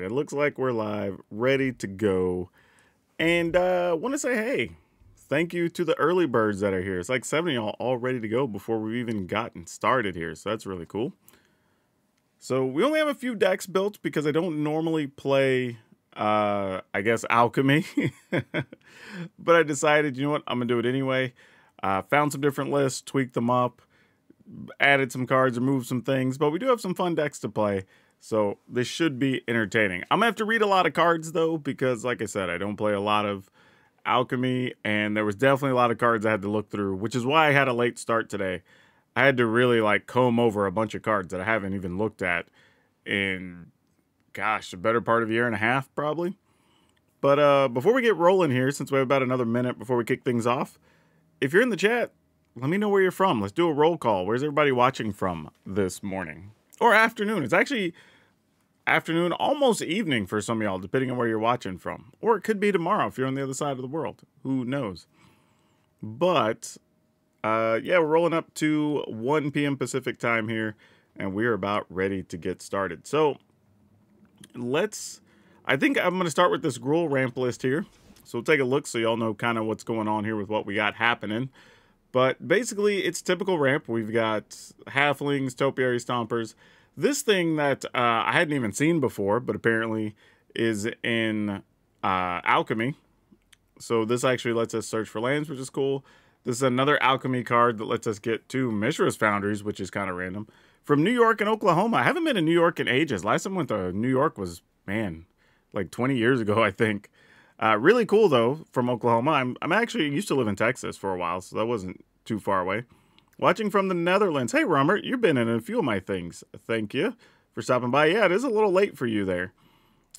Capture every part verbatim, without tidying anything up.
right, it looks like we're live, ready to go. And I uh, want to say, hey, thank you to the early birds that are here. It's like seven of y'all all ready to go before we've even gotten started here. So that's really cool. So we only have a few decks built because I don't normally play, uh, I guess, Alchemy. But I decided, you know what, I'm going to do it anyway. Uh, found some different lists, tweaked them up, added some cards, removed some things. But we do have some fun decks to play, so this should be entertaining. I'm going to have to read a lot of cards, though, because, like I said, I don't play a lot of Alchemy. And there was definitely a lot of cards I had to look through, which is why I had a late start today. I had to really, like, comb over a bunch of cards that I haven't even looked at in, gosh, the better part of a year and a half, probably. But uh, before we get rolling here, since we have about another minute before we kick things off, if you're in the chat, let me know where you're from. Let's do a roll call. Where's everybody watching from this morning? Or afternoon. It's actually afternoon, almost evening for some of y'all, depending on where you're watching from. Or it could be tomorrow if you're on the other side of the world. Who knows? But... Uh, yeah, we're rolling up to one P M Pacific time here, and we're about ready to get started. So, let's, I think I'm going to start with this Gruul ramp list here. So, we'll take a look so y'all know kind of what's going on here with what we got happening. But, basically, it's typical ramp. We've got Halflings, Topiary Stompers. This thing that uh, I hadn't even seen before, but apparently is in uh, Alchemy. So, this actually lets us search for lands, which is cool. This is another Alchemy card that lets us get two Mishra's Foundries, which is kind of random. From New York and Oklahoma. I haven't been in New York in ages. Last time I went to New York was, man, like twenty years ago, I think. Uh, really cool, though, from Oklahoma. I'm, I'm actually used to live in Texas for a while, so that wasn't too far away. Watching from the Netherlands. Hey, Rummer, you've been in a few of my things. Thank you for stopping by. Yeah, it is a little late for you there.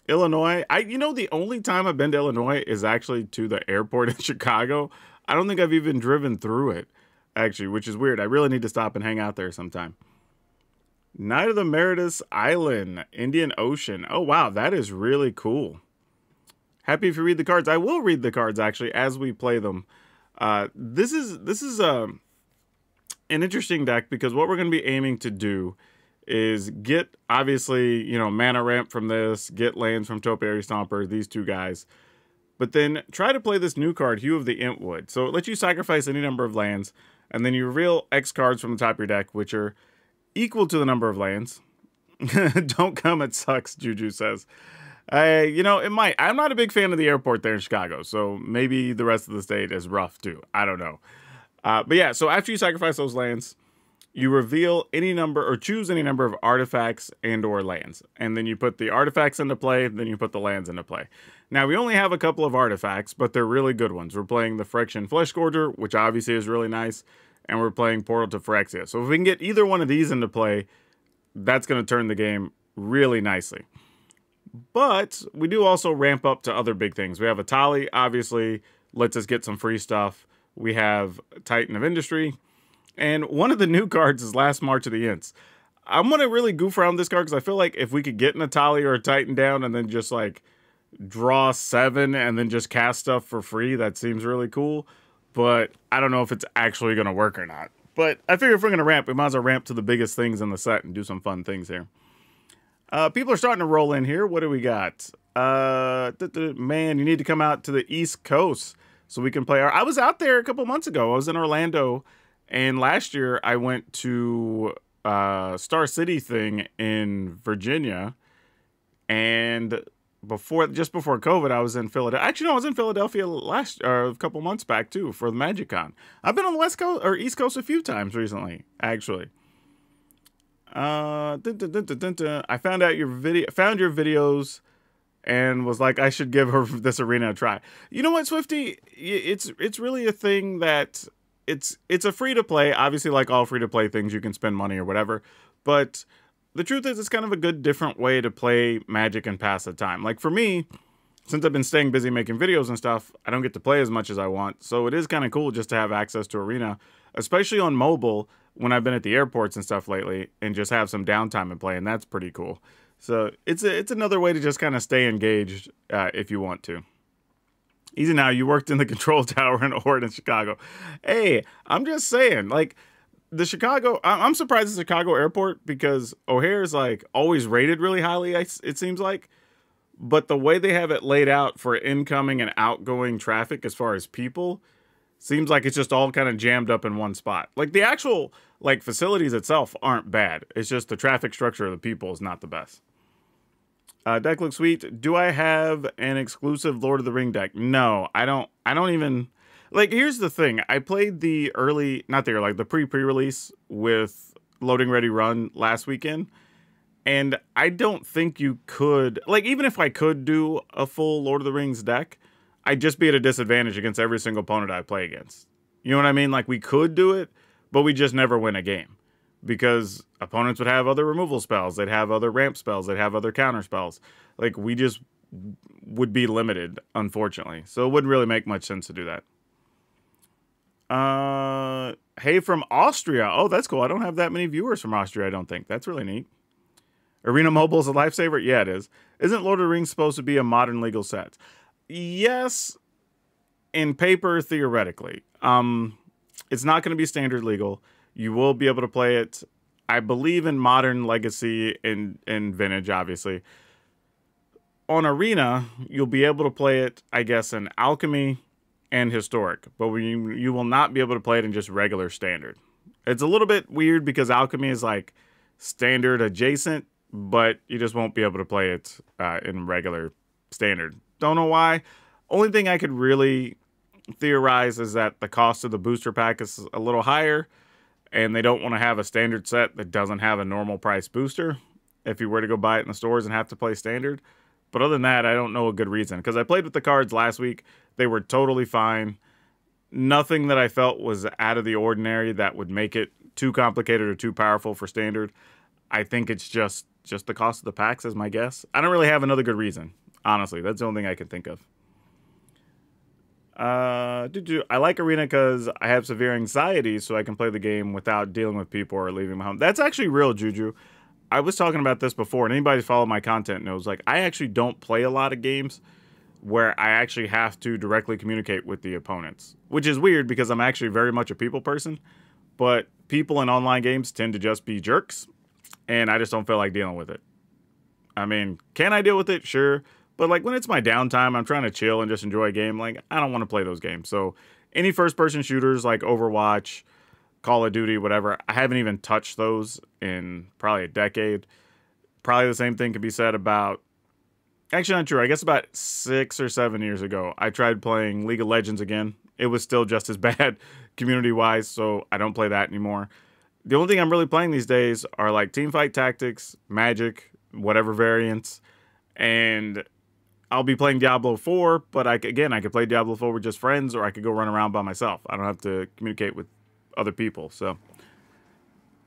Illinois. I, you know, the only time I've been to Illinois is actually to the airport in Chicago. I don't think I've even driven through it, actually, which is weird. I really need to stop and hang out there sometime. Night of the Meridus Island, Indian Ocean. Oh, wow, that is really cool. Happy if you read the cards. I will read the cards, actually, as we play them. Uh, this is this is um, an interesting deck because what we're going to be aiming to do is get, obviously, you know, mana ramp from this, get lands from Topiary Stomper, these two guys. But then try to play this new card, Hue of the Entwood. So it lets you sacrifice any number of lands, and then you reveal X cards from the top of your deck, which are equal to the number of lands. Don't come, it sucks, Juju says. Uh, you know, it might. I'm not a big fan of the airport there in Chicago, so maybe the rest of the state is rough too. I don't know. Uh, but yeah, so after you sacrifice those lands, you reveal any number or choose any number of artifacts and or lands. And then you put the artifacts into play, then you put the lands into play. Now, we only have a couple of artifacts, but they're really good ones. We're playing the Phyrexian Fleshgorger, which obviously is really nice. And we're playing Portal to Phyrexia. So if we can get either one of these into play, that's going to turn the game really nicely. But we do also ramp up to other big things. We have Atali, obviously, lets us get some free stuff. We have Titan of Industry. And one of the new cards is Last March of the Ents. I'm going to really goof around this card because I feel like if we could get an Atali or a Titan down and then just like draw seven and then just cast stuff for free, that seems really cool. But I don't know if it's actually going to work or not. But I figure if we're going to ramp, we might as well ramp to the biggest things in the set and do some fun things here. Uh, people are starting to roll in here. What do we got? Uh, man, you need to come out to the East Coast so we can play our... I was out there a couple months ago. I was in Orlando. And last year, I went to uh, Star City thing in Virginia. And before, just before COVID, I was in Philadelphia. Actually, no, I was in Philadelphia last, or a couple months back, too, for the Magic Con. I've been on the West Coast, or East Coast a few times recently, actually. Uh, dun, dun, dun, dun, dun, dun. I found out your video, found your videos and was like, I should give her this arena a try. You know what, Swifty? It's, it's really a thing that... It's it's a free-to-play. Obviously, like all free-to-play things, you can spend money or whatever. But the truth is, it's kind of a good different way to play Magic and pass the time. Like, for me, since I've been staying busy making videos and stuff, I don't get to play as much as I want. So it is kind of cool just to have access to Arena, especially on mobile when I've been at the airports and stuff lately, and just have some downtime and play, and that's pretty cool. So it's, a, it's another way to just kind of stay engaged uh, if you want to. Easy now, you worked in the control tower in Ord in Chicago. Hey, I'm just saying, like, the Chicago, I'm surprised the Chicago airport because O'Hare is, like, always rated really highly, it seems like. But the way they have it laid out for incoming and outgoing traffic as far as people seems like it's just all kind of jammed up in one spot. Like the actual like facilities itself aren't bad. It's just the traffic structure of the people is not the best. Uh, deck looks sweet. Do I have an exclusive Lord of the Ring deck? No, I don't. I don't even like. Here's the thing. I played the early, not the early, like the pre pre release with Loading Ready Run last weekend, and I don't think you could like even if I could do a full Lord of the Rings deck, I'd just be at a disadvantage against every single opponent I play against. You know what I mean? Like we could do it, but we just never win a game. Because opponents would have other removal spells, they'd have other ramp spells, they'd have other counter spells. Like, we just would be limited, unfortunately. So it wouldn't really make much sense to do that. Uh, hey, from Austria. Oh, that's cool. I don't have that many viewers from Austria, I don't think. That's really neat. Arena Mobile is a lifesaver? Yeah, it is. Isn't Lord of the Rings supposed to be a modern legal set? Yes, in paper, theoretically. Um, it's not going to be standard legal. You will be able to play it, I believe, in Modern, Legacy, and, and Vintage, obviously. On Arena, you'll be able to play it, I guess, in Alchemy and Historic. But you, you will not be able to play it in just regular Standard. It's a little bit weird because Alchemy is, like, Standard adjacent, but you just won't be able to play it uh, in regular Standard. Don't know why. Only thing I could really theorize is that the cost of the booster pack is a little higher. And they don't want to have a standard set that doesn't have a normal price booster if you were to go buy it in the stores and have to play standard. But other than that, I don't know a good reason. Because I played with the cards last week. They were totally fine. Nothing that I felt was out of the ordinary that would make it too complicated or too powerful for standard. I think it's just, just the cost of the packs is my guess. I don't really have another good reason. Honestly, that's the only thing I can think of. Uh, did you, I like Arena because I have severe anxiety, so I can play the game without dealing with people or leaving my home. That's actually real, Juju. I was talking about this before, and anybody who followed my content knows, like, I actually don't play a lot of games where I actually have to directly communicate with the opponents, which is weird because I'm actually very much a people person, but people in online games tend to just be jerks, and I just don't feel like dealing with it. I mean, can I deal with it? Sure. But, like, when it's my downtime, I'm trying to chill and just enjoy a game. Like, I don't want to play those games. So, any first-person shooters like Overwatch, Call of Duty, whatever, I haven't even touched those in probably a decade. Probably the same thing could be said about... Actually, not true. I guess about six or seven years ago, I tried playing League of Legends again. It was still just as bad community-wise, so I don't play that anymore. The only thing I'm really playing these days are, like, Teamfight Tactics, Magic, whatever variants, and... I'll be playing Diablo four, but I, again, I could play Diablo four with just friends, or I could go run around by myself. I don't have to communicate with other people, so.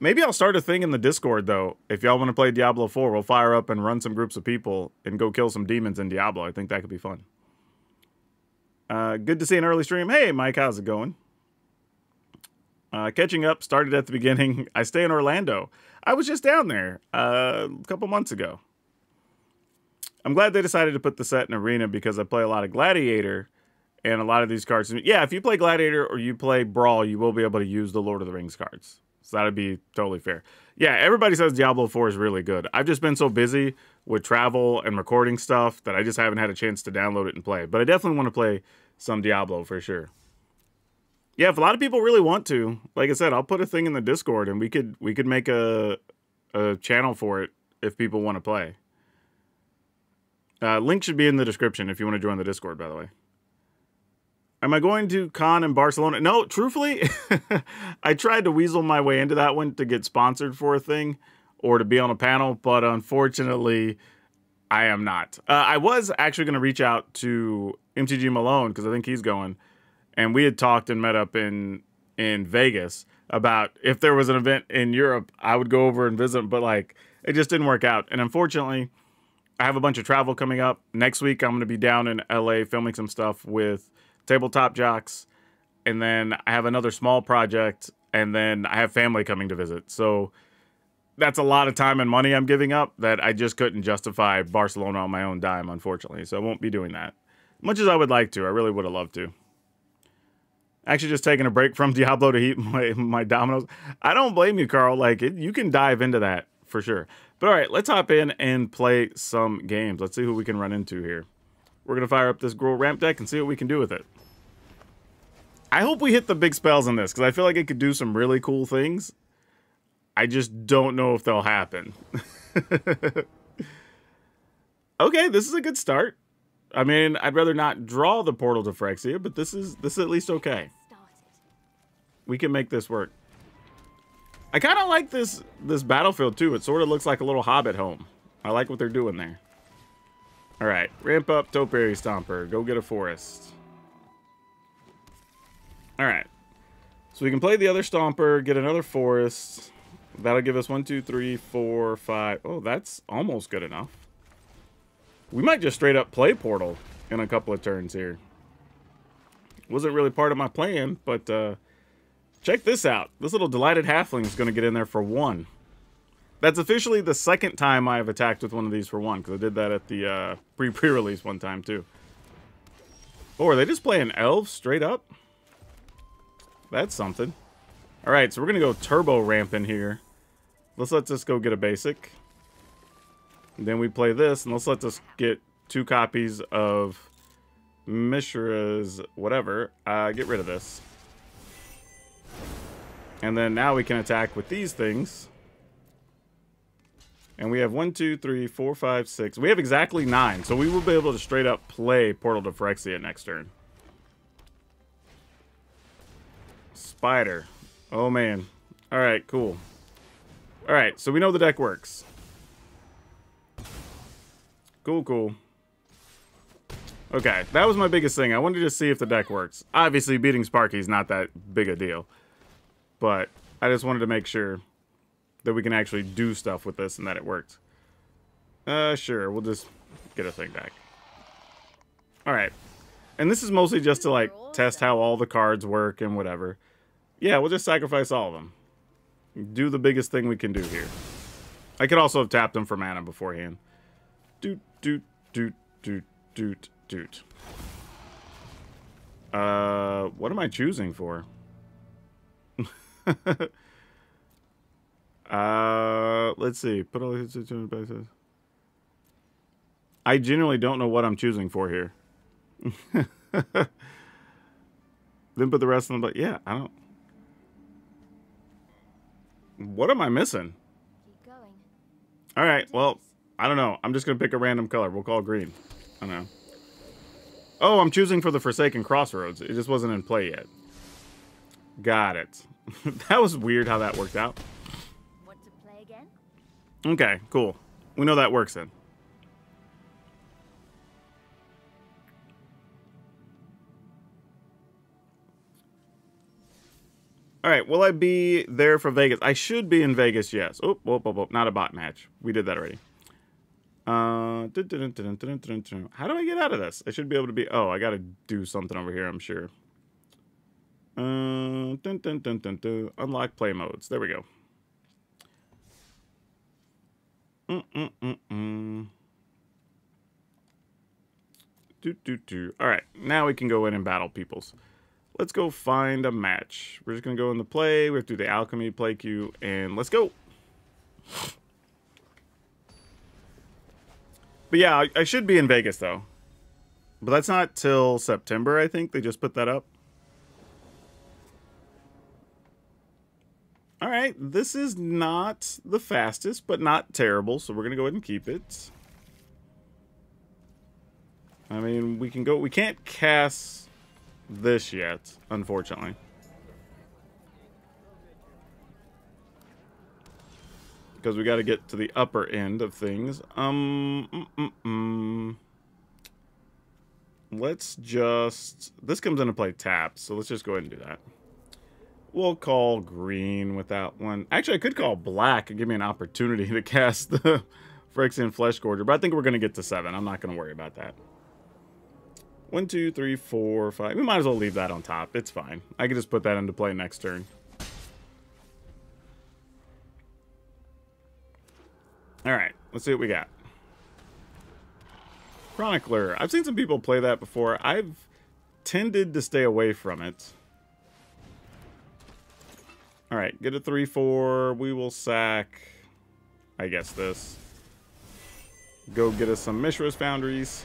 Maybe I'll start a thing in the Discord, though. If y'all want to play Diablo four, we'll fire up and run some groups of people and go kill some demons in Diablo. I think that could be fun. Uh, good to see an early stream. Hey, Mike, how's it going? Uh, catching up, started at the beginning. I stay in Orlando. I was just down there uh, a couple months ago. I'm glad they decided to put the set in Arena because I play a lot of Gladiator and a lot of these cards. Yeah, if you play Gladiator or you play Brawl, you will be able to use the Lord of the Rings cards. So that would be totally fair. Yeah, everybody says Diablo four is really good. I've just been so busy with travel and recording stuff that I just haven't had a chance to download it and play. But I definitely want to play some Diablo for sure. Yeah, if a lot of people really want to, like I said, I'll put a thing in the Discord and we could we could make a, a channel for it if people want to play. Uh, link should be in the description if you want to join the Discord, by the way. Am I going to Con in Barcelona? No, truthfully, I tried to weasel my way into that one to get sponsored for a thing or to be on a panel, but unfortunately, I am not. Uh, I was actually going to reach out to M T G Malone because I think he's going, and we had talked and met up in in Vegas about if there was an event in Europe, I would go over and visit, but like it just didn't work out, and unfortunately... I have a bunch of travel coming up. Next week, I'm going to be down in L A filming some stuff with Tabletop Jocks. And then I have another small project. And then I have family coming to visit. So that's a lot of time and money I'm giving up that I just couldn't justify Barcelona on my own dime, unfortunately. So I won't be doing that. Much as I would like to. I really would have loved to. Actually, just taking a break from Diablo to eat my, my Domino's. I don't blame you, Carl. Like, it, you can dive into that. for sure. But all right, let's hop in and play some games. Let's see who we can run into here. We're going to fire up this Gruul ramp deck and see what we can do with it. I hope we hit the big spells in this, because I feel like it could do some really cool things. I just don't know if they'll happen. Okay, this is a good start. I mean, I'd rather not draw the Portal to Phyrexia, but this is this is at least okay. We can make this work. I kind of like this this battlefield too. It sort of looks like a little Hobbit home. I like what they're doing there. All right, ramp up Topiary Stomper. Go get a forest. All right, so we can play the other Stomper, get another forest. That'll give us one, two, three, four, five. Oh, that's almost good enough. We might just straight up play Portal in a couple of turns here. Wasn't really part of my plan, but uh, check this out. This little Delighted Halfling is going to get in there for one. That's officially the second time I have attacked with one of these for one, because I did that at the uh, pre pre-release one time too. Oh, are they just playing elves straight up? That's something. All right, so we're going to go turbo ramp in here. Let's let this go get a basic. And then we play this, and let's let us get two copies of Mishra's whatever. Uh, get rid of this. And then now we can attack with these things. And we have one, two, three, four, five, six. We have exactly nine, so we will be able to straight up play Portal to Phyrexia next turn. Spider. Oh, man. All right, cool. All right, so we know the deck works. Cool, cool. Okay, that was my biggest thing. I wanted to see if the deck works. Obviously, beating Sparky is not that big a deal. But I just wanted to make sure that we can actually do stuff with this and that it works. Uh, sure, we'll just get a thing back. All right. And this is mostly just to, like, test how all the cards work and whatever. Yeah, we'll just sacrifice all of them. Do the biggest thing we can do here. I could also have tapped them for mana beforehand. Doot, doot, doot, doot, doot, doot. Uh, what am I choosing for? uh, let's see. Put all the bases. I genuinely don't know what I'm choosing for here. Then put the rest on the but yeah, I don't. What am I missing? Keep going. All right, well. I don't know. I'm just going to pick a random color. We'll call green. I don't know. Oh, I'm choosing for the Forsaken Crossroads. It just wasn't in play yet. Got it. That was weird how that worked out. Want to play again? Okay, cool. We know that works then. All right, will I be there for Vegas? I should be in Vegas, yes. Oh, oh, oh, oh, not a bot match. We did that already. Uh, dun, dun, dun, dun, dun, dun, dun. How do I get out of this? I should be able to be. Oh, I gotta do something over here, I'm sure. Uh, dun, dun, dun, dun, dun. Unlock play modes. There we go. Mm, mm, mm, mm. Do, do, do. All right, now we can go in and battle peoples. Let's go find a match. We're just gonna go in the play. We have to do the alchemy play queue, and let's go. But yeah, I should be in Vegas, though. But that's not till September, I think. They just put that up. All right, this is not the fastest, but not terrible. So we're going to go ahead and keep it. I mean, we can go... We can't cast this yet, unfortunately. Because we got to get to the upper end of things. Um, mm, mm, mm. Let's just... This comes into play taps, so let's just go ahead and do that. We'll call green with that one. Actually, I could call black and give me an opportunity to cast the Phyrexian Flesh Gorger, but I think we're going to get to seven. I'm not going to worry about that. One, two, three, four, five. We might as well leave that on top. It's fine. I could just put that into play next turn. All right, let's see what we got. Chronicler. I've seen some people play that before. I've tended to stay away from it. All right, get a three four. We will sack. I guess this. Go get us some Mishra's Foundries.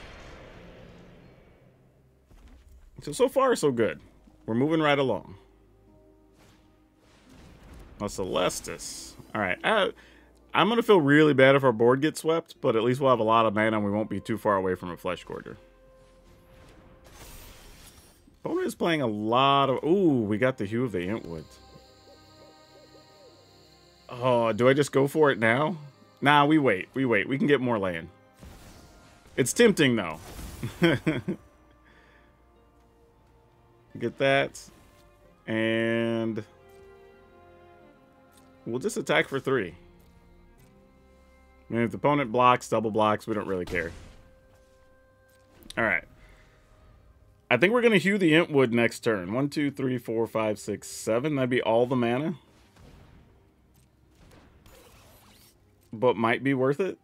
So, so far, so good. We're moving right along. A Celestis. All right. I, I'm going to feel really bad if our board gets swept, but at least we'll have a lot of mana and we won't be too far away from a Flesh Gorger. Opponent is playing a lot of... Ooh, we got the Hue of the Entwood. Oh, do I just go for it now? Nah, we wait. We wait. We can get more land. It's tempting, though. Get that. And... we'll just attack for three. I mean, if the opponent blocks, double blocks, we don't really care. Alright. I think we're going to Hew the Entwood next turn. One, two, three, four, five, six, seven. That'd be all the mana. But might be worth it.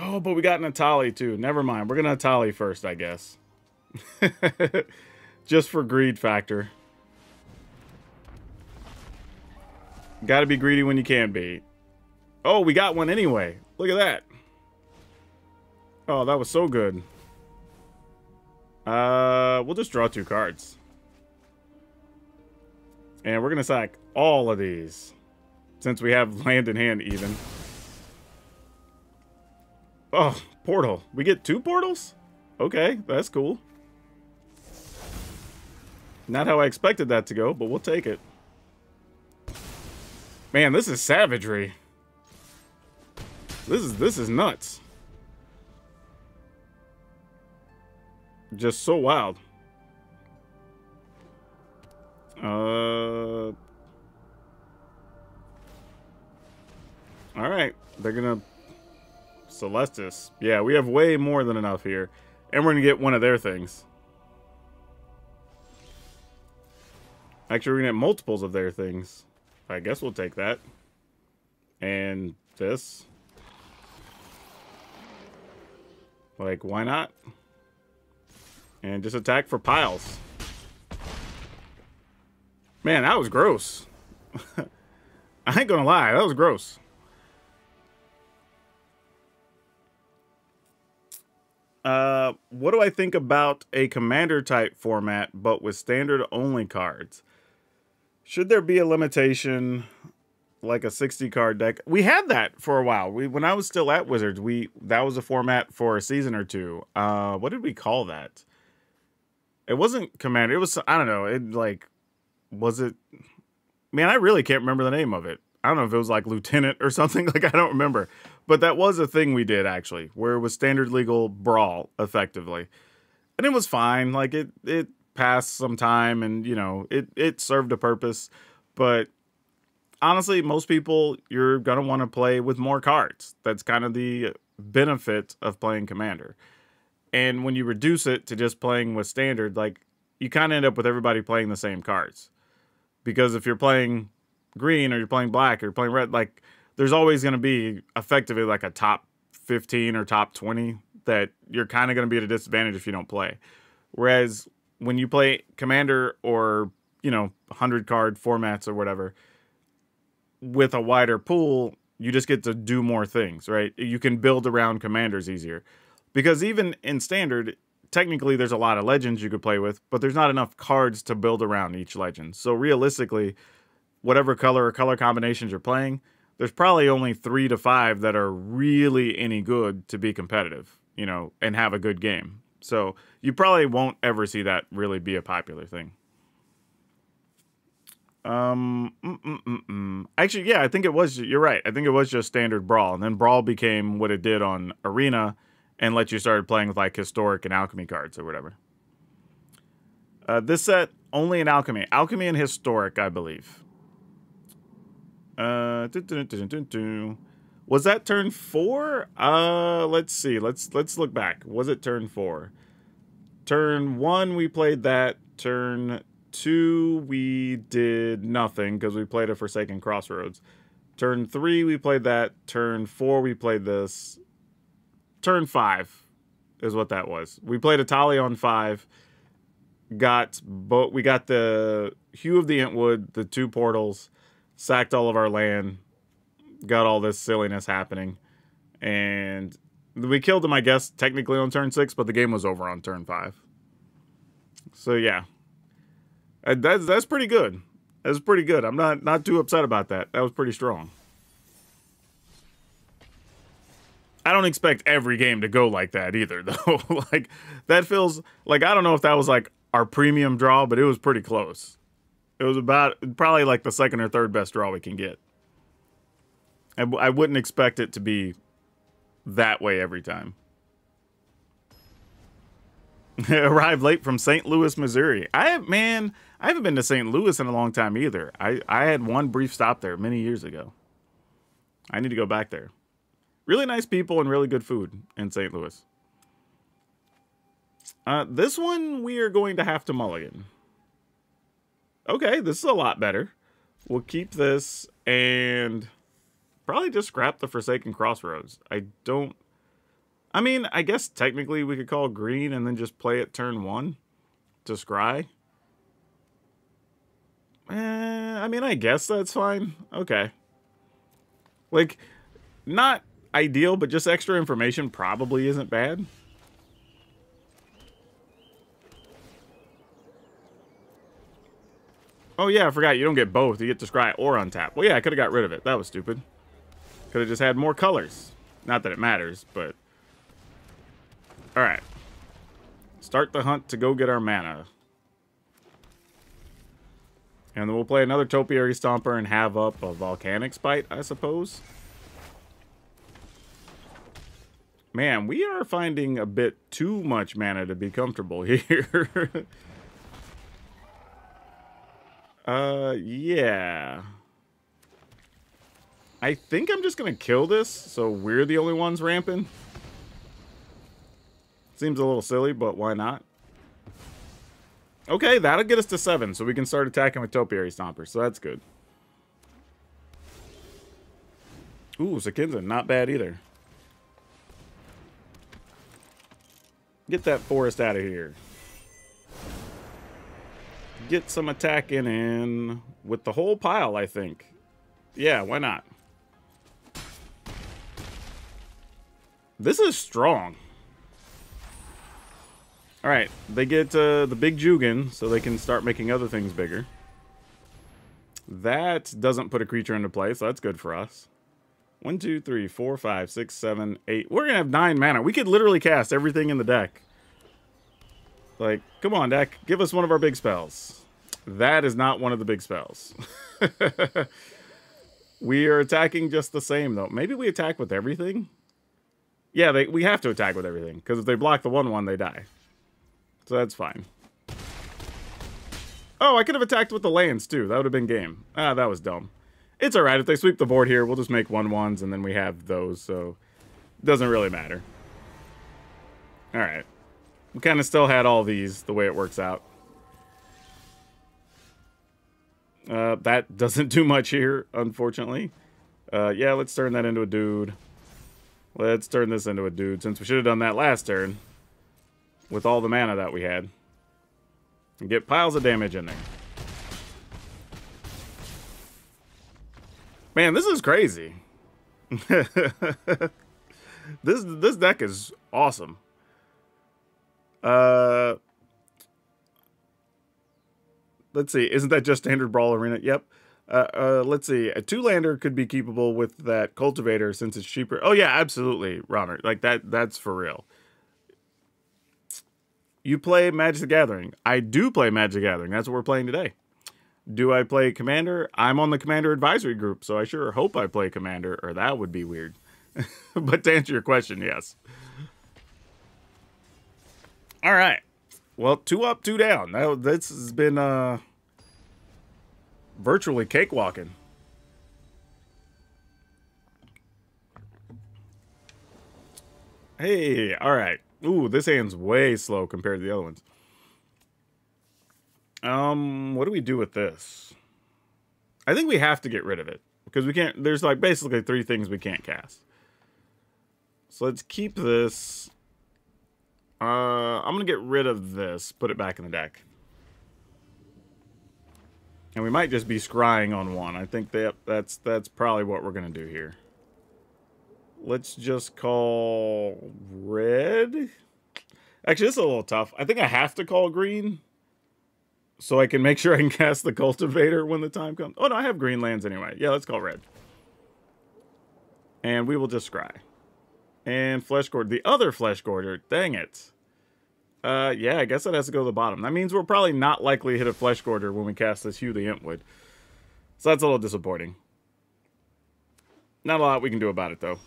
Oh, but we got an Atali too. Never mind. We're going to Atali first, I guess. Just for greed factor. Gotta be greedy when you can be. Oh, we got one anyway. Look at that. Oh, that was so good. Uh, we'll just draw two cards. And we're gonna sack all of these. Since we have land in hand even. Oh, portal. We get two portals? Okay, that's cool. Not how I expected that to go, but we'll take it. Man, this is savagery. This is this is nuts. Just so wild. Uh. All right, they're gonna Celestis. Yeah, we have way more than enough here, and we're gonna get one of their things. Actually, we're gonna get multiples of their things. I guess we'll take that. And this. Like, why not? And just attack for piles. Man, that was gross. I ain't gonna lie, that was gross. Uh, what do I think about a commander type format, but with standard only cards? Should there be a limitation, like a sixty-card deck? We had that for a while. We, when I was still at Wizards, we that was a format for a season or two. Uh, what did we call that? It wasn't Commander. It was, I don't know. It, like, was it? Man, I really can't remember the name of it. I don't know if it was, like, Lieutenant or something. Like, I don't remember. But that was a thing we did, actually, where it was standard legal brawl, effectively. And it was fine. Like, it... it past some time, and you know it it served a purpose, but honestly most people, you're gonna want to play with more cards. That's kind of the benefit of playing Commander. And when you reduce it to just playing with standard, like, you kind of end up with everybody playing the same cards, because if you're playing green or you're playing black or you're playing red, like, there's always going to be effectively like a top fifteen or top twenty that you're kind of going to be at a disadvantage if you don't play. Whereas when you play Commander or, you know, one hundred card formats or whatever, with a wider pool, you just get to do more things, right? You can build around Commanders easier. Because even in Standard, technically there's a lot of Legends you could play with, but there's not enough cards to build around each Legend. So realistically, whatever color or color combinations you're playing, there's probably only three to five that are really any good to be competitive, you know, and have a good game. So you probably won't ever see that really be a popular thing. Um, mm, mm, mm, mm. Actually, yeah, I think it was, you're right. I think it was just standard Brawl. And then Brawl became what it did on Arena and let you start playing with like Historic and Alchemy cards or whatever. Uh, this set, only in Alchemy. Alchemy and Historic, I believe. Uh, doo -doo -doo -doo -doo -doo. Was that turn four? Uh, let's see. Let's let's look back. Was it turn four? Turn one, we played that. Turn two, we did nothing because we played a Forsaken Crossroads. Turn three, we played that. Turn four, we played this. Turn five is what that was. We played Atali on five. Got both. We got the Hue of the Entwood, the two portals, sacked all of our land, got all this silliness happening, and we killed him, I guess, technically on turn six, but the game was over on turn five. So yeah, that's that's pretty good. That's pretty good. I'm not not too upset about that. That was pretty strong. I don't expect every game to go like that either, though. Like, that feels like, I don't know if that was like our premium draw, but it was pretty close. It was about probably like the second or third best draw we can get. I, I wouldn't expect it to be that way every time. Arrived late from Saint Louis, Missouri. I have, man, I haven't been to Saint Louis in a long time either. I, I had one brief stop there many years ago. I need to go back there. Really nice people and really good food in Saint Louis. Uh, this one we are going to have to mulligan. Okay, this is a lot better. We'll keep this and probably just scrap the Forsaken Crossroads. I don't... I mean, I guess technically we could call green and then just play it turn one to scry. Eh, I mean, I guess that's fine. Okay. Like, not... ideal, but just extra information probably isn't bad. Oh yeah, I forgot you don't get both. You get to scry or untap. Well yeah, I could have got rid of it. That was stupid. Could have just had more colors. Not that it matters, but... Alright. Start the hunt to go get our mana. And then we'll play another Topiary Stomper and have up a Volcanic Spite, I suppose. Man, we are finding a bit too much mana to be comfortable here. uh, yeah. I think I'm just going to kill this, so we're the only ones ramping. Seems a little silly, but why not? Okay, that'll get us to seven, so we can start attacking with Topiary Stomper, so that's good. Ooh, Sakinza, not bad either. Get that forest out of here. Get some attacking in with the whole pile, I think. Yeah, why not? This is strong. All right, they get uh, the big Jugan, so they can start making other things bigger. That doesn't put a creature into play, so that's good for us. One, two, three, four, five, six, seven, eight. We're going to have nine mana. We could literally cast everything in the deck. Like, come on, deck. Give us one of our big spells. That is not one of the big spells. We are attacking just the same, though. Maybe we attack with everything? Yeah, they, we have to attack with everything. Because if they block the one one, they die. So that's fine. Oh, I could have attacked with the lands, too. That would have been game. Ah, that was dumb. It's all right. If they sweep the board here, we'll just make one ones, and then we have those, so it doesn't really matter. All right. We kind of still had all these, the way it works out. Uh, that doesn't do much here, unfortunately. Uh, yeah, let's turn that into a dude. Let's turn this into a dude, since we should have done that last turn with all the mana that we had. And get piles of damage in there. Man, this is crazy. this this deck is awesome. Uh, let's see. Isn't that just standard Brawl Arena? Yep. Uh, uh, let's see. A two-lander could be keepable with that Cultivator since it's cheaper. Oh, yeah, absolutely, Ronner. Like, that. that's for real. You play Magic the Gathering. I do play Magic the Gathering. That's what we're playing today. Do I play Commander? I'm on the Commander Advisory Group, so I sure hope I play Commander, or that would be weird. But to answer your question, yes. All right. Well, two up, two down. That, this has been uh, virtually cakewalking. Hey, all right. Ooh, this hand's way slow compared to the other ones. Um, what do we do with this? I think we have to get rid of it. Because we can't, there's like basically three things we can't cast. So let's keep this. Uh, I'm going to get rid of this. Put it back in the deck. And we might just be scrying on one. I think that that's that's probably what we're gonna do here. Let's just call red. Actually, this is a little tough. I think I have to call green so I can make sure I can cast the cultivator when the time comes. Oh, no, I have green lands anyway. Yeah, let's call red. And we will just scry. And flesh gorge, the other flesh gorger. Dang it. Uh, yeah, I guess that has to go to the bottom. That means we're probably not likely to hit a flesh gorger when we cast this Hugh the Impwood. So that's a little disappointing. Not a lot we can do about it, though.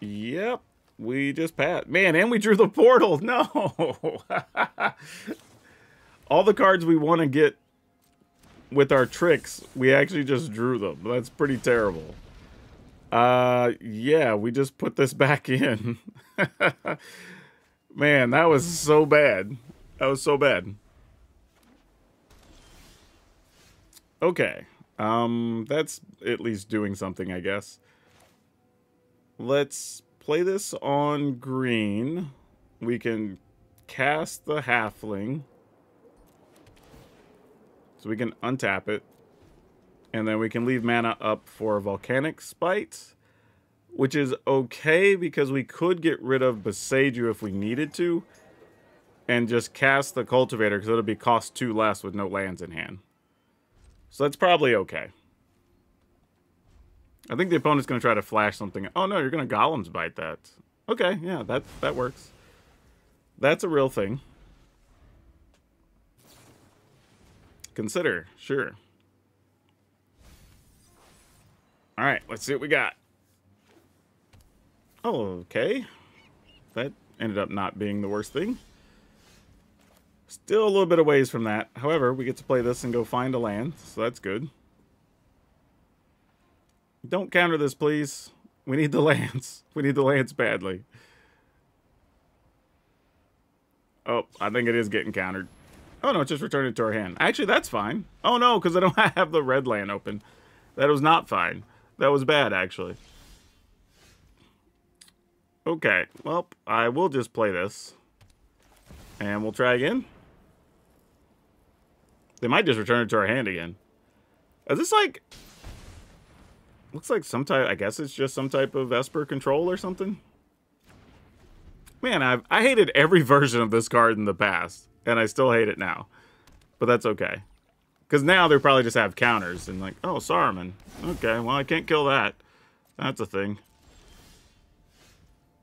Yep. We just passed. Man, and we drew the portal. No. All the cards we want to get with our tricks, we actually just drew them. That's pretty terrible. Uh, yeah, we just put this back in. Man, that was so bad. That was so bad. Okay. Um, that's at least doing something, I guess. Let's play this on green. We can cast the halfling. So we can untap it. And then we can leave mana up for Volcanic Spite, which is okay because we could get rid of Besaidu if we needed to. And just cast the Cultivator because it'll be cost two less with no lands in hand. So that's probably okay. I think the opponent's going to try to flash something. Oh, no, you're going to Golem's Bite that. Okay, yeah, that, that works. That's a real thing. Consider, sure. All right, let's see what we got. Oh, okay. That ended up not being the worst thing. Still a little bit of ways from that. However, we get to play this and go find a land, so that's good. Don't counter this, please. We need the lands. We need the lands badly. Oh, I think it is getting countered. Oh, no, just return it to our hand. Actually, that's fine. Oh, no, because I don't have the red land open. That was not fine. That was bad, actually. Okay, well, I will just play this. And we'll try again. They might just return it to our hand again. Is this like... Looks like some type, I guess it's just some type of Esper control or something. Man, I've, I hated every version of this card in the past, and I still hate it now. But that's okay. Because now they probably just have counters, and like, oh, Saruman. Okay, well, I can't kill that. That's a thing.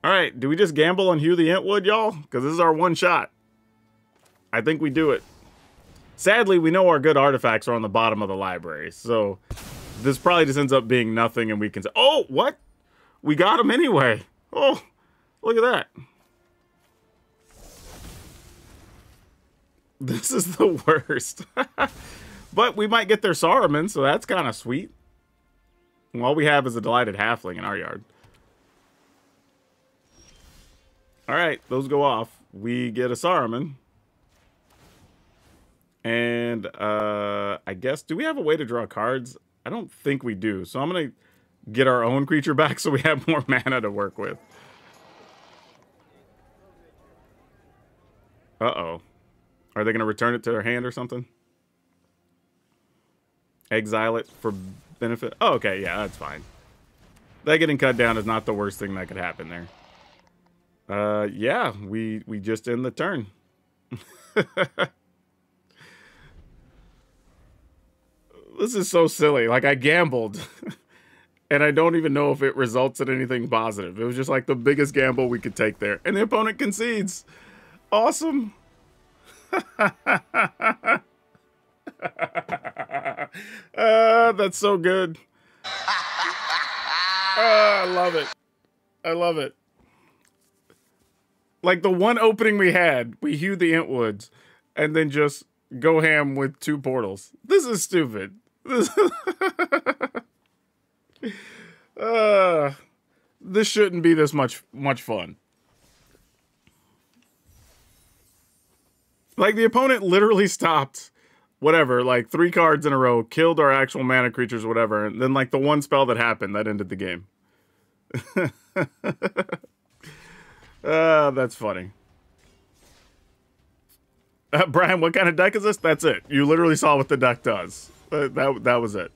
All right, do we just gamble on Hugh the Impwood, y'all? Because this is our one shot. I think we do it. Sadly, we know our good artifacts are on the bottom of the library, so... This probably just ends up being nothing, and we can say, oh, what? We got him anyway. Oh, look at that. This is the worst. But we might get their Saruman, so that's kind of sweet. And all we have is a Delighted Halfling in our yard. All right, those go off. We get a Saruman. And uh, I guess, do we have a way to draw cards? I don't think we do, so I'm going to get our own creature back so we have more mana to work with. Uh-oh. Are they going to return it to their hand or something? Exile it for benefit? Oh, okay, yeah, that's fine. That getting cut down is not the worst thing that could happen there. Uh, yeah, we, we just end the turn. This is so silly. Like, I gambled, and I don't even know if it results in anything positive. It was just, like, the biggest gamble we could take there. And the opponent concedes. Awesome. uh, that's so good. Uh, I love it. I love it. Like, the one opening we had, we hewed the Impwoods, and then just go ham with two portals. This is stupid. This, uh, this shouldn't be this much much fun. Like, the opponent literally stopped whatever, like three cards in a row, killed our actual mana creatures, whatever, and then like the one spell that happened that ended the game. uh, that's funny. Uh, Brian, what kind of deck is this? That's it. You literally saw what the deck does. Uh, that, that was it.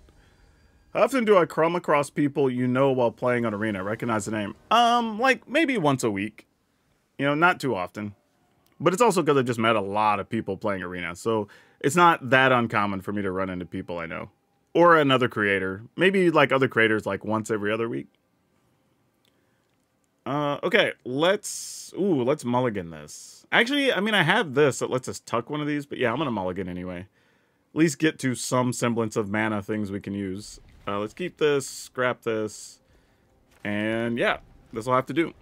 How often do I come across people you know while playing on Arena? Recognize the name? Um, like, maybe once a week. You know, not too often. But it's also because I just met a lot of people playing Arena. So it's not that uncommon for me to run into people I know. Or another creator. Maybe, like, other creators, like, once every other week. Uh, okay, let's... Ooh, let's mulligan this. Actually, I mean, I have this that lets us tuck one of these, but yeah, I'm gonna mulligan anyway. At least get to some semblance of mana things we can use. Uh, let's keep this, scrap this, and yeah, this will have to do.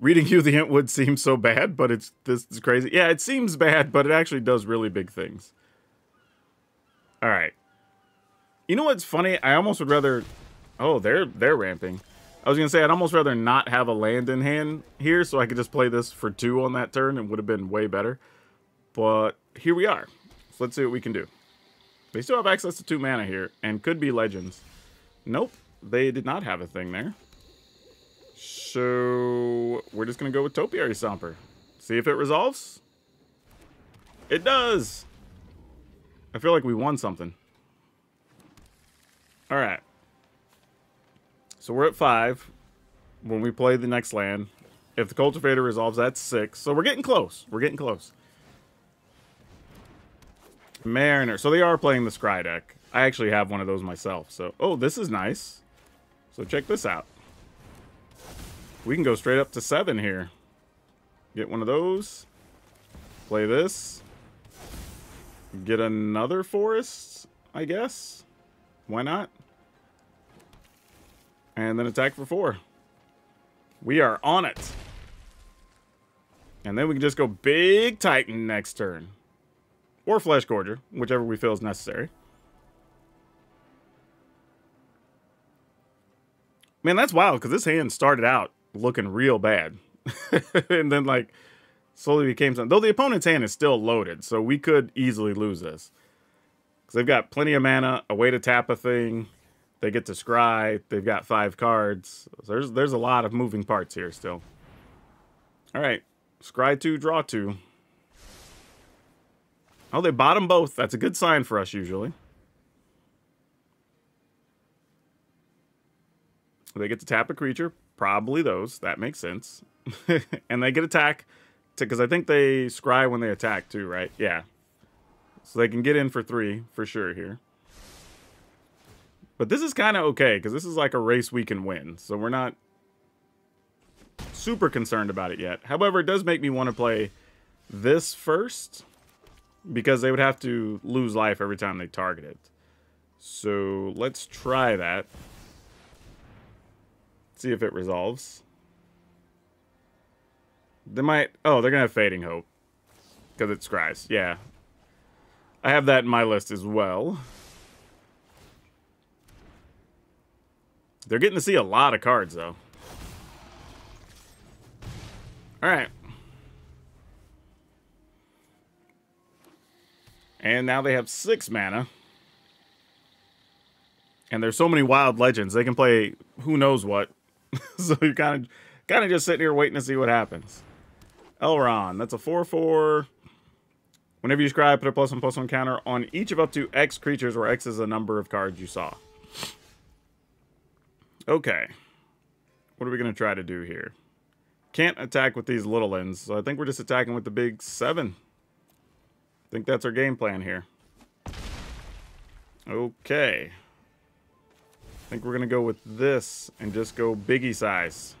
Reading you the hint would seem so bad, but it's this is crazy. Yeah, it seems bad, but it actually does really big things. All right. You know what's funny? I almost would rather... Oh, they're they're ramping. I was going to say, I'd almost rather not have a land in hand here, so I could just play this for two on that turn. It would have been way better. But here we are. So let's see what we can do. They still have access to two mana here, and could be Legends. Nope, they did not have a thing there. So we're just going to go with Topiary Stomper. See if it resolves. It does! I feel like we won something. All right. So we're at five when we play the next land. If the Cultivator resolves, that's six. So we're getting close. We're getting close. Mariner. So they are playing the Scry deck. I actually have one of those myself. So, oh, this is nice. So check this out. We can go straight up to seven here. Get one of those. Play this. Get another forest, I guess. Why not? And then attack for four. We are on it. And then we can just go big Titan next turn. Or Flesh Gorger, whichever we feel is necessary. Man, that's wild, because this hand started out looking real bad. And then, like, slowly became something. Though the opponent's hand is still loaded, so we could easily lose this. Because they've got plenty of mana, a way to tap a thing... They get to scry. They've got five cards. There's there's a lot of moving parts here still. All right. Scry two, draw two. Oh, they bottom both. That's a good sign for us usually. They get to tap a creature. Probably those. That makes sense. And they get attack. Because I think they scry when they attack too, right? Yeah. So they can get in for three for sure here. But this is kind of okay, because this is like a race we can win. So we're not super concerned about it yet. However, it does make me want to play this first, because they would have to lose life every time they target it. So let's try that. See if it resolves. They might... Oh, they're going to have Fading Hope, because it scries. Yeah. I have that in my list as well. They're getting to see a lot of cards, though. All right. And now they have six mana. And there's so many wild legends. They can play who knows what. So you're kind of kind of just sitting here waiting to see what happens. Elrond. That's a four four. Whenever you scry, put a plus one plus one counter on each of up to X creatures, where X is the number of cards you saw. Okay, what are we going to try to do here? Can't attack with these little ends, so I think we're just attacking with the big seven. I think that's our game plan here. Okay. I think we're going to go with this and just go biggie size.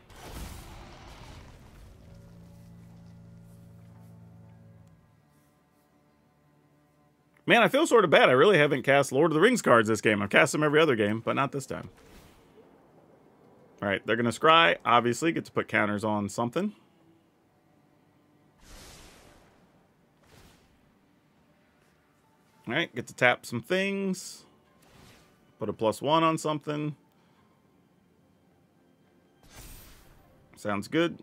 Man, I feel sort of bad. I really haven't cast Lord of the Rings cards this game. I've cast them every other game, but not this time. All right, they're going to scry, obviously. Get to put counters on something. All right, get to tap some things. Put a plus one on something. Sounds good.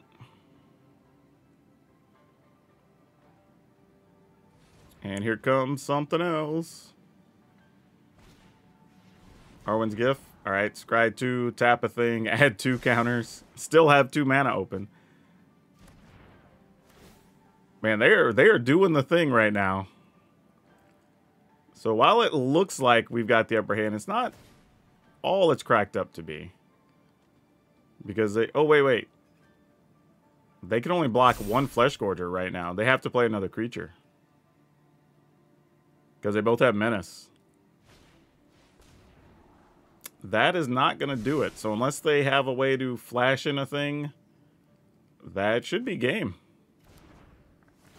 And here comes something else. Arwen's Gift. All right, scry two, tap a thing, add two counters, still have two mana open. Man, they are, they are doing the thing right now. So while it looks like we've got the upper hand, it's not all it's cracked up to be. Because they... Oh, wait, wait. They can only block one Flesh Gorger right now. They have to play another creature. Because they both have Menace. That is not going to do it. So unless they have a way to flash in a thing, that should be game.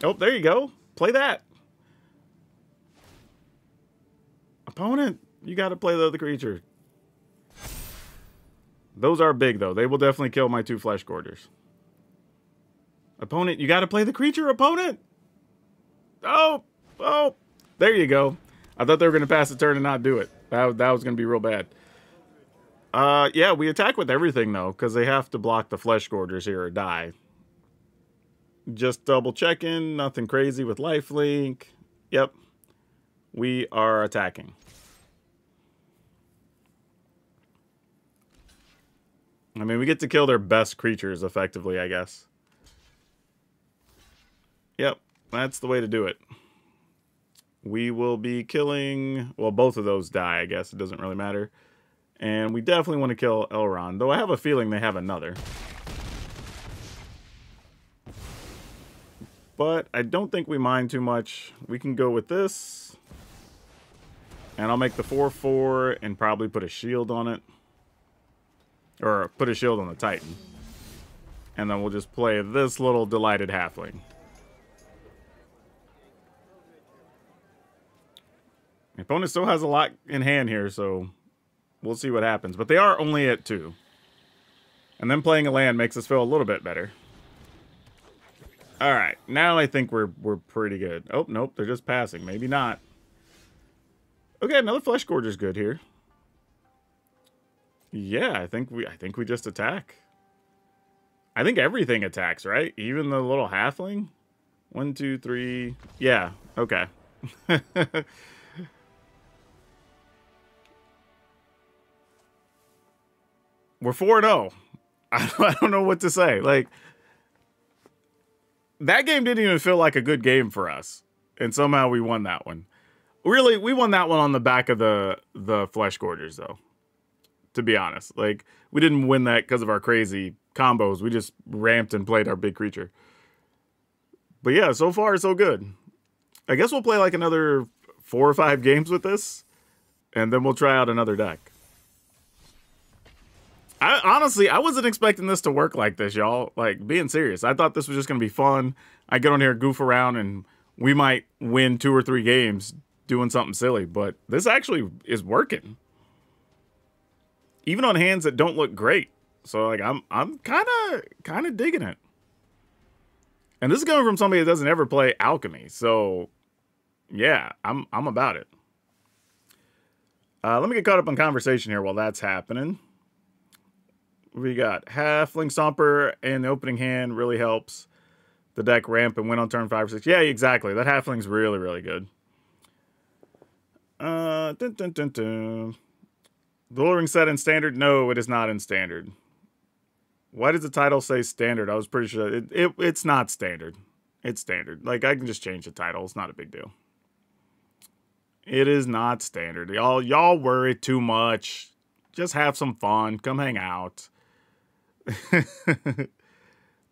Oh, there you go. Play that. Opponent, you got to play the other creature. Those are big, though. They will definitely kill my two Flesh Gorgers. Opponent, you got to play the creature, opponent. Oh, oh. There you go. I thought they were going to pass the turn and not do it. That, that was going to be real bad. Uh, yeah, we attack with everything, though, because they have to block the Flesh Gorgers here or die. Just double checking. Nothing crazy with lifelink. Yep. We are attacking. I mean, we get to kill their best creatures effectively, I guess. Yep, that's the way to do it. We will be killing... Well, both of those die, I guess. It doesn't really matter. And we definitely want to kill Elrond, though I have a feeling they have another. But I don't think we mind too much. We can go with this. And I'll make the four four and probably put a shield on it. Or put a shield on the Titan. And then we'll just play this little Delighted Halfling. The opponent still has a lot in hand here, so we'll see what happens. But they are only at two. And then playing a land makes us feel a little bit better. All right, now I think we're we're pretty good. Oh, nope, they're just passing. Maybe not. Okay, another Flesh Gorger's good here. Yeah, I think we I think we just attack. I think everything attacks, right? Even the little halfling? One, two, three. Yeah, okay. We're four and oh. I don't know what to say. Like, that game didn't even feel like a good game for us. And somehow we won that one. Really, we won that one on the back of the, the Flesh Gorgers, though. To be honest. Like, we didn't win that because of our crazy combos. We just ramped and played our big creature. But yeah, so far, so good. I guess we'll play like another four or five games with this. And then we'll try out another deck. I, honestly, I wasn't expecting this to work like this, y'all. Like, being serious. I thought this was just going to be fun. I get on here, goof around, and we might win two or three games doing something silly. But this actually is working. Even on hands that don't look great. So, like, I'm I'm kind of kind of digging it. And this is coming from somebody that doesn't ever play Alchemy. So, yeah, I'm, I'm about it. Uh, let me get caught up on conversation here while that's happening. We got Halfling Stomper and the opening hand really helps the deck ramp and win on turn five or six. Yeah, exactly. That Halfling's really, really good. Uh, dun, dun, dun, dun. The Lord of the Rings set in standard? No, it is not in standard. Why does the title say standard? I was pretty sure it, it it's not standard. It's standard. Like, I can just change the title. It's not a big deal. It is not standard. Y'all, y'all worry too much. Just have some fun. Come hang out.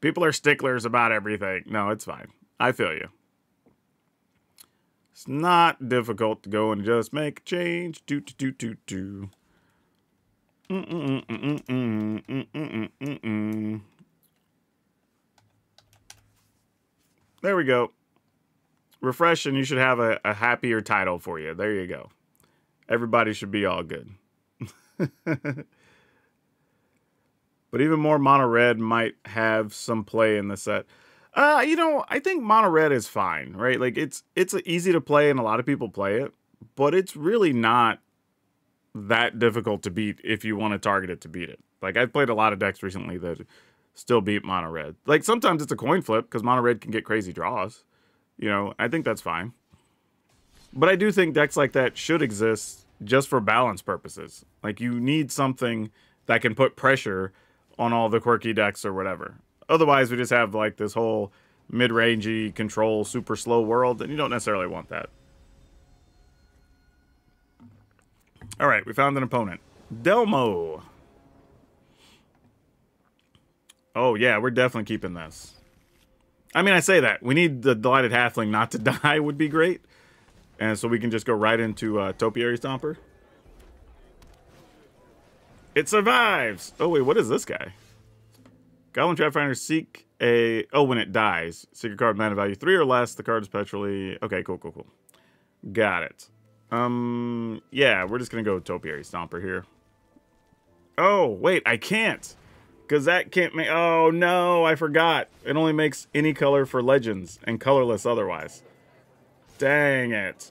People are sticklers about everything. No, it's fine. I feel you. It's not difficult to go and just make a change. Do do do do do. There we go. Refresh, and you should have a, a happier title for you. There you go. Everybody should be all good. But even more mono red might have some play in the set. Uh, you know, I think mono red is fine, right? Like, it's it's easy to play and a lot of people play it, but it's really not that difficult to beat if you want to target it to beat it. Like, I've played a lot of decks recently that still beat mono red. Like, sometimes it's a coin flip because mono red can get crazy draws. You know, I think that's fine. But I do think decks like that should exist just for balance purposes. Like, you need something that can put pressure on all the quirky decks or whatever. Otherwise, we just have, like, this whole mid-rangey, control, super slow world, and you don't necessarily want that. All right, we found an opponent. Delmo. Oh, yeah, we're definitely keeping this. I mean, I say that. We need the Delighted Halfling not to die would be great. And so we can just go right into uh, Topiary Stomper. It survives! Oh, wait, what is this guy? Goblin Trapfinder, seek a... Oh, when it dies. Seek a card with mana value three or less. The card is perpetually... Okay, cool, cool, cool. Got it. Um, yeah, we're just going to go Topiary Stomper here. Oh, wait, I can't. Because that can't make... Oh, no, I forgot. It only makes any color for Legends and colorless otherwise. Dang it.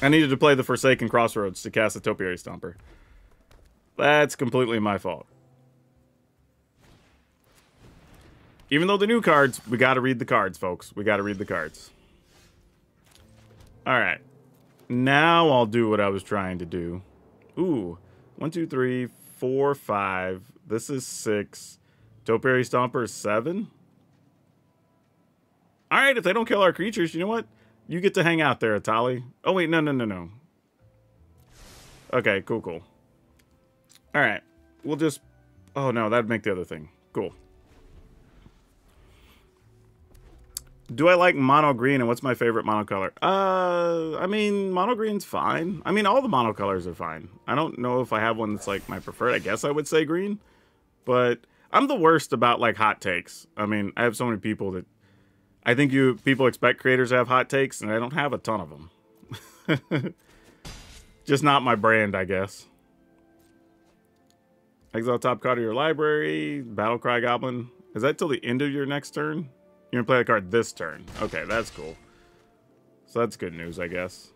I needed to play the Forsaken Crossroads to cast a Topiary Stomper. That's completely my fault. Even though the new cards, we got to read the cards, folks. We got to read the cards. All right. Now I'll do what I was trying to do. Ooh. One, two, three, four, five. This is six. Topiary Stomper is seven. All right. If they don't kill our creatures, you know what? You get to hang out there, Atali. Oh, wait. No, no, no, no. Okay. Cool, cool. All right. We'll just... Oh, no. That'd make the other thing. Cool. Do I like mono green and what's my favorite mono color? Uh, I mean, mono green's fine. I mean, all the mono colors are fine. I don't know if I have one that's like my preferred. I guess I would say green, but I'm the worst about like hot takes. I mean, I have so many people that I think you people expect creators to have hot takes, and I don't have a ton of them. Just not my brand, I guess. Exile top card of your library. Battlecry Goblin. Is that till the end of your next turn? You're going to play the card this turn. Okay, that's cool. So that's good news, I guess.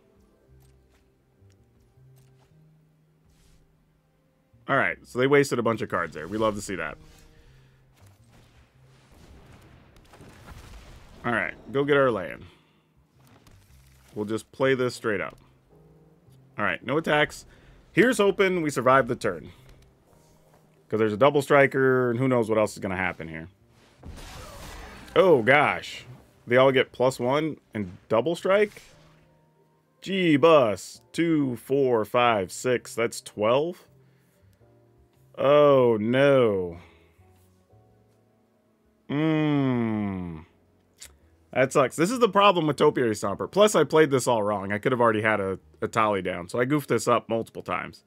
Alright, so they wasted a bunch of cards there. We love to see that. Alright, go get our land. We'll just play this straight up. Alright, no attacks. Here's hoping we survive the turn. Because there's a double striker, and who knows what else is going to happen here. Oh, gosh. They all get plus one and double strike? Gee, bus. Two, four, five, six. That's twelve? Oh, no. Mmm. That sucks. This is the problem with Topiary Stomper. Plus, I played this all wrong. I could have already had a, a tally down, so I goofed this up multiple times.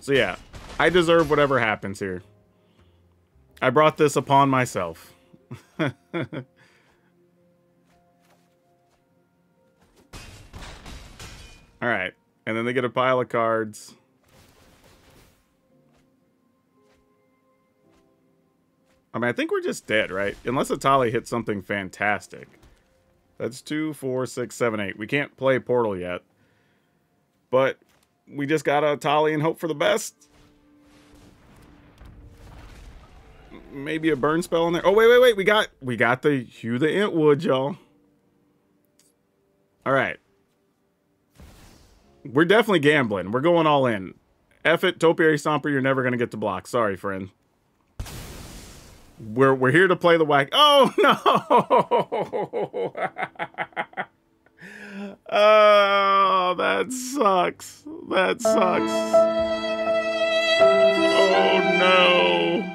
So, yeah. I deserve whatever happens here. I brought this upon myself. Alright, and then they get a pile of cards. I mean, I think we're just dead, right? Unless Atali hits something fantastic. That's two, four, six, seven, eight. We can't play Portal yet. But we just gotta Atali and hope for the best. Maybe a burn spell in there. Oh, wait, wait, wait. We got we got the Hugh the Entwood, y'all. All right. We're definitely gambling. We're going all in. F it, Topiary Stomper. You're never going to get to block. Sorry, friend. We're, we're here to play the whack. Oh, no. Oh, that sucks. That sucks. Oh, no.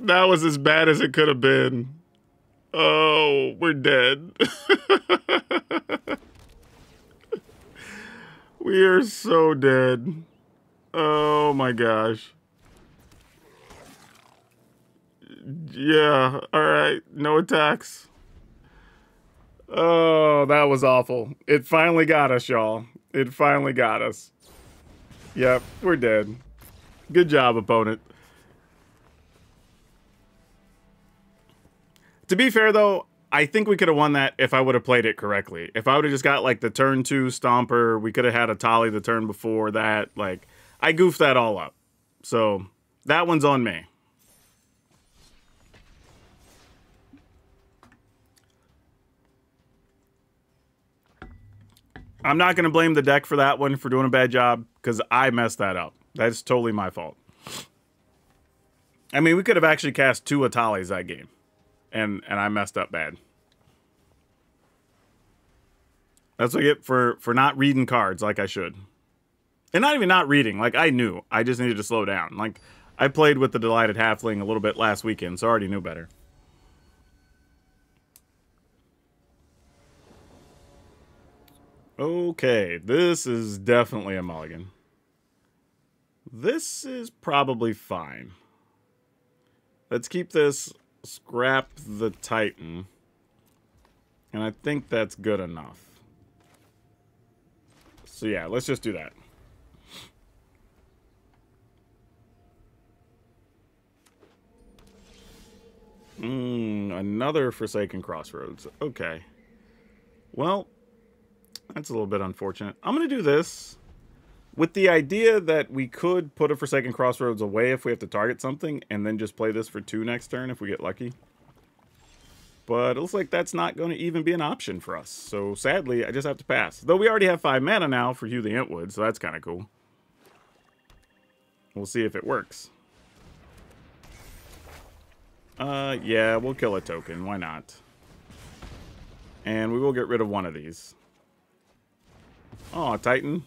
That was as bad as it could have been. Oh, we're dead. We are so dead. Oh my gosh. Yeah, all right, no attacks. Oh, that was awful. It finally got us, y'all. It finally got us. Yep, we're dead. Good job, opponent. To be fair, though, I think we could have won that if I would have played it correctly. If I would have just got, like, the turn two Stomper, we could have had a Tali the turn before that. Like, I goofed that all up. So, that one's on me. I'm not going to blame the deck for that one for doing a bad job, because I messed that up. That's totally my fault. I mean, we could have actually cast two Atalis that game. and and I messed up bad. That's what I get for for not reading cards like I should, and not even not reading. Like I knew, I just needed to slow down. Like I played with the Delighted Halfling a little bit last weekend, so I already knew better. Okay, this is definitely a mulligan. This is probably fine. Let's keep this, scrap the Titan. And I think that's good enough. So yeah, let's just do that. Mmm, another Forsaken Crossroads. Okay. Well, that's a little bit unfortunate. I'm going to do this with the idea that we could put a Forsaken Crossroads away if we have to target something, and then just play this for two next turn if we get lucky. But it looks like that's not going to even be an option for us. So sadly, I just have to pass. Though we already have five mana now for Hugh the Entwood, so that's kind of cool. We'll see if it works. Uh, yeah, we'll kill a token. Why not? And we will get rid of one of these. Oh, Titan.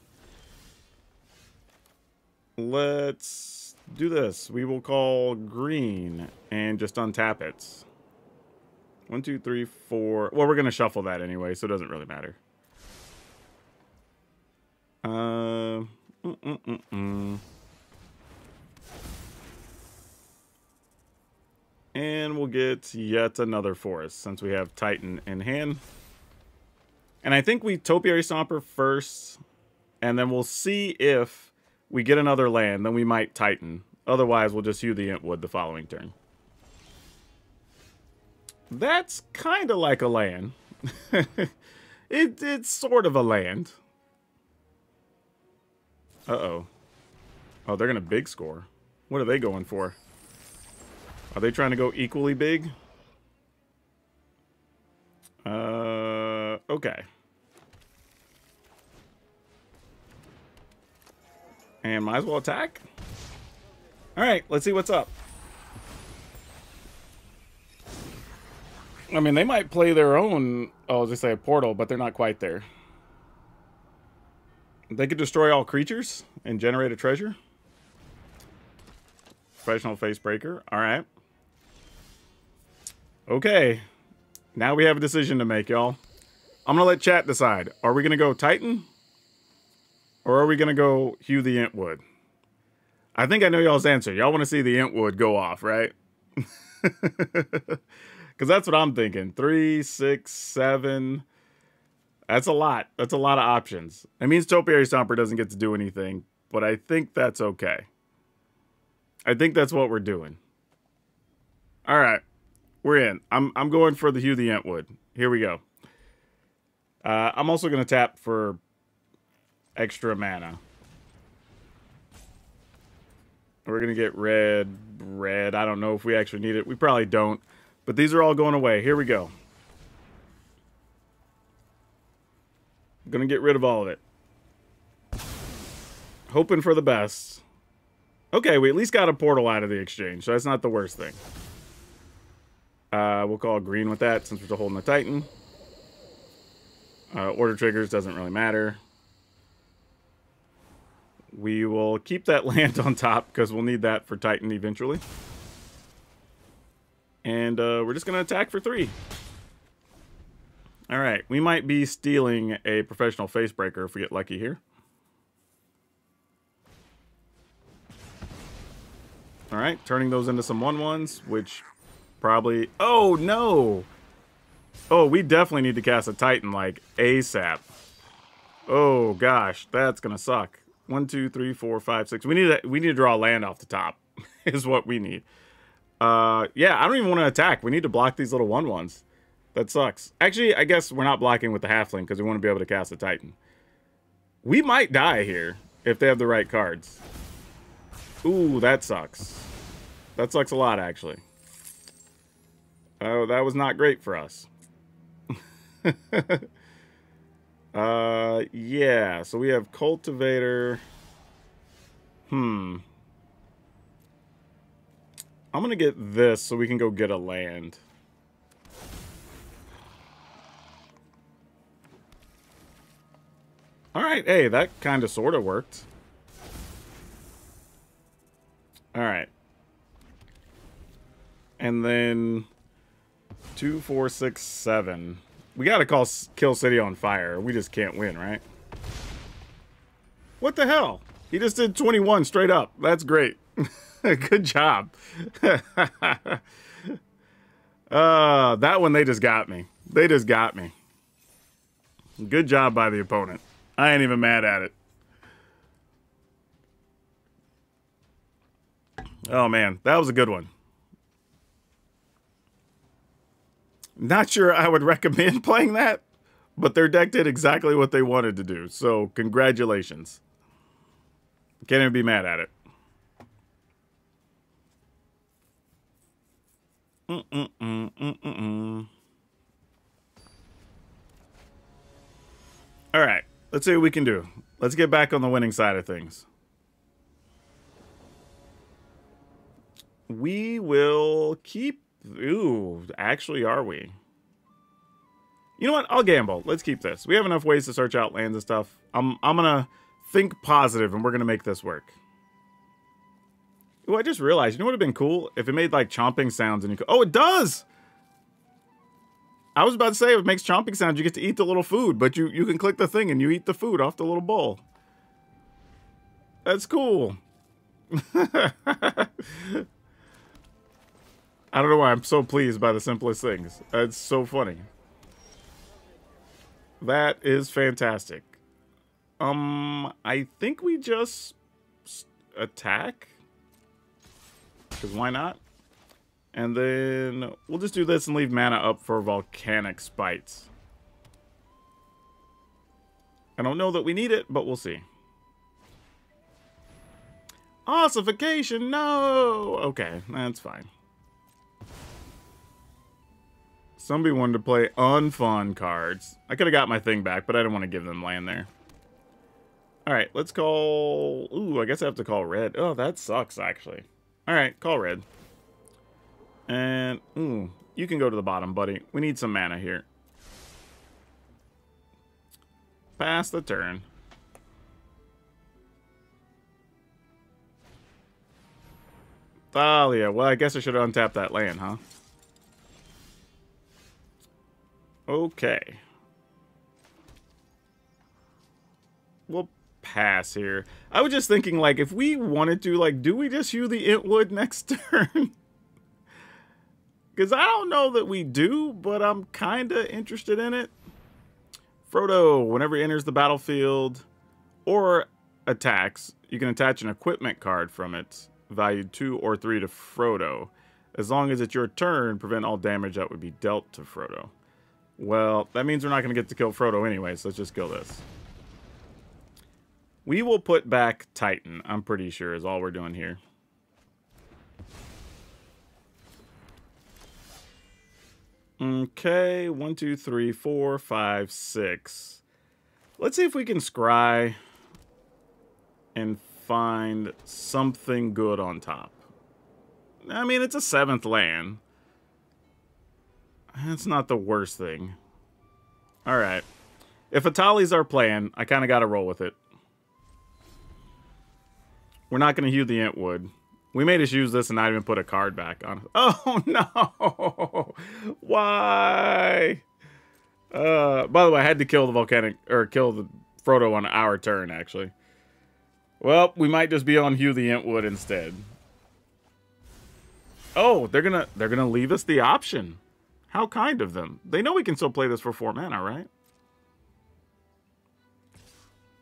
Let's do this. We will call green and just untap it. One, two, three, four. Well, we're going to shuffle that anyway, so it doesn't really matter. Uh, mm, mm, mm, mm. And we'll get yet another forest since we have Titan in hand. And I think we Topiary Stomper first, and then we'll see if we get another land, then we might Titan. Otherwise, we'll just Hew the Entwood the following turn. That's kind of like a land. it, it's sort of a land. Uh-oh. Oh, they're going to big score. What are they going for? Are they trying to go equally big? Uh, okay. And might as well attack. All right, let's see what's up. I mean, they might play their own, oh, I was just saying portal, but they're not quite there. They could destroy all creatures and generate a treasure. Professional Face Breaker. All right. Okay. Now we have a decision to make, y'all. I'm going to let chat decide. Are we going to go Titan? Or are we going to go Hew the Entwood? I think I know y'all's answer. Y'all want to see the Entwood go off, right? Because that's what I'm thinking. Three, six, seven. That's a lot. That's a lot of options. It means Topiary Stomper doesn't get to do anything, but I think that's okay. I think that's what we're doing. All right. We're in. I'm, I'm going for the Hew the Entwood. Here we go. Uh, I'm also going to tap for extra mana. We're going to get red, red. I don't know if we actually need it. We probably don't. But these are all going away. Here we go. I'm going to get rid of all of it. Hoping for the best. Okay, we at least got a portal out of the exchange, so that's not the worst thing. Uh, we'll call green with that since we're still holding the Titan. Uh, order triggers doesn't really matter. We will keep that land on top because we'll need that for Titan eventually. And uh, we're just going to attack for three. All right. We might be stealing a Professional Face Breaker if we get lucky here. All right. Turning those into some one ones, which... Probably, oh no! Oh, we definitely need to cast a Titan, like, ASAP. Oh gosh, that's gonna suck. One, two, three, four, five, six. We need to, we need to draw land off the top, is what we need. Uh, yeah, I don't even want to attack. We need to block these little one ones. That sucks. Actually, I guess we're not blocking with the Halfling, because we want to be able to cast a Titan. We might die here, if they have the right cards. Ooh, that sucks. That sucks a lot, actually. Oh, that was not great for us. uh, yeah, so we have Cultivator. Hmm. I'm going to get this so we can go get a land. All right, hey, that kind of sort of worked. All right. And then two, four, six, seven. We got to call Kill City on fire. We just can't win, right? What the hell? He just did twenty-one straight up. That's great. Good job. uh, that one, they just got me. They just got me. Good job by the opponent. I ain't even mad at it. Oh, man. That was a good one. Not sure I would recommend playing that, but their deck did exactly what they wanted to do. So, congratulations. Can't even be mad at it. Mm-mm-mm, mm-mm-mm. All right. Let's see what we can do. Let's get back on the winning side of things. We will keep... Ooh, actually, are we? You know what? I'll gamble. Let's keep this. We have enough ways to search out lands and stuff. I'm, I'm going to think positive, and we're going to make this work. Ooh, I just realized. You know what would have been cool? If it made, like, chomping sounds. And you could, oh, it does! I was about to say, if it makes chomping sounds, you get to eat the little food. But you, you can click the thing, and you eat the food off the little bowl. That's cool. I don't know why I'm so pleased by the simplest things. It's so funny. That is fantastic. Um, I think we just attack. Because why not? And then we'll just do this and leave mana up for Volcanic Spites. I don't know that we need it, but we'll see. Ossification, no! Okay, that's fine. Somebody wanted to play unfun cards. I could have got my thing back, but I didn't want to give them land there. All right, let's call... Ooh, I guess I have to call red. Oh, that sucks, actually. All right, call red. And, ooh, you can go to the bottom, buddy. We need some mana here. Pass the turn. Thalia. Well, I guess I should have untapped that land, huh? Okay. We'll pass here. I was just thinking, like, if we wanted to, like, do we just hew the Entwood next turn? Because I don't know that we do, but I'm kind of interested in it. Frodo, whenever he enters the battlefield or attacks, you can attach an equipment card from it, valued two or three to Frodo. As long as it's your turn, prevent all damage that would be dealt to Frodo. Well, that means we're not going to get to kill Frodo anyway, so let's just kill this. We will put back Titan, I'm pretty sure, is all we're doing here. Okay, one, two, three, four, five, six. Let's see if we can scry and find something good on top. I mean, it's a seventh land. That's not the worst thing. All right. If Atali's our plan, I kind of got to roll with it. We're not going to hew the Entwood. We may just use this and not even put a card back on. Oh, no. Why? Uh, by the way, I had to kill the volcanic, or kill the Frodo on our turn, actually. Well, we might just be on hew the Entwood instead. Oh, they're going to they're going to leave us the option. How kind of them. They know we can still play this for four mana, right?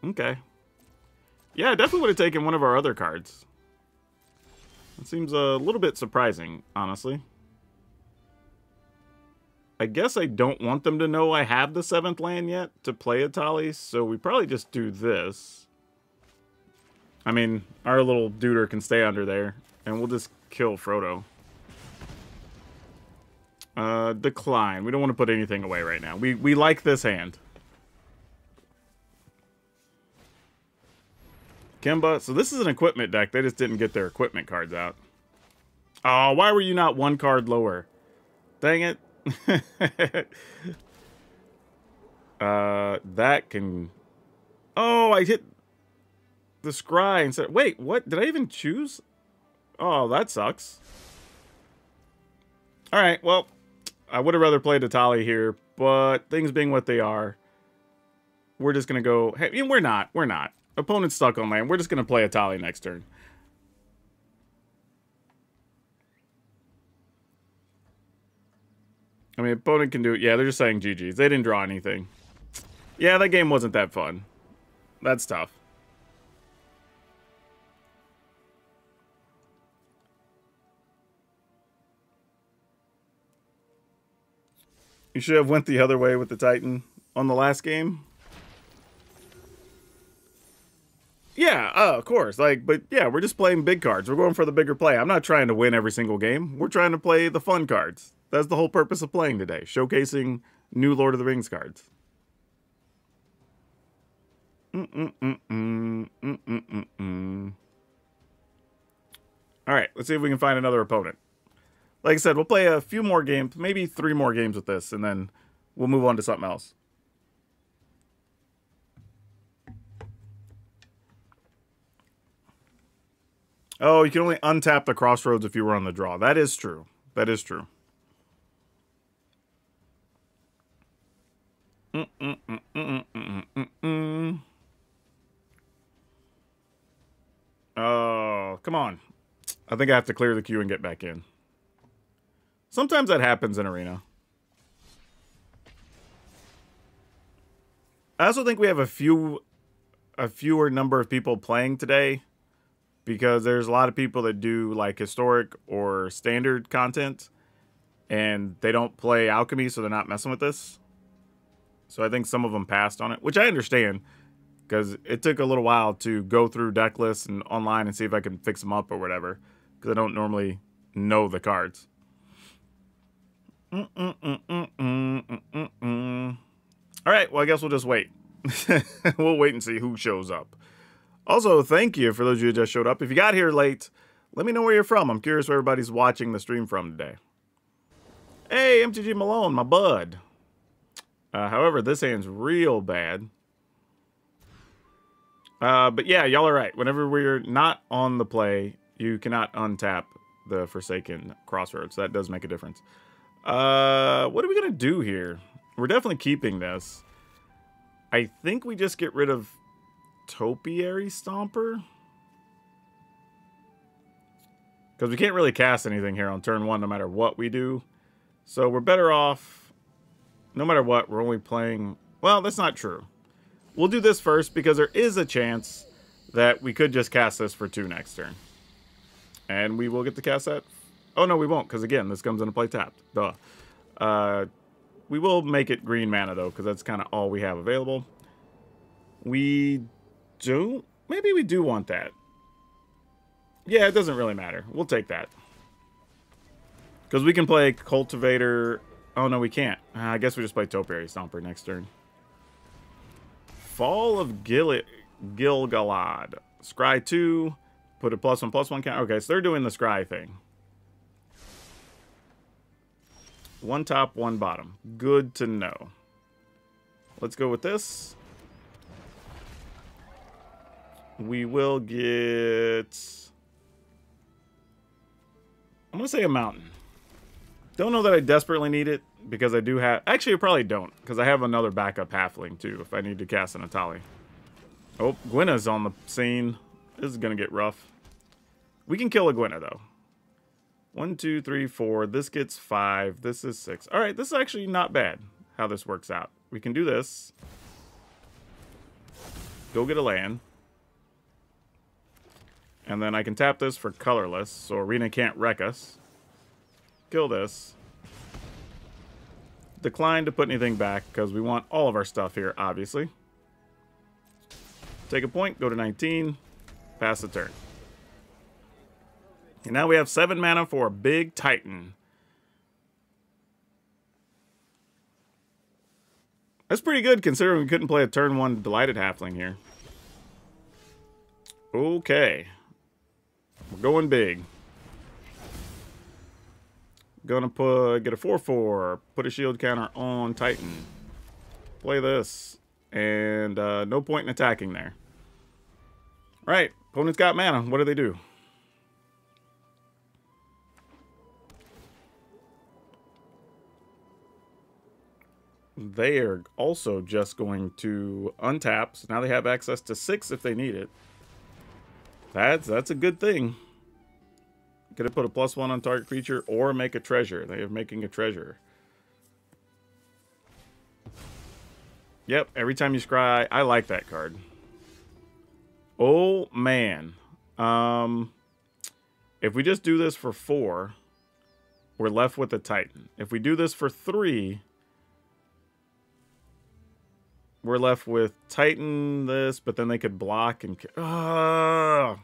Okay. Yeah, I definitely would have taken one of our other cards. It seems a little bit surprising, honestly. I guess I don't want them to know I have the seventh land yet to play Atali, so we probably just do this. I mean, our little duder can stay under there, and we'll just kill Frodo. Uh, decline. We don't want to put anything away right now. We, we like this hand. Kimba. So this is an equipment deck. They just didn't get their equipment cards out. Oh, why were you not one card lower? Dang it. uh, that can... Oh, I hit the scry and said, wait, what? Did I even choose? Oh, that sucks. All right, well, I would have rather played Atali here, but things being what they are, we're just going to go... Hey, we're not. We're not. Opponent's stuck on land. We're just going to play Atali next turn. I mean, opponent can do it. Yeah, they're just saying G G's. They didn't draw anything. Yeah, that game wasn't that fun. That's tough. You should have went the other way with the Titan on the last game. Yeah, uh, of course. Like, but yeah, we're just playing big cards. We're going for the bigger play. I'm not trying to win every single game. We're trying to play the fun cards. That's the whole purpose of playing today, showcasing new Lord of the Rings cards. Mm-mm-mm-mm, mm-mm-mm-mm. All right, let's see if we can find another opponent. Like I said, we'll play a few more games, maybe three more games with this, and then we'll move on to something else. Oh, you can only untap the crossroads if you were on the draw. That is true. That is true. Mm-mm-mm-mm-mm-mm-mm-mm. Oh, come on. I think I have to clear the queue and get back in. Sometimes that happens in Arena. I also think we have a few, a fewer number of people playing today because there's a lot of people that do like historic or standard content and they don't play Alchemy, so they're not messing with this. So I think some of them passed on it, which I understand because it took a little while to go through deck lists and online and see if I can fix them up or whatever because I don't normally know the cards. Mm-mm-mm-mm-mm-mm-mm-mm. All right, well, I guess we'll just wait. We'll wait and see who shows up. Also, thank you for those of you who just showed up. If you got here late, let me know where you're from. I'm curious where everybody's watching the stream from today. Hey, M T G Malone, my bud. Uh, however, this hand's real bad. Uh, but yeah, y'all are right. Whenever we're not on the play, you cannot untap the Forsaken Crossroads. That does make a difference. Uh, what are we going to do here? We're definitely keeping this. I think we just get rid of Topiary Stomper. Because we can't really cast anything here on turn one no matter what we do. So we're better off... No matter what, we're only playing... Well, that's not true. We'll do this first because there is a chance that we could just cast this for two next turn. And we will get to cast that... Oh, no, we won't, because, again, this comes into play tapped. Duh. Uh, we will make it green mana, though, because that's kind of all we have available. We do? Maybe we do want that. Yeah, it doesn't really matter. We'll take that. Because we can play Cultivator. Oh, no, we can't. Uh, I guess we just play Topiary Stomper next turn. Fall of Gil Gilgalad. Scry two. Put a plus one, plus one counter. Okay, so they're doing the Scry thing. One top, one bottom. Good to know. Let's go with this. We will get... I'm going to say a mountain. Don't know that I desperately need it, because I do have... Actually, I probably don't, because I have another backup halfling, too, if I need to cast an Atali. Oh, Gwenna's on the scene. This is going to get rough. We can kill a Gwenna, though. One, two, three, four. This gets five. This is six. All right, this is actually not bad how this works out. We can do this. Go get a land. And then I can tap this for colorless, so Arena can't wreck us. Kill this. Decline to put anything back, because we want all of our stuff here, obviously. Take a point, go to nineteen. Pass the turn. And now we have seven mana for a big Titan. That's pretty good considering we couldn't play a turn one Delighted Halfling here. Okay. We're going big. Gonna put, get a four four. Put a shield counter on Titan. Play this. and uh, no point in attacking there. All right, opponent's got mana. What do they do? They are also just going to untap, so now they have access to six if they need it. That's that's a good thing. Could have put a plus one on target creature or make a treasure. They are making a treasure. Yep, every time you scry, I like that card. Oh man. Um if we just do this for four, we're left with a Titan. If we do this for three, we're left with Titan this, but then they could block and... Uh,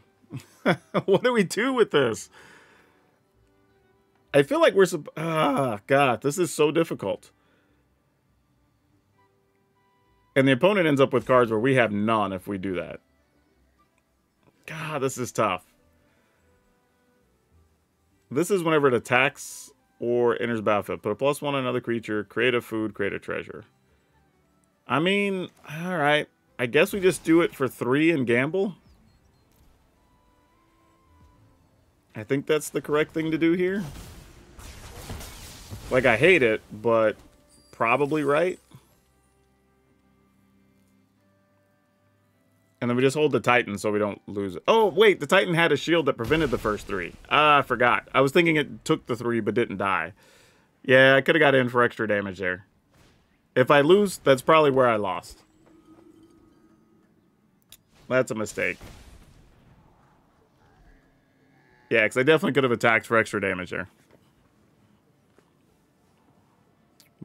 what do we do with this? I feel like we're... Ah, God, this is so difficult. And the opponent ends up with cards where we have none if we do that. God, this is tough. This is whenever it attacks or enters battlefield. Put a plus one on another creature, create a food, create a treasure. I mean, all right. I guess we just do it for three and gamble. I think that's the correct thing to do here. Like, I hate it, but probably right. And then we just hold the Titan so we don't lose it. Oh, wait, the Titan had a shield that prevented the first three. Ah, I forgot. I was thinking it took the three but didn't die. Yeah, I could have got in for extra damage there. If I lose, that's probably where I lost. That's a mistake. Yeah, because I definitely could have attacked for extra damage there.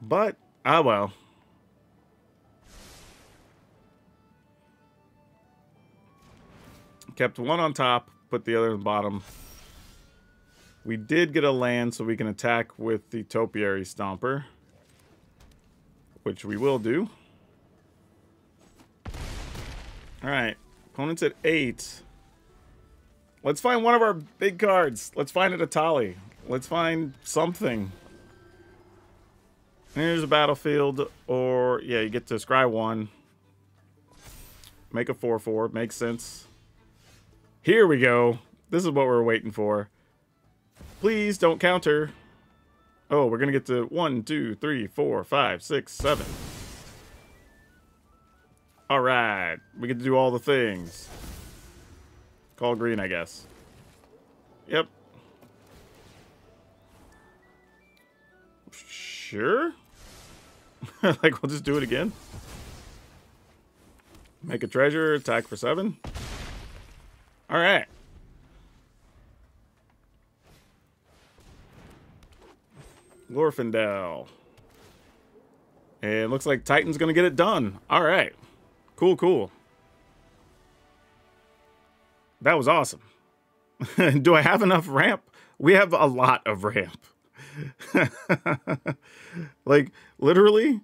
But, ah well. Kept one on top, put the other on the bottom. We did get a land, so we can attack with the Topiary Stomper. Which we will do. Alright. Opponent's at eight. Let's find one of our big cards. Let's find an Atali. Let's find something. Here's a battlefield. Or, yeah, you get to scry one. Make a four four. Makes sense. Here we go. This is what we're waiting for. Please don't counter. Oh, we're going to get to one, two, three, four, five, six, seven. All right. We get to do all the things. Call green, I guess. Yep. Sure. Like, we'll just do it again. Make a treasure, attack for seven. All right. Glorfindel. And it looks like Titan's going to get it done. All right. Cool, cool. That was awesome. Do I have enough ramp? We have a lot of ramp. Like, literally,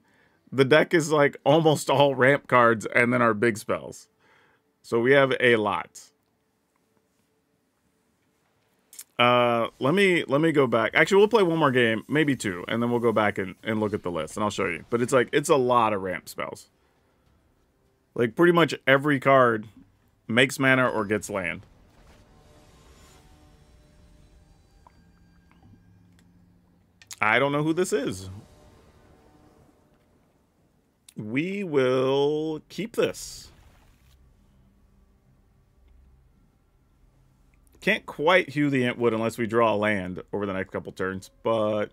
the deck is like almost all ramp cards and then our big spells. So we have a lot. Uh, let me, let me go back. Actually, we'll play one more game, maybe two, and then we'll go back and, and look at the list, and I'll show you. But it's like, it's a lot of ramp spells. Like, pretty much every card makes mana or gets land. I don't know who this is. We will keep this. Can't quite hew the Antwood unless we draw a land over the next couple turns, but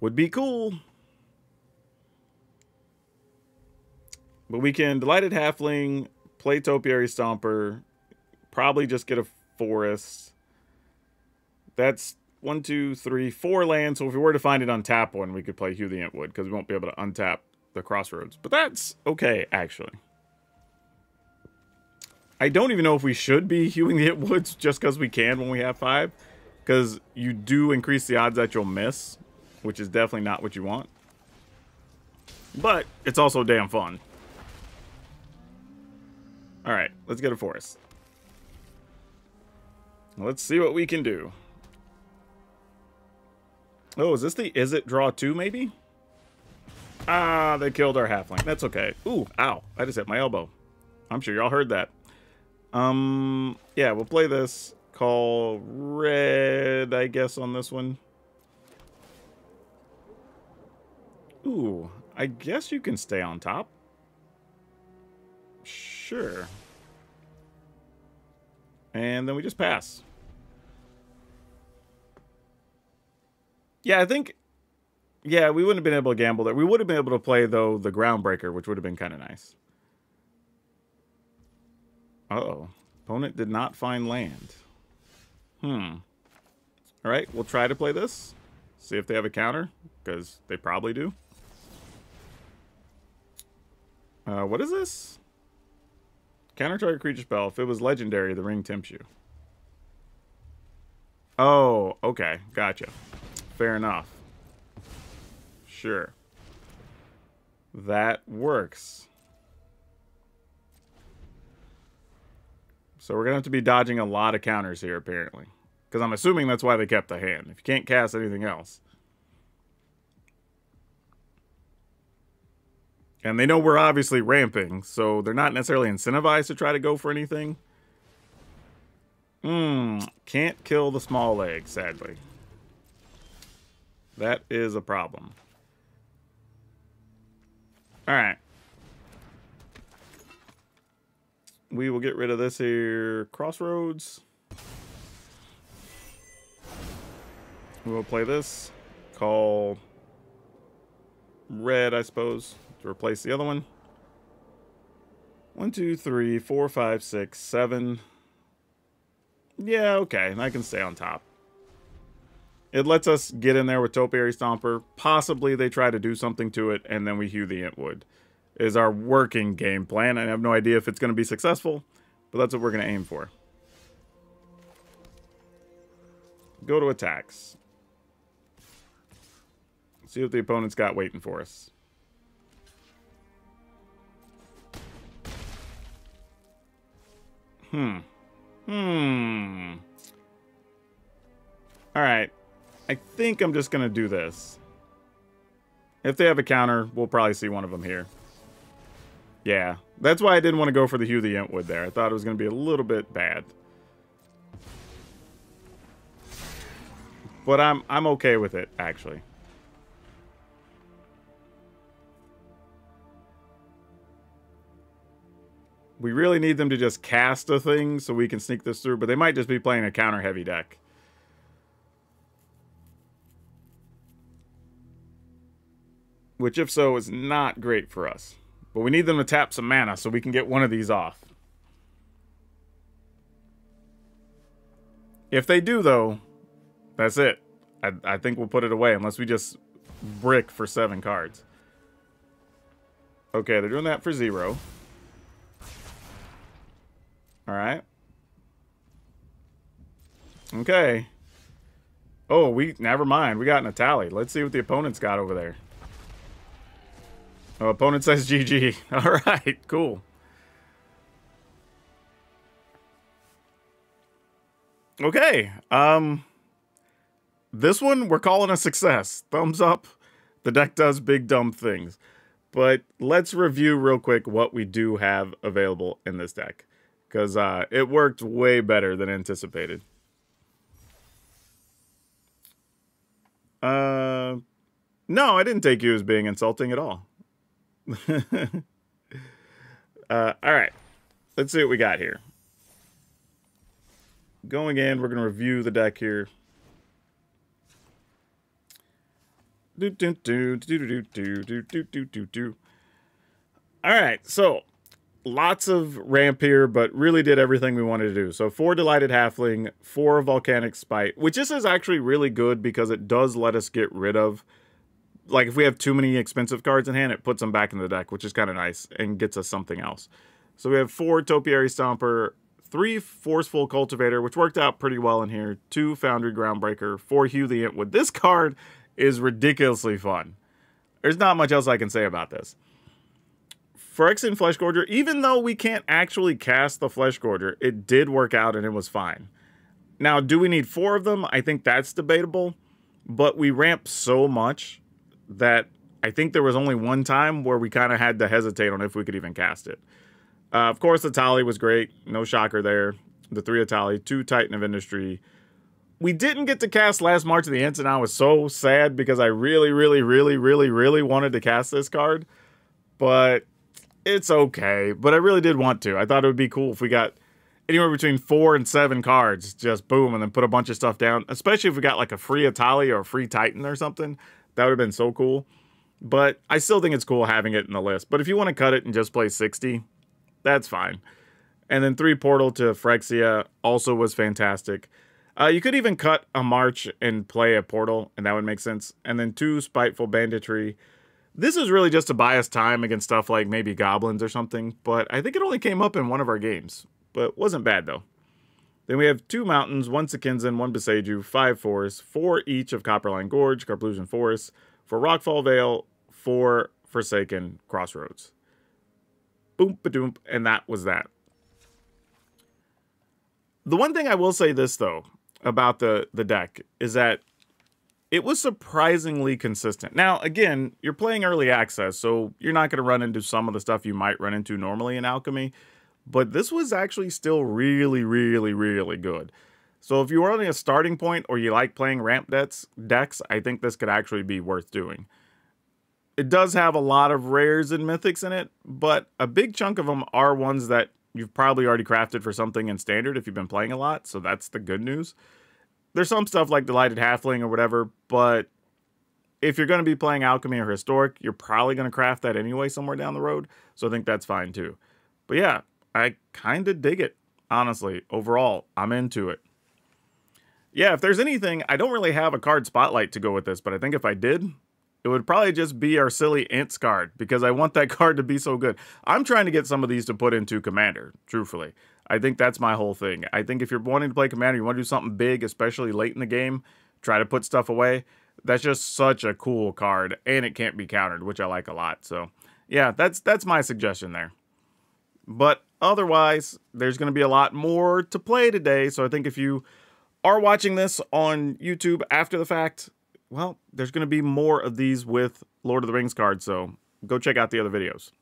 would be cool. But we can Delighted Halfling, play Topiary Stomper, probably just get a forest. That's one, two, three, four lands. So if we were to find it on tap one, we could play Hew the Antwood because we won't be able to untap the Crossroads. But that's okay, actually. I don't even know if we should be hewing the Antwoods just because we can when we have five. Because you do increase the odds that you'll miss, which is definitely not what you want. But it's also damn fun. Alright, let's get a forest. Let's see what we can do. Oh, is this the Is It Draw two maybe? Ah, they killed our halfling. That's okay. Ooh, ow. I just hit my elbow. I'm sure y'all heard that. Um, yeah, we'll play this. Call red, I guess, on this one. Ooh, I guess you can stay on top. Sure. And then we just pass. Yeah, I think... Yeah, we wouldn't have been able to gamble there. We would have been able to play, though, the Groundbreaker, which would have been kind of nice. Uh-oh. Opponent did not find land. Hmm. All right, we'll try to play this. See if they have a counter, because they probably do. Uh, what is this? Counter target creature spell. If it was legendary, the ring tempts you. Oh, okay. Gotcha. Fair enough. Sure. That works. So we're going to have to be dodging a lot of counters here, apparently. Because I'm assuming that's why they kept the hand. If you can't cast anything else. And they know we're obviously ramping, so they're not necessarily incentivized to try to go for anything. Hmm. Can't kill the small leg, sadly. That is a problem. Alright. We will get rid of this here. Crossroads. We will play this. Call red, I suppose, to replace the other one. One, two, three, four, five, six, seven. Yeah, okay. I can stay on top. It lets us get in there with Topiary Stomper. Possibly they try to do something to it, and then we hew the Entwood. Is our working game plan. I have no idea if it's going to be successful, but that's what we're going to aim for. Go to attacks. See what the opponent's got waiting for us. Hmm. Hmm. All right. I think I'm just going to do this. If they have a counter, we'll probably see one of them here. Yeah, that's why I didn't want to go for the Hew the Entwood there. I thought it was going to be a little bit bad. But I'm I'm okay with it, actually. We really need them to just cast a thing so we can sneak this through, but they might just be playing a counter-heavy deck. Which, if so, is not great for us. But we need them to tap some mana so we can get one of these off. If they do, though, that's it. I, I think we'll put it away unless we just brick for seven cards. Okay, they're doing that for zero. All right. Okay. Oh, we never mind. We got an tally. Let's see what the opponent's got over there. Oh, opponent says G G. All right, cool. Okay. Um, this one we're calling a success. Thumbs up. The deck does big, dumb things. But let's review real quick what we do have available in this deck. Because uh, it worked way better than anticipated. Uh, no, I didn't take you as being insulting at all. uh, alright, let's see what we got here. Going in, we're going to review the deck here. Do, do, do, do, do, do, do, do, do, do, do. Alright, so lots of ramp here, but really did everything we wanted to do. So four Delighted Halfling, four Volcanic Spite, which this is actually really good because it does let us get rid of. Like, if we have too many expensive cards in hand, it puts them back in the deck, which is kind of nice, and gets us something else. So we have four Topiary Stomper, three Forceful Cultivator, which worked out pretty well in here, two Foundry Groundbreaker, four Hew the Entwood. This card is ridiculously fun. There's not much else I can say about this. Phyrexian Fleshgorger, even though we can't actually cast the Fleshgorger, it did work out and it was fine. Now, do we need four of them? I think that's debatable, but we ramp so much that I think there was only one time where we kind of had to hesitate on if we could even cast it. Uh, of course, Atali was great. No shocker there. The three Atali, two Titan of Industry. We didn't get to cast Last March of the Ents, and I was so sad because I really, really, really, really, really wanted to cast this card. But it's okay. But I really did want to. I thought it would be cool if we got anywhere between four and seven cards. Just boom, and then put a bunch of stuff down. Especially if we got like a free Atali or a free Titan or something. That would have been so cool. But I still think it's cool having it in the list. But if you want to cut it and just play sixty, that's fine. And then three Portal to Phyrexia also was fantastic. Uh, you could even cut a March and play a Portal, and that would make sense. And then two Spiteful Banditry. This is really just to buy us time against stuff like maybe Goblins or something, but I think it only came up in one of our games. But wasn't bad, though. Then we have two Mountains, one Sakinzin, one Beseju, five Forests, four each of Copperline Gorge, Carplusian Forest, for Rockfall Vale, for Forsaken Crossroads. Boom, ba-doom, and that was that. The one thing I will say this, though, about the, the deck is that it was surprisingly consistent. Now, again, you're playing early access, so you're not going to run into some of the stuff you might run into normally in Alchemy, but this was actually still really, really, really good. So if you were only a starting point or you like playing ramp decks, decks, I think this could actually be worth doing. It does have a lot of rares and mythics in it, but a big chunk of them are ones that you've probably already crafted for something in standard if you've been playing a lot, so that's the good news. There's some stuff like Delighted Halfling or whatever, but if you're going to be playing Alchemy or Historic, you're probably going to craft that anyway somewhere down the road, so I think that's fine too. But yeah, I kind of dig it, honestly. Overall, I'm into it. Yeah, if there's anything, I don't really have a card spotlight to go with this, but I think if I did, it would probably just be our silly Ents card, because I want that card to be so good. I'm trying to get some of these to put into Commander, truthfully. I think that's my whole thing. I think if you're wanting to play Commander, you want to do something big, especially late in the game, try to put stuff away. That's just such a cool card, and it can't be countered, which I like a lot. So, yeah, that's that's my suggestion there. But otherwise, there's going to be a lot more to play today, so I think if you are watching this on YouTube after the fact, well, there's going to be more of these with Lord of the Rings cards, so go check out the other videos.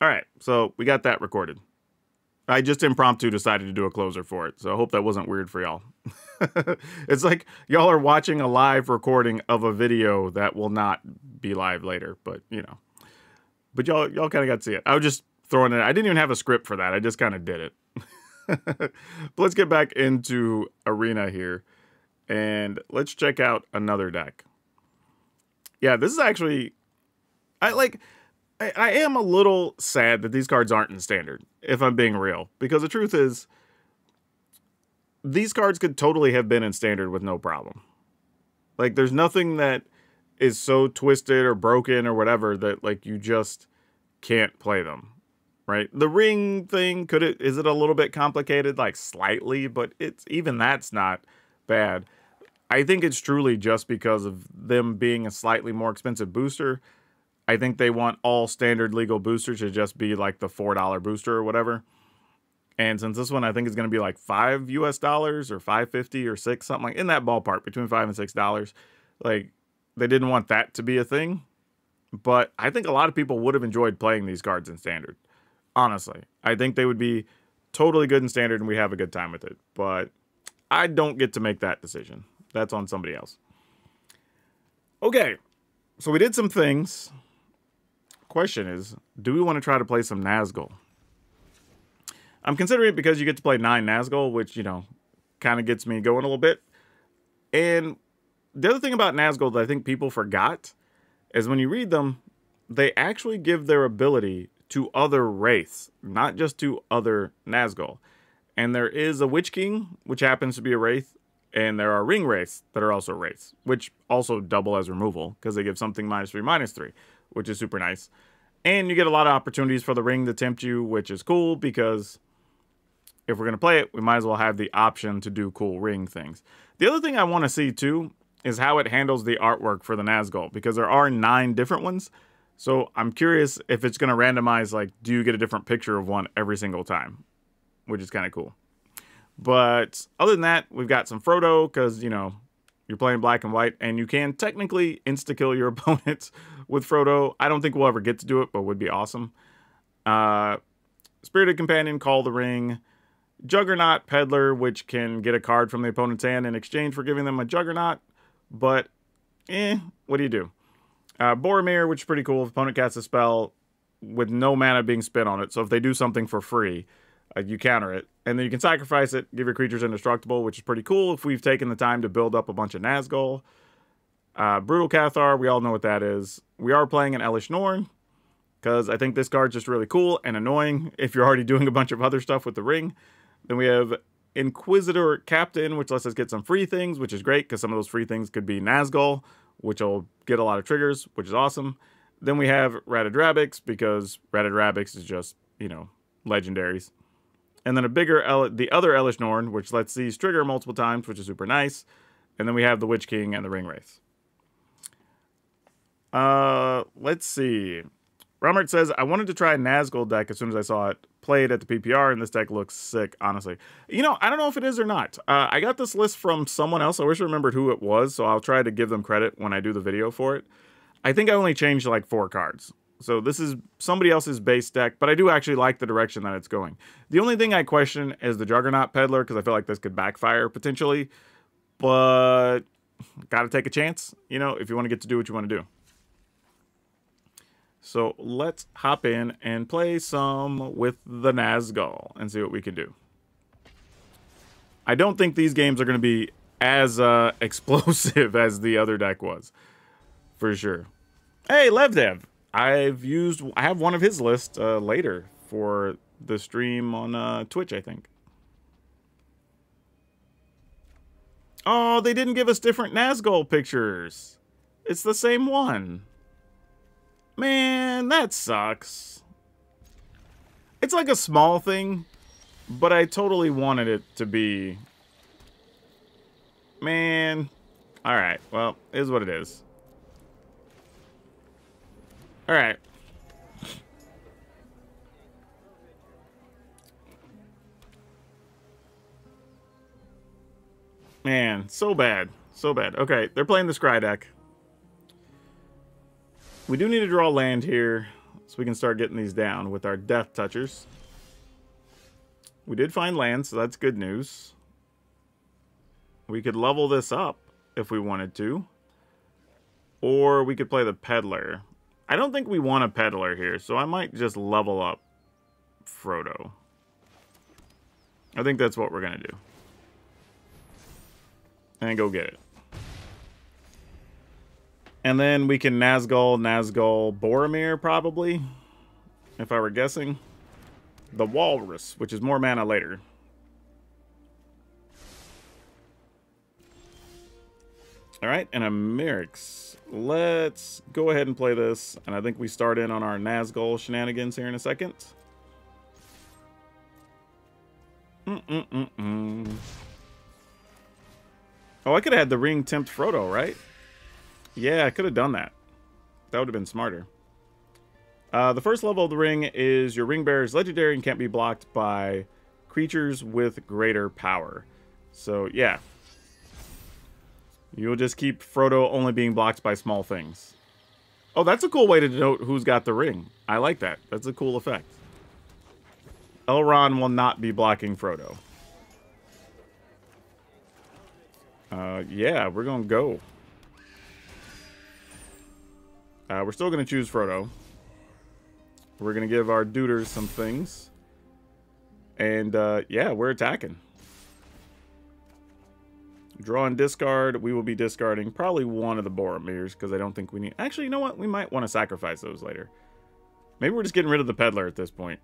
All right, so we got that recorded. I just impromptu decided to do a closer for it, so I hope that wasn't weird for y'all. It's like y'all are watching a live recording of a video that will not be live later, but, you know. But y'all y'all kind of got to see it. I was just throwing it. I didn't even have a script for that. I just kind of did it. But let's get back into Arena here, and let's check out another deck. Yeah, this is actually, I like, I, I am a little sad that these cards aren't in standard, if I'm being real, because the truth is, these cards could totally have been in standard with no problem. Like, there's nothing that is so twisted or broken or whatever that, like, you just can't play them. Right? The ring thing, could it, is it a little bit complicated? Like slightly, but it's, even that's not bad. I think it's truly just because of them being a slightly more expensive booster. I think they want all standard legal boosters to just be like the four dollar booster or whatever. And since this one, I think is going to be like five U S dollars or five fifty or six, something like in that ballpark between five and six dollars. Like they didn't want that to be a thing, but I think a lot of people would have enjoyed playing these cards in standard. Honestly, I think they would be totally good in standard and we have a good time with it. But I don't get to make that decision. That's on somebody else. Okay, so we did some things. Question is, do we want to try to play some Nazgul? I'm considering it because you get to play nine Nazgul, which, you know, kind of gets me going a little bit. And the other thing about Nazgul that I think people forgot is when you read them, they actually give their ability to other wraiths, not just to other Nazgul. And there is a Witch King, which happens to be a wraith, and there are ring wraiths that are also wraiths, which also double as removal, because they give something minus three, minus three, which is super nice. And you get a lot of opportunities for the ring to tempt you, which is cool, because if we're going to play it, we might as well have the option to do cool ring things. The other thing I want to see, too, is how it handles the artwork for the Nazgul, because there are nine different ones. So I'm curious if it's going to randomize, like, do you get a different picture of one every single time? Which is kind of cool. But other than that, we've got some Frodo, because, you know, You're playing black and white, and you can technically insta-kill your opponents with Frodo. I don't think we'll ever get to do it, but would be awesome. Uh, Spirited Companion, Call the Ring. Juggernaut Peddler, which can get a card from the opponent's hand in exchange for giving them a Juggernaut. But, eh, what do you do? Uh, Boromir, which is pretty cool. If opponent casts a spell with no mana being spent on it, so if they do something for free, uh, you counter it. And then you can sacrifice it, give your creatures indestructible, which is pretty cool if we've taken the time to build up a bunch of Nazgul. Uh, Brutal Cathar, we all know what that is. We are playing an Elesh Norn, because I think this card's just really cool and annoying if you're already doing a bunch of other stuff with the ring. Then we have Inquisitor Captain, which lets us get some free things, which is great, because some of those free things could be Nazgul, which will get a lot of triggers, which is awesome. Then we have Radadrabix, because Radadrabix is just, you know, legendaries. And then a bigger, El the other Elesh Norn, which lets these trigger multiple times, which is super nice. And then we have the Witch King and the Ring Wraith. Uh, let's see. Robert says, I wanted to try a Nazgul deck as soon as I saw it played at the P P R, and this deck looks sick, honestly. You know, I don't know if it is or not. Uh, I got this list from someone else. I wish I remembered who it was, so I'll try to give them credit when I do the video for it. I think I only changed like four cards. So this is somebody else's base deck, but I do actually like the direction that it's going. The only thing I question is the Juggernaut Peddler, because I feel like this could backfire potentially. But gotta take a chance, you know, if you want to get to do what you want to do. So let's hop in and play some with the Nazgul and see what we can do. I don't think these games are going to be as uh, explosive as the other deck was, for sure. Hey, Levdev! I've used, I have one of his lists uh, later for the stream on uh, Twitch, I think. Oh, they didn't give us different Nazgul pictures. It's the same one. Man, that sucks. It's like a small thing, but I totally wanted it to be... Man. Alright, well, it is what it is. Alright. Man, so bad. So bad. Okay, they're playing the Scry deck. We do need to draw land here so we can start getting these down with our Death Touchers. We did find land, so that's good news. We could level this up if we wanted to. Or we could play the Peddler. I don't think we want a Peddler here, so I might just level up Frodo. I think that's what we're going to do. And go get it. And then we can Nazgul, Nazgul, Boromir, probably, if I were guessing. The Walrus, which is more mana later. Alright, and a Merix. Let's go ahead and play this. And I think we start in on our Nazgul shenanigans here in a second. Mm-mm-mm-mm. Oh, I could have had the Ring Tempt Frodo, right? Yeah, I could have done that. That would have been smarter. Uh, the first level of the ring is your ring bearer is legendary and can't be blocked by creatures with greater power. So, yeah. You'll just keep Frodo only being blocked by small things. Oh, that's a cool way to denote who's got the ring. I like that. That's a cool effect. Elrond will not be blocking Frodo. Uh, yeah, we're going to go. Uh, we're still going to choose Frodo. We're going to give our duders some things. And, uh, yeah, we're attacking. Draw and discard. We will be discarding probably one of the Boromirs because I don't think we need... Actually, you know what? We might want to sacrifice those later. Maybe we're just getting rid of the Peddler at this point.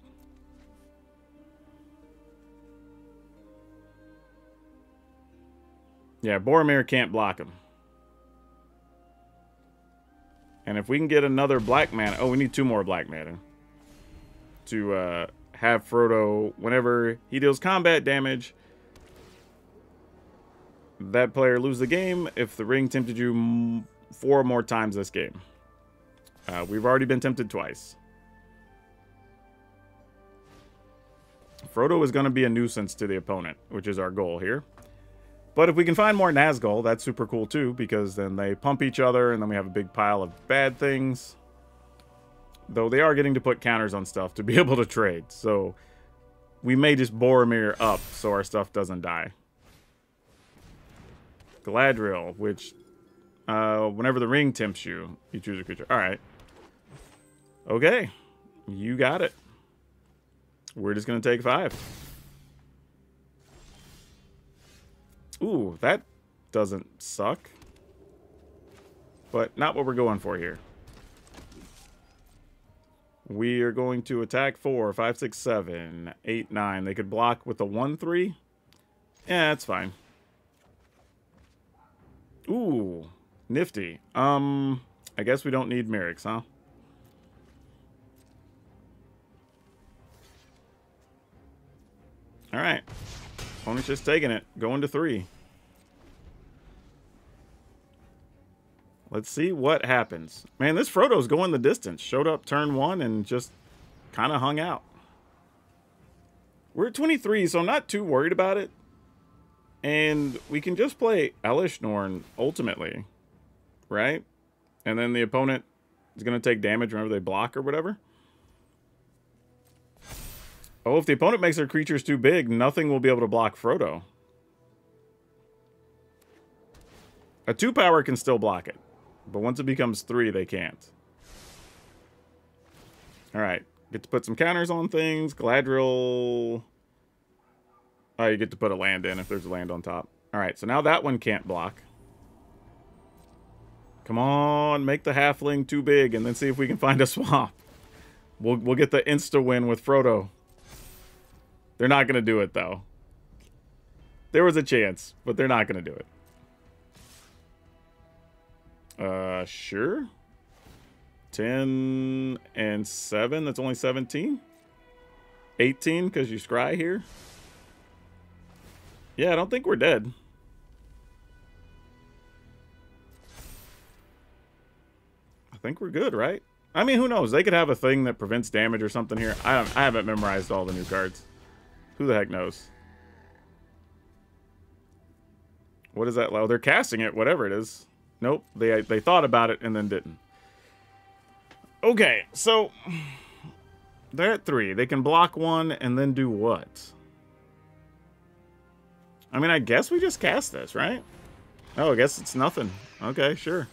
Yeah, Boromir can't block him. And if we can get another black mana... Oh, we need two more black mana. To uh, have Frodo, whenever he deals combat damage, that player loses the game if the ring tempted you four more times this game. Uh, we've already been tempted twice. Frodo is going to be a nuisance to the opponent, which is our goal here. But if we can find more Nazgul, that's super cool too, because then they pump each other, and then we have a big pile of bad things. Though they are getting to put counters on stuff to be able to trade, so we may just Boromir up so our stuff doesn't die. Galadriel, which uh, whenever the ring tempts you, you choose a creature. All right. Okay. You got it. We're just going to take five. Ooh, that doesn't suck. But not what we're going for here. We are going to attack four, five, six, seven, eight, nine. They could block with a one, three. Yeah, that's fine. Ooh, nifty. Um, I guess we don't need Merrick's, huh? All right. Opponent's just taking it. Going to three. Let's see what happens. Man, this Frodo's going the distance. Showed up turn one and just kind of hung out. We're at twenty-three, so I'm not too worried about it. And we can just play Elishnorn ultimately, right? And then the opponent is going to take damage whenever they block or whatever. Oh, if the opponent makes their creatures too big, nothing will be able to block Frodo. A two-power can still block it. But once it becomes three, they can't. All right. Get to put some counters on things. Galadriel. Oh, you get to put a land in if there's a land on top. All right. So now that one can't block. Come on. Make the halfling too big and then see if we can find a swamp. We'll, we'll get the insta-win with Frodo. They're not going to do it, though. There was a chance, but they're not going to do it. Uh, sure. ten and seven. That's only seventeen. eighteen, because you scry here. Yeah, I don't think we're dead. I think we're good, right? I mean, who knows? They could have a thing that prevents damage or something here. I, don't, I haven't memorized all the new cards. Who the heck knows? What is that? Oh, they're casting it, whatever it is. Nope, they, they thought about it and then didn't. Okay, so they're at three. They can block one and then do what? I mean, I guess we just cast this, right? Oh, I guess it's nothing. Okay, sure.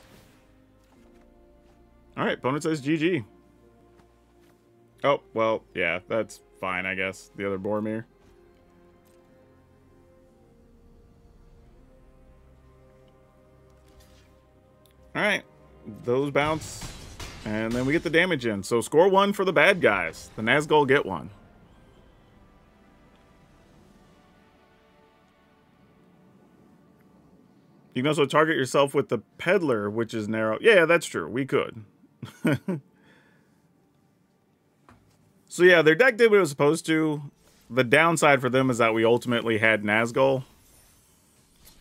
All right, opponent says G G. Oh, well, yeah, that's fine, I guess. The other Boromir. All right, those bounce, and then we get the damage in. So score one for the bad guys. The Nazgul get one. You can also target yourself with the Peddler, which is narrow. Yeah, that's true. We could. So yeah, their deck did what it was supposed to. The downside for them is that we ultimately had Nazgul,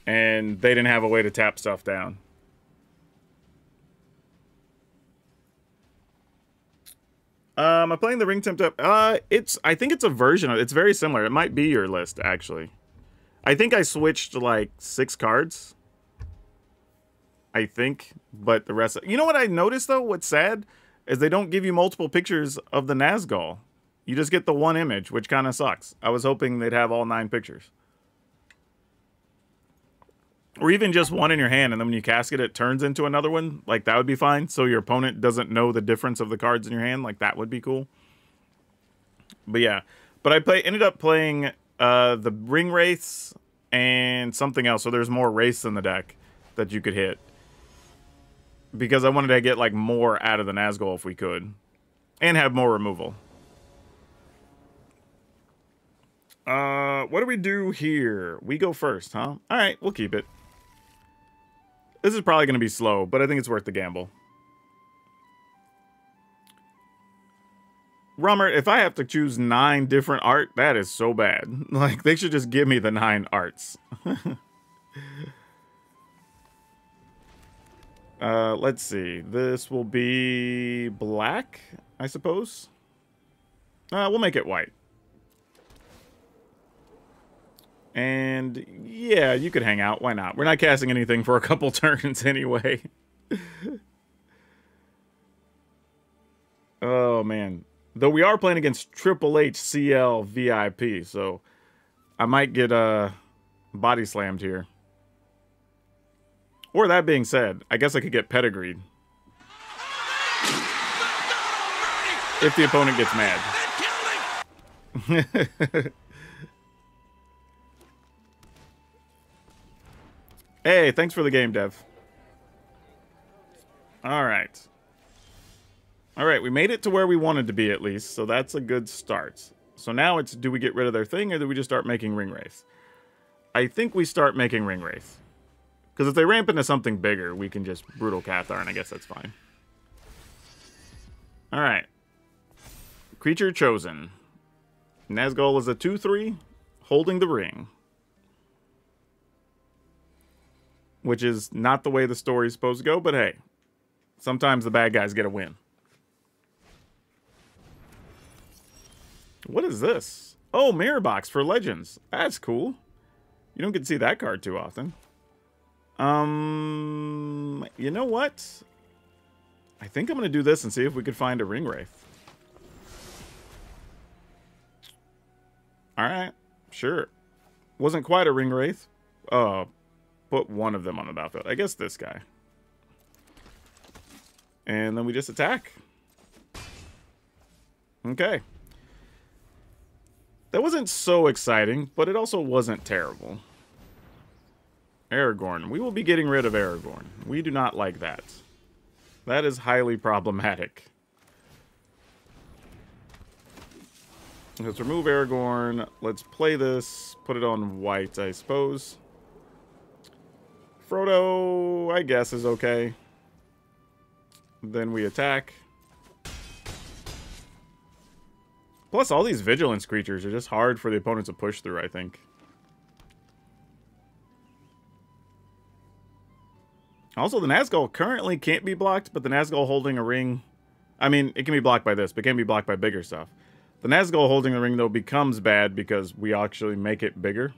and they didn't have a way to tap stuff down. Uh, am I playing the Ring Tempt Up? Uh, it's, I think it's a version of it. It's very similar. It might be your list, actually. I think I switched, like, six cards. I think. But the rest of, you know what I noticed, though? What's sad is they don't give you multiple pictures of the Nazgul. You just get the one image, which kind of sucks. I was hoping they'd have all nine pictures. Or even just one in your hand, and then when you casket it, it turns into another one. Like, that would be fine. So your opponent doesn't know the difference of the cards in your hand. Like, that would be cool. But, yeah. But I play, ended up playing uh, the Ring Wraiths and something else. So there's more Wraiths in the deck that you could hit. Because I wanted to get, like, more out of the Nazgul if we could. And have more removal. Uh, what do we do here? We go first, huh? All right, we'll keep it. This is probably going to be slow, but I think it's worth the gamble. Rummer, if I have to choose nine different art, that is so bad. Like, they should just give me the nine arts. uh, let's see. This will be black, I suppose. Uh, we'll make it white. And yeah, you could hang out. Why not? We're not casting anything for a couple turns anyway. Oh, man. Though we are playing against Triple H C L V I P, so I might get uh, body slammed here. Or that being said, I guess I could get pedigreed. If the opponent gets mad. Hey, thanks for the game, Dev. All right. All right, we made it to where we wanted to be at least, so that's a good start. So now it's, do we get rid of their thing or do we just start making ring wraiths? I think we start making ring wraiths. Because if they ramp into something bigger, we can just brutal Cathar, and I guess that's fine. All right. Creature chosen. Nazgul is a two three, holding the ring. Which is not the way the story's supposed to go, but hey. Sometimes the bad guys get a win. What is this? Oh, Mirror Box for Legends. That's cool. You don't get to see that card too often. Um, you know what? I think I'm going to do this and see if we could find a ring wraith. All right, sure. Wasn't quite a ring wraith. Uh, put one of them on the battlefield. I guess this guy. And then we just attack. Okay. That wasn't so exciting, but it also wasn't terrible. Aragorn. We will be getting rid of Aragorn. We do not like that. That is highly problematic. Let's remove Aragorn. Let's play this. Put it on white, I suppose. Frodo, I guess, is okay. Then we attack. Plus, all these vigilance creatures are just hard for the opponents to push through, I think. Also, the Nazgul currently can't be blocked, but the Nazgul holding a ring... I mean, it can be blocked by this, but it can be blocked by bigger stuff. The Nazgul holding the ring, though, becomes bad because we actually make it bigger.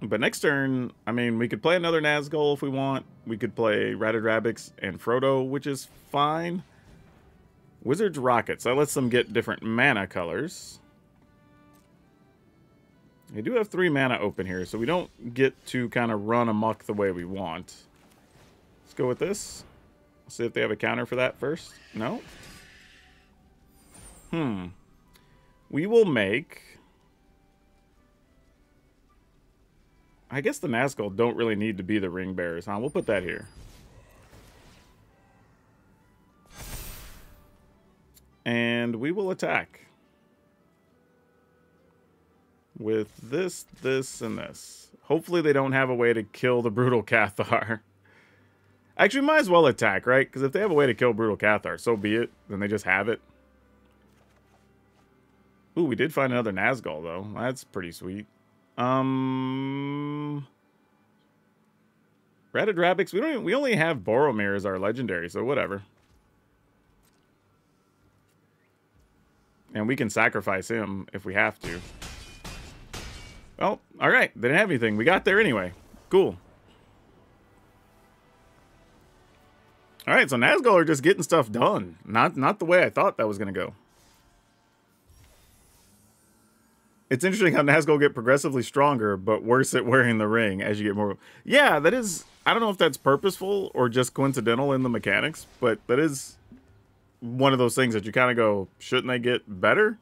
But next turn, I mean, we could play another Nazgul if we want. We could play Ratted Rabbits and Frodo, which is fine. Wizard's Rockets. That lets them get different mana colors. They do have three mana open here, so we don't get to kind of run amok the way we want. Let's go with this. See if they have a counter for that first. No? Hmm. We will make... I guess the Nazgul don't really need to be the ring bearers, huh? We'll put that here. And we will attack. With this, this, and this. Hopefully they don't have a way to kill the brutal Cathar. Actually, might as well attack, right? Because if they have a way to kill Brutal Cathar, so be it. Then they just have it. Ooh, we did find another Nazgul, though. That's pretty sweet. Um, Ratted Rabbits. We don't. Even, we only have Boromir as our legendary, so whatever. And we can sacrifice him if we have to. Oh, all right. They didn't have anything. We got there anyway. Cool. All right, so Nazgul are just getting stuff done. Not not the way I thought that was going to go. It's interesting how Nazgul get progressively stronger, but worse at wearing the ring as you get more... Yeah, that is... I don't know if that's purposeful or just coincidental in the mechanics, but that is one of those things that you kind of go, shouldn't they get better?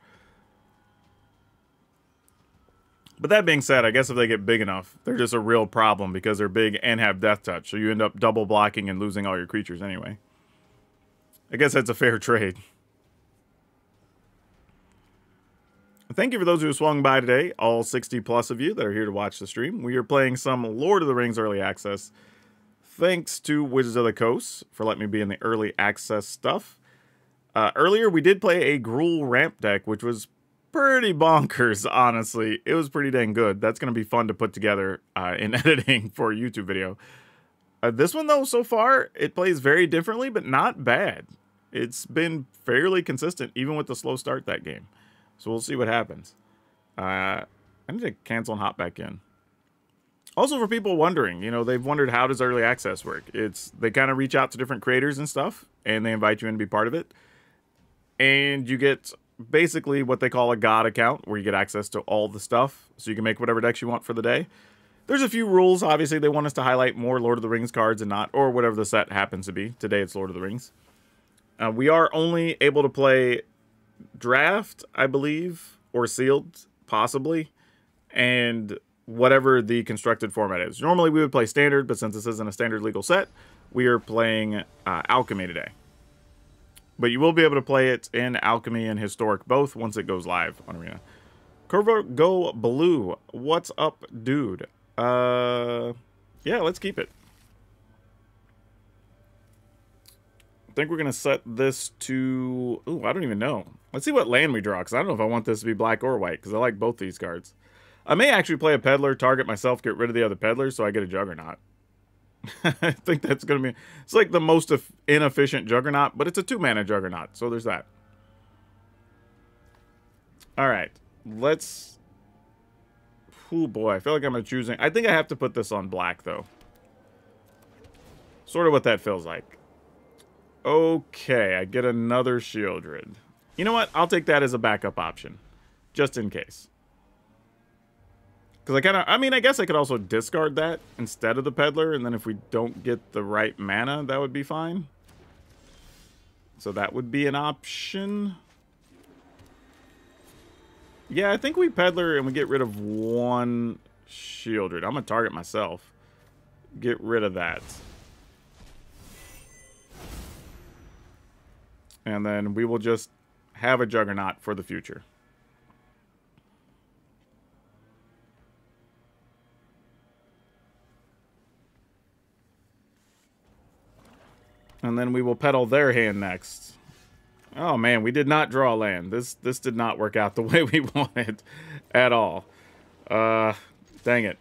But that being said, I guess if they get big enough, they're just a real problem because they're big and have death touch. So you end up double blocking and losing all your creatures anyway. I guess that's a fair trade. Thank you for those who swung by today, all sixty plus of you that are here to watch the stream. We are playing some Lord of the Rings Early Access. Thanks to Wizards of the Coast for letting me be in the Early Access stuff. Uh, earlier, we did play a Gruul ramp deck, which was pretty bonkers, honestly. It was pretty dang good. That's going to be fun to put together uh, in editing for a YouTube video. Uh, this one, though, so far, it plays very differently, but not bad. It's been fairly consistent, even with the slow start that game. So we'll see what happens. Uh, I need to cancel and hop back in. Also, for people wondering, you know, they've wondered, how does early access work? It's, they kind of reach out to different creators and stuff, and they invite you in to be part of it. And you get basically what they call a God account, where you get access to all the stuff, so you can make whatever decks you want for the day. There's a few rules. Obviously, they want us to highlight more Lord of the Rings cards and not, or whatever the set happens to be. Today, it's Lord of the Rings. Uh, we are only able to play draft, I believe, or sealed, possibly, and whatever the constructed format is. Normally, we would play standard, but since this isn't a standard legal set, we are playing uh, Alchemy today. But you will be able to play it in Alchemy and Historic both once it goes live on Arena. Curvo Go Blue, what's up, dude? Uh, yeah, let's keep it. I think we're going to set this to... Ooh, I don't even know. Let's see what land we draw, because I don't know if I want this to be black or white, because I like both these cards. I may actually play a peddler, target myself, get rid of the other peddlers, so I get a juggernaut. I think that's going to be... It's like the most inefficient juggernaut, but it's a two-mana juggernaut, so there's that. Alright, let's... Oh boy, I feel like I'm choosing... I think I have to put this on black, though. Sort of what that feels like. Okay, I get another Shieldred. You know what? I'll take that as a backup option. Just in case. Because I kind of... I mean, I guess I could also discard that instead of the Peddler. And then if we don't get the right mana, that would be fine. So that would be an option. Yeah, I think we Peddler and we get rid of one Shieldred. I'm going to target myself. Get rid of that. And then we will just have a Juggernaut for the future. And then we will pedal their hand next. Oh man, we did not draw land. This this did not work out the way we wanted at all. Uh, dang it.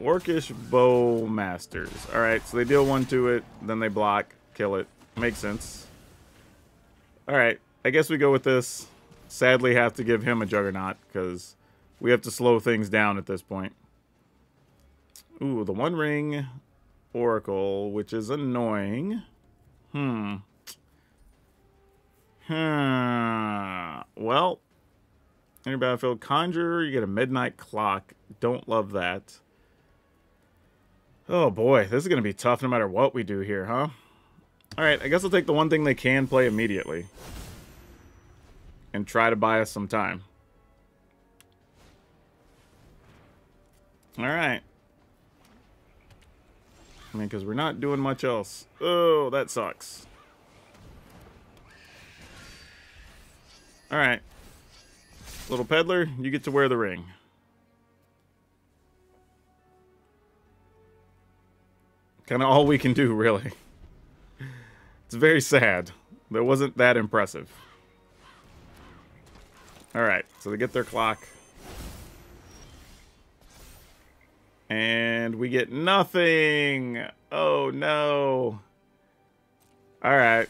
Orcish Bowmasters. Alright, so they deal one to it, then they block, kill it. Makes sense. Alright, I guess we go with this. Sadly have to give him a Juggernaut, because we have to slow things down at this point. Ooh, the One Ring Oracle, which is annoying. Hmm. Hmm. Well, in your battlefield, Conjurer, you get a Midnight Clock. Don't love that. Oh boy, this is going to be tough no matter what we do here, huh? Alright, I guess I'll take the one thing they can play immediately. And try to buy us some time. Alright. I mean, because we're not doing much else. Oh, that sucks. Alright. Little Peddler, you get to wear the ring. Kind of all we can do, really. It's very sad. That wasn't that impressive. Alright, so they get their clock. And we get nothing. Oh, no. Alright.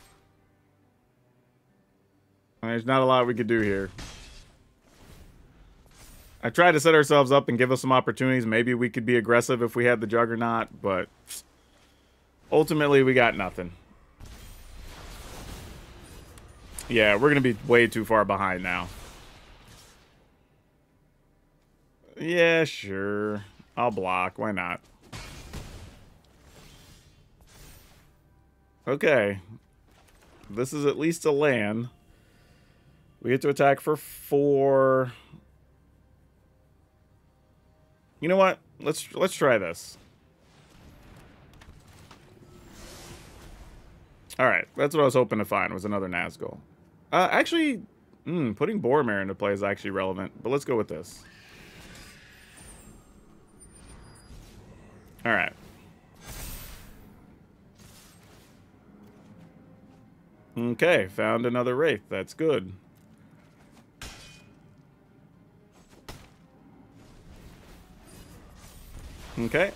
There's not a lot we could do here. I tried to set ourselves up and give us some opportunities. Maybe we could be aggressive if we had the Juggernaut, but... ultimately, we got nothing. Yeah, we're going to be way too far behind now. Yeah, sure. I'll block. Why not? Okay. This is at least a land. We get to attack for four. You know what? Let's let's try this. Alright, that's what I was hoping to find, was another Nazgul. Uh, actually, mm, putting Boromir into play is actually relevant, but let's go with this. Alright. Okay, found another Wraith. That's good. Okay.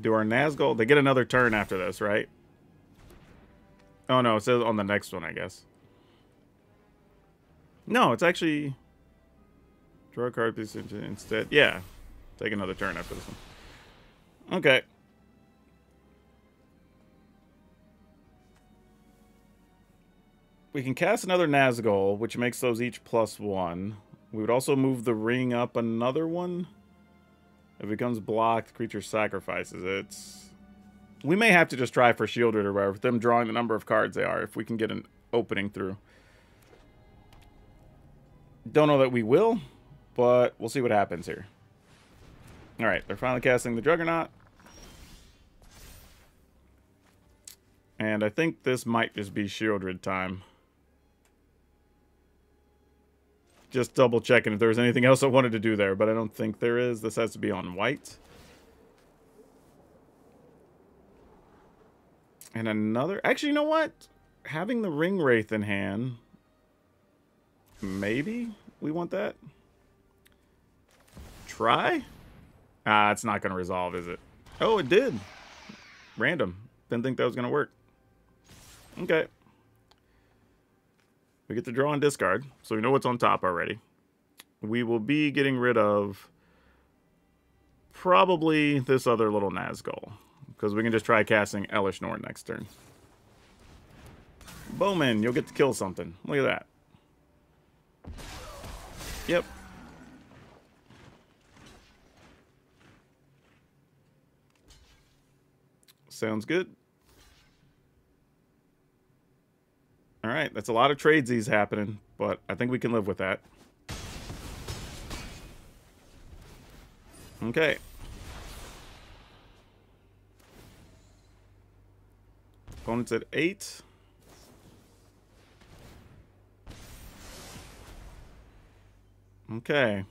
Do our Nazgul? They get another turn after this, right? Oh, no. It says on the next one, I guess. No, it's actually... Draw a card piece instead. Yeah. Take another turn after this one. Okay. We can cast another Nazgul, which makes those each plus one. We would also move the ring up another one. If it becomes blocked, the creature sacrifices it. We may have to just try for Shielded or whatever, with them drawing the number of cards they are, if we can get an opening through. Don't know that we will, but we'll see what happens here. Alright, they're finally casting the Juggernaut. And I think this might just be Shielded time. Just double checking if there was anything else I wanted to do there, but I don't think there is. This has to be on white. And another... Actually, you know what? Having the Ring Wraith in hand... Maybe we want that? Try? Ah, it's not going to resolve, is it? Oh, it did. Random. Didn't think that was going to work. Okay. We get to draw and discard, so we know what's on top already. We will be getting rid of probably this other little Nazgul, because we can just try casting Elesh Norn next turn. Bowman, you'll get to kill something. Look at that. Yep. Sounds good. All right, that's a lot of tradesies happening, but I think we can live with that. Okay. Opponent's at eight. Okay.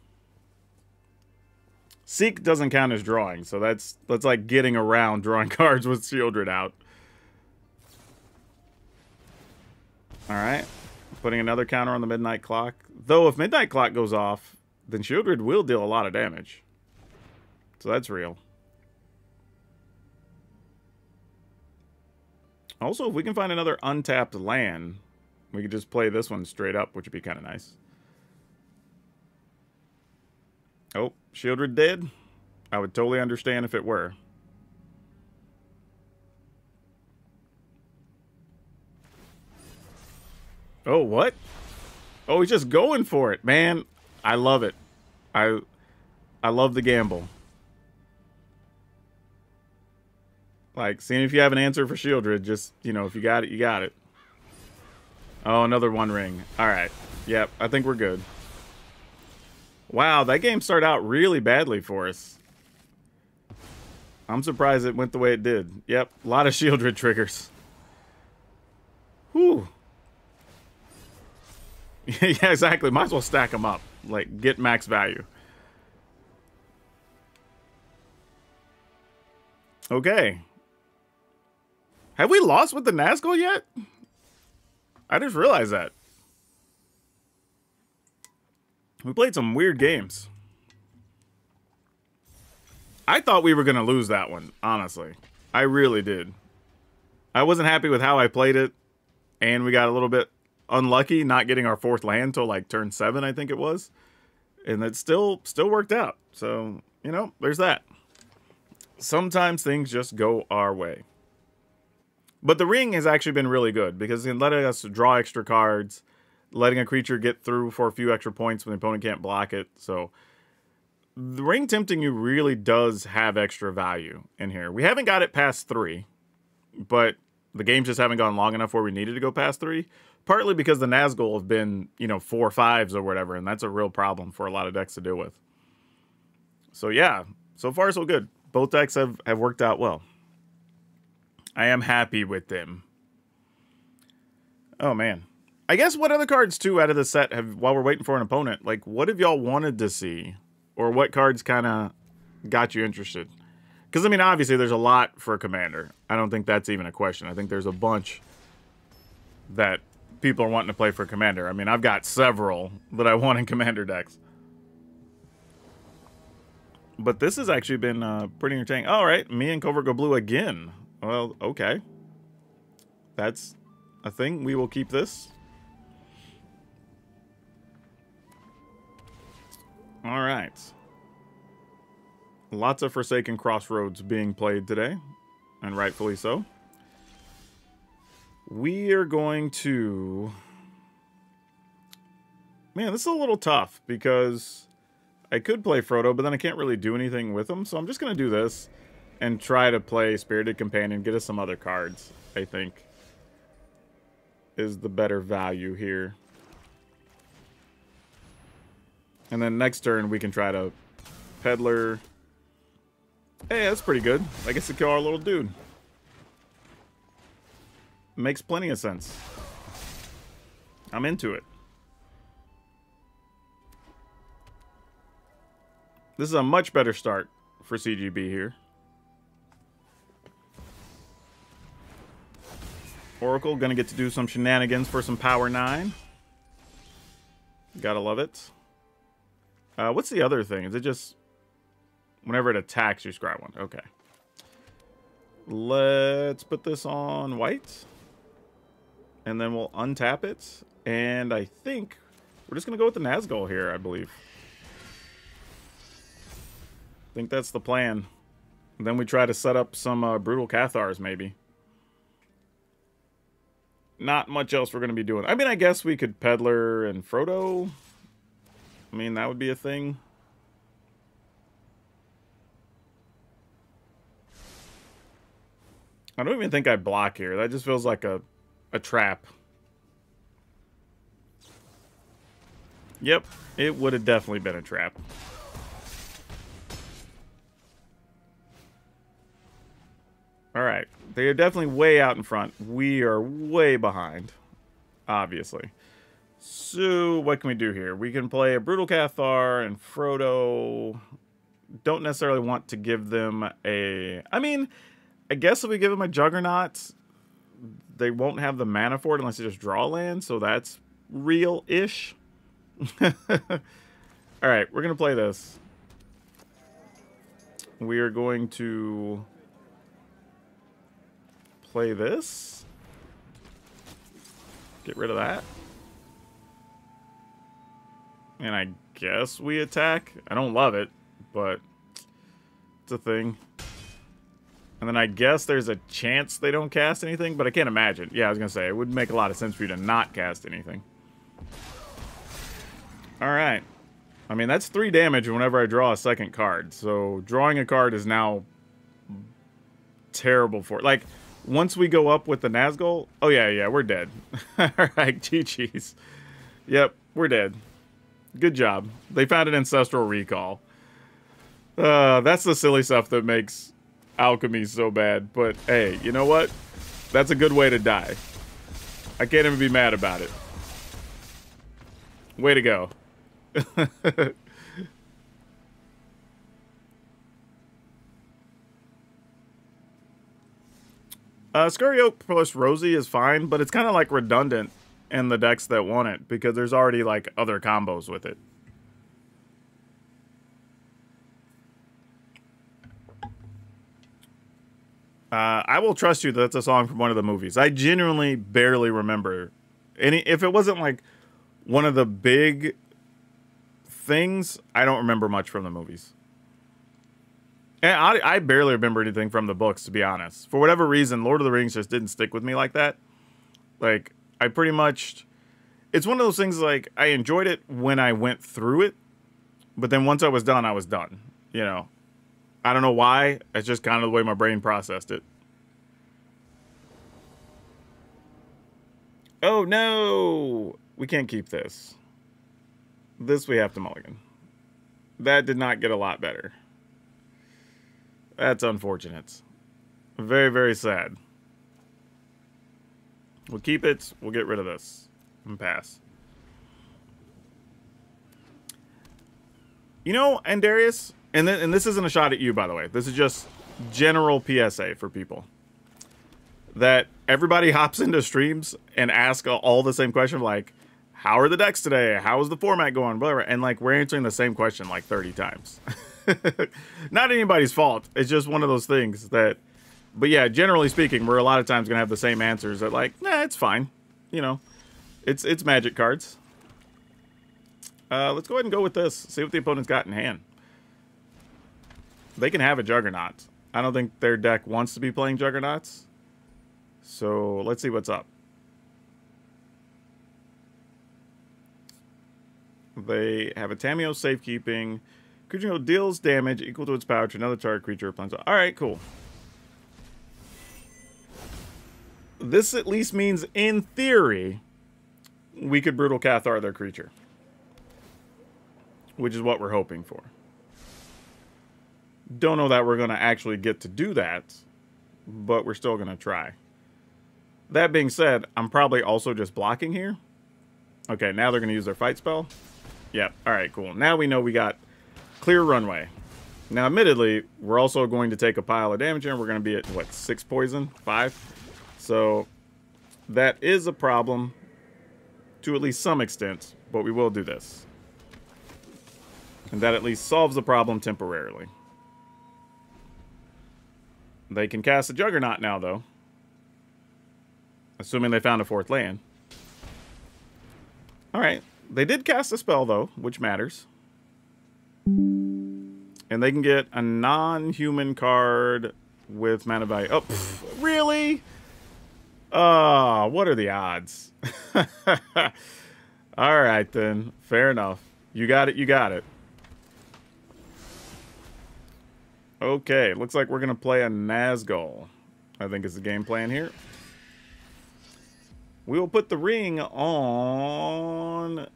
Seek doesn't count as drawing, so that's that's like getting around drawing cards with Shieldred out. Alright, putting another counter on the Midnight Clock. Though, if Midnight Clock goes off, then Shieldred will deal a lot of damage. So that's real. Also, if we can find another untapped land, we could just play this one straight up, which would be kind of nice. Oh, Shieldred dead? I would totally understand if it were. Oh, what? Oh, he's just going for it, man. I love it. I I love the gamble. Like, seeing if you have an answer for Shieldred, just, you know, if you got it, you got it. Oh, another one ring. All right. Yep, I think we're good. Wow, that game started out really badly for us. I'm surprised it went the way it did. Yep, a lot of Shieldred triggers. Whew. Yeah, exactly. Might as well stack them up. Like, get max value. Okay. Have we lost with the Nazgul yet? I just realized that. We played some weird games. I thought we were going to lose that one, honestly. I really did. I wasn't happy with how I played it, and we got a little bit... unlucky not getting our fourth land till like turn seven, I think it was, and that still still worked out. So, you know, there's that. Sometimes things just go our way. But the ring has actually been really good, because in letting us draw extra cards, letting a creature get through for a few extra points when the opponent can't block it. So the ring tempting you really does have extra value in here. We haven't got it past three, but the games just haven't gone long enough where we needed to go past three. Partly because the Nazgul have been, you know, four fives or whatever, and that's a real problem for a lot of decks to deal with. So, yeah, so far so good. Both decks have, have worked out well. I am happy with them. Oh, man. I guess what other cards, too, out of the set, have, while we're waiting for an opponent, like, what have y'all wanted to see? Or what cards kind of got you interested? Because, I mean, obviously, there's a lot for Commander. I don't think that's even a question. I think there's a bunch that... people are wanting to play for Commander. I mean, I've got several that I want in Commander decks. But this has actually been uh, pretty entertaining. All right, me and Cobra go blue again. Well, okay. That's a thing. We will keep this. All right. Lots of Forsaken Crossroads being played today, and rightfully so. We are going to... Man, this is a little tough, because... I could play Frodo, but then I can't really do anything with him, so I'm just going to do this and try to play Spirited Companion, get us some other cards, I think, is the better value here. And then next turn, we can try to Peddler. Hey, that's pretty good. I guess to kill our little dude. Makes plenty of sense. I'm into it. This is a much better start for C G B here. Oracle gonna get to do some shenanigans for some power nine. Gotta love it. Uh, what's the other thing? Is it just whenever it attacks, you scry one? Okay. Let's put this on white. And then we'll untap it. And I think we're just gonna go with the Nazgul here, I believe. I think that's the plan. And then we try to set up some uh, Brutal Cathars, maybe. Not much else we're going to be doing. I mean, I guess we could Peddler and Frodo. I mean, that would be a thing. I don't even think I block here. That just feels like a, a trap. Yep, it would have definitely been a trap. All right, they are definitely way out in front. We are way behind, obviously. So what can we do here? We can play a Brutal Cathar and Frodo. Don't necessarily want to give them a... I mean, I guess if we give them a Juggernaut, they won't have the mana for it unless they just draw land, so that's real-ish. All right, we're going to play this. We are going to... play this. Get rid of that. And I guess we attack. I don't love it, but it's a thing. And then I guess there's a chance they don't cast anything, but I can't imagine. Yeah, I was going to say, it would make a lot of sense for you to not cast anything. All right. I mean, that's three damage whenever I draw a second card. So drawing a card is now terrible for it. Like... Once we go up with the Nazgul... Oh, yeah, yeah, we're dead. All right, G G's. Yep, we're dead. Good job. They found an Ancestral Recall. Uh, that's the silly stuff that makes Alchemy so bad. But, hey, you know what? That's a good way to die. I can't even be mad about it. Way to go. Uh, Scurry Oak plus Rosie is fine, but it's kind of like redundant in the decks that want it because there's already like other combos with it. Uh, I Will Trust You, that's a song from one of the movies. I genuinely barely remember any. If it wasn't like one of the big things, I don't remember much from the movies. And I, I barely remember anything from the books, to be honest. For whatever reason, Lord of the Rings just didn't stick with me like that. Like, I pretty much... It's one of those things, like, I enjoyed it when I went through it. But then once I was done, I was done. You know? I don't know why. It's just kind of the way my brain processed it. Oh, no! We can't keep this. This we have to mulligan. That did not get a lot better. That's unfortunate. Very, very sad. We'll keep it. We'll get rid of this and pass. You know, Andarius, and, th and this isn't a shot at you, by the way. This is just general P S A for people. That everybody hops into streams and asks all the same question, like, how are the decks today? How is the format going? Whatever. And, like, we're answering the same question, like, thirty times. Not anybody's fault. It's just one of those things that, but yeah, generally speaking, we're a lot of times going to have the same answers that like, nah, it's fine. You know, it's, it's Magic cards. Uh, let's go ahead and go with this. See what the opponent's got in hand. They can have a Juggernaut. I don't think their deck wants to be playing Juggernauts. So let's see what's up. They have a Tamiyo Safekeeping. Creature deals damage equal to its power to another target creature or planeswalker. All right, cool. This at least means, in theory, we could Brutal Cathar their creature, which is what we're hoping for. Don't know that we're going to actually get to do that, but we're still going to try. That being said, I'm probably also just blocking here. Okay, now they're going to use their fight spell. Yep, all right, cool. Now we know we got clear runway. Now, admittedly, we're also going to take a pile of damage here, and we're going to be at, what, six poison? Five? So that is a problem to at least some extent, but we will do this. And that at least solves the problem temporarily. They can cast a Juggernaut now, though. Assuming they found a fourth land. Alright. They did cast a spell, though, which matters. And they can get a non-human card with mana value. Oh, pff, really? Oh, what are the odds? Alright, then. Fair enough. You got it, you got it. Okay, looks like we're going to play a Nazgul, I think is the game plan here. We will put the ring on...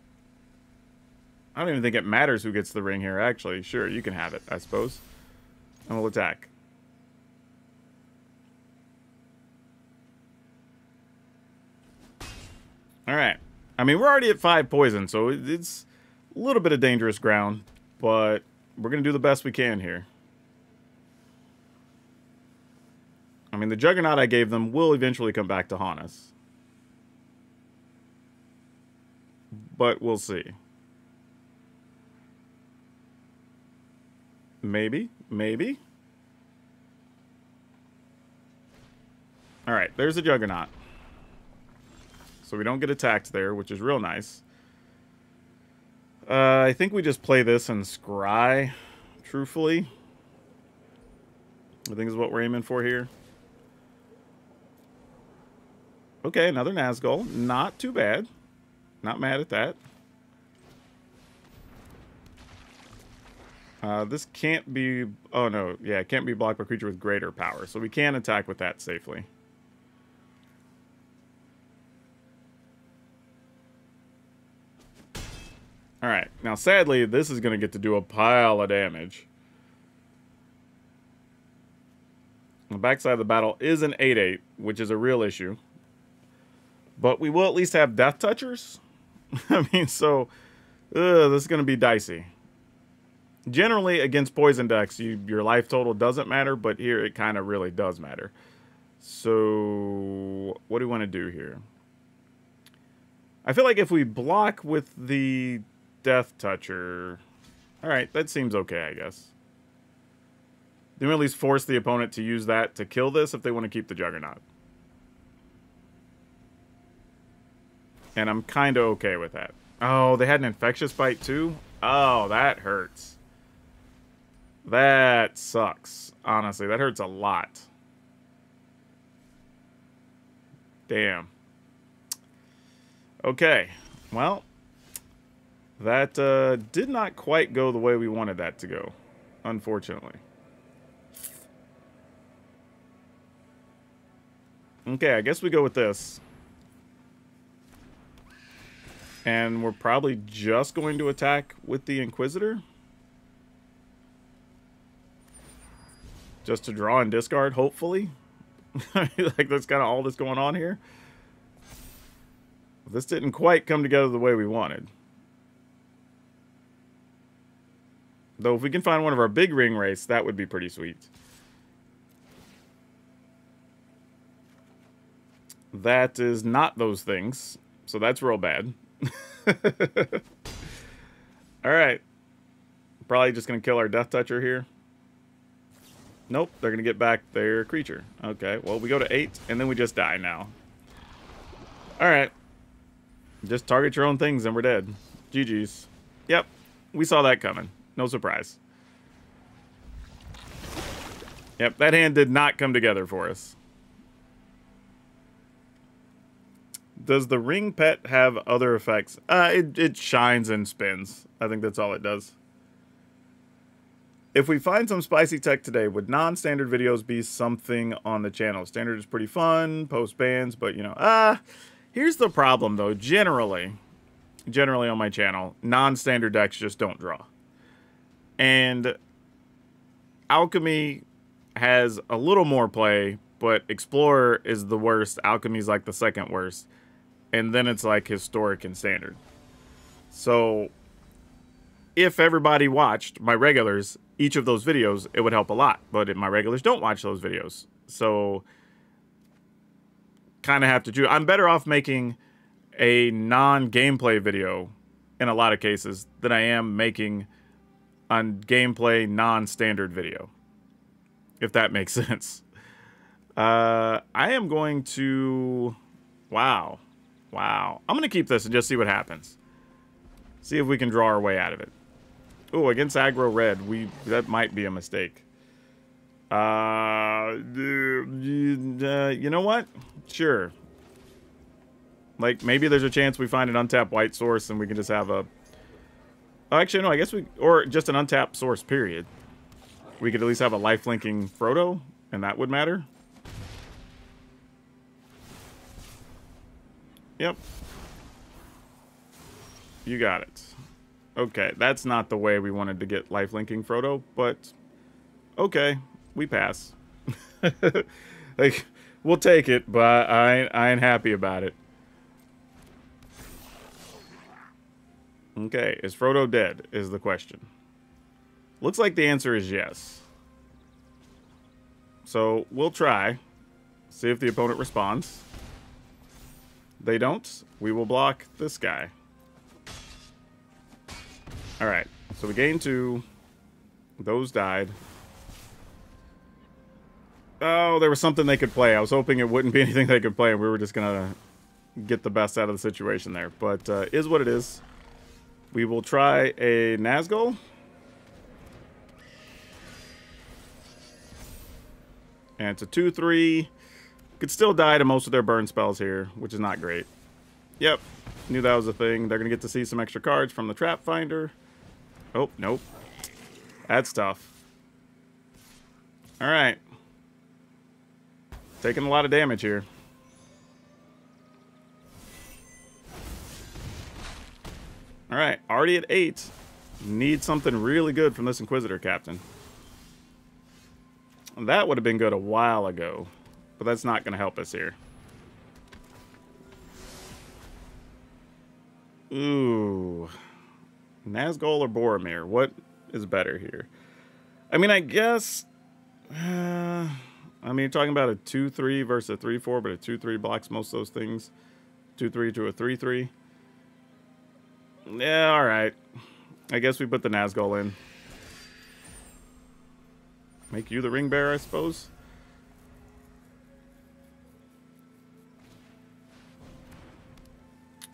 I don't even think it matters who gets the ring here, actually. Sure, you can have it, I suppose. And we'll attack. All right. I mean, we're already at five poison, so it's a little bit of dangerous ground, but we're going to do the best we can here. I mean, the Juggernaut I gave them will eventually come back to haunt us. But we'll see. Maybe. Maybe. Alright, there's the Juggernaut. So we don't get attacked there, which is real nice. Uh, I think we just play this and scry, truthfully. I think is what we're aiming for here. Okay, another Nazgul. Not too bad. Not mad at that. Uh, this can't be... Oh, no. Yeah, it can't be blocked by a creature with greater power. So we can attack with that safely. Alright. Now, sadly, this is going to get to do a pile of damage. The backside of the battle is an eight eight, which is a real issue. But we will at least have Death Touchers. I mean, so ugh, this is going to be dicey. Generally, against poison decks, you, your life total doesn't matter, but here it kind of really does matter. So what do we want to do here? I feel like if we block with the Death Toucher... All right, that seems okay, I guess. Then we at least force the opponent to use that to kill this if they want to keep the Juggernaut. And I'm kind of okay with that. Oh, they had an Infectious Bite too? Oh, that hurts. That sucks. Honestly, that hurts a lot. Damn. Okay. Well, that uh, did not quite go the way we wanted that to go, unfortunately. Okay, I guess we go with this. And we're probably just going to attack with the Inquisitor. Just to draw and discard, hopefully. Like, that's kind of all that's going on here. This didn't quite come together the way we wanted. Though, if we can find one of our big ring race, that would be pretty sweet. That is not those things. So that's real bad. All right. Probably just going to kill our Death Toucher here. Nope, they're going to get back their creature. Okay, well, we go to eight, and then we just die now. All right. Just target your own things, and we're dead. G G's. Yep, we saw that coming. No surprise. Yep, that hand did not come together for us. Does the ring pet have other effects? Uh, it, it shines and spins. I think that's all it does. If we find some spicy tech today, would non-standard videos be something on the channel? Standard is pretty fun, post bans, but you know. Ah, uh, here's the problem though. Generally, generally on my channel, non-standard decks just don't draw. And Alchemy has a little more play, but Explorer is the worst. Alchemy's like the second worst. And then it's like Historic and Standard. So if everybody watched my regulars, each of those videos, it would help a lot. But if my regulars don't watch those videos, so kind of have to do. I'm better off making a non-gameplay video in a lot of cases than I am making a gameplay non-standard video, if that makes sense. Uh, I am going to... Wow. Wow. I'm going to keep this and just see what happens. See if we can draw our way out of it. Oh, against aggro red, we that might be a mistake. Uh, you know what? Sure. Like, maybe there's a chance we find an untapped white source and we can just have a... Oh, actually, no, I guess we... Or just an untapped source, period. We could at least have a lifelinking Frodo, and that would matter. Yep. You got it. Okay, that's not the way we wanted to get lifelinking Frodo, but okay, we pass. Like, we'll take it, but I, I ain't happy about it. Okay, is Frodo dead is the question. Looks like the answer is yes. So we'll try, see if the opponent responds. They don't, we will block this guy. All right, so we gained two. Those died. Oh, there was something they could play. I was hoping it wouldn't be anything they could play, and we were just going to get the best out of the situation there. But uh, is what it is. We will try a Nazgul. And it's a two three. Could still die to most of their burn spells here, which is not great. Yep, knew that was a thing. They're going to get to see some extra cards from the Trap Finder. Oh, nope. That's tough. All right. Taking a lot of damage here. All right, already at eight. Need something really good from this Inquisitor Captain. That would have been good a while ago, but that's not going to help us here. Ooh, Nazgul or Boromir? What is better here? I mean, I guess... Uh, I mean, you're talking about a two three versus a three four, but a two three blocks most of those things. two three to a three three. Yeah, all right. I guess we put the Nazgul in. Make you the ring bearer, I suppose.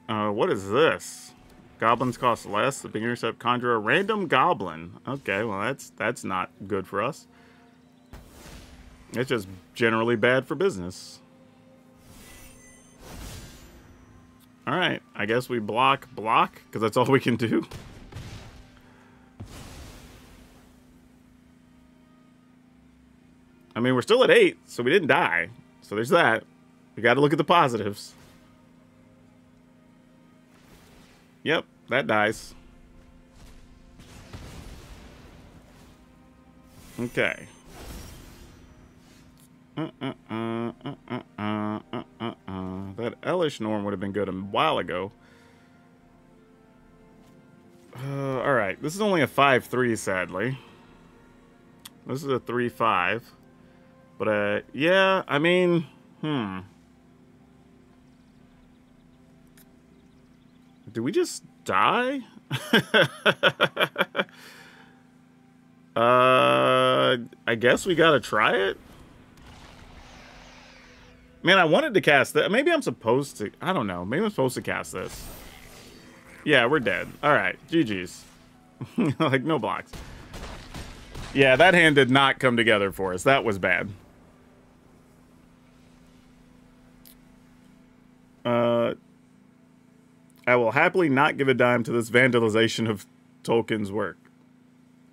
Uh, what is this? Goblins cost less. The big intercept conjure a random goblin. Okay, well that's that's not good for us. It's just generally bad for business. All right, I guess we block block because that's all we can do. I mean, we're still at eight, so we didn't die. So there's that. We got to look at the positives. Yep, that dies. Okay. Uh, uh, uh, uh, uh, uh, uh, uh, uh. That Elish Norm would have been good a while ago. Uh, all right, this is only a five three, sadly. This is a three five. But, uh, yeah, I mean, hmm. Do we just die? Uh, I guess we gotta try it. Man, I wanted to cast that. Maybe I'm supposed to. I don't know. Maybe I'm supposed to cast this. Yeah, we're dead. All right. G G's. Like, no blocks. Yeah, that hand did not come together for us. That was bad. Uh, I will happily not give a dime to this vandalization of Tolkien's work.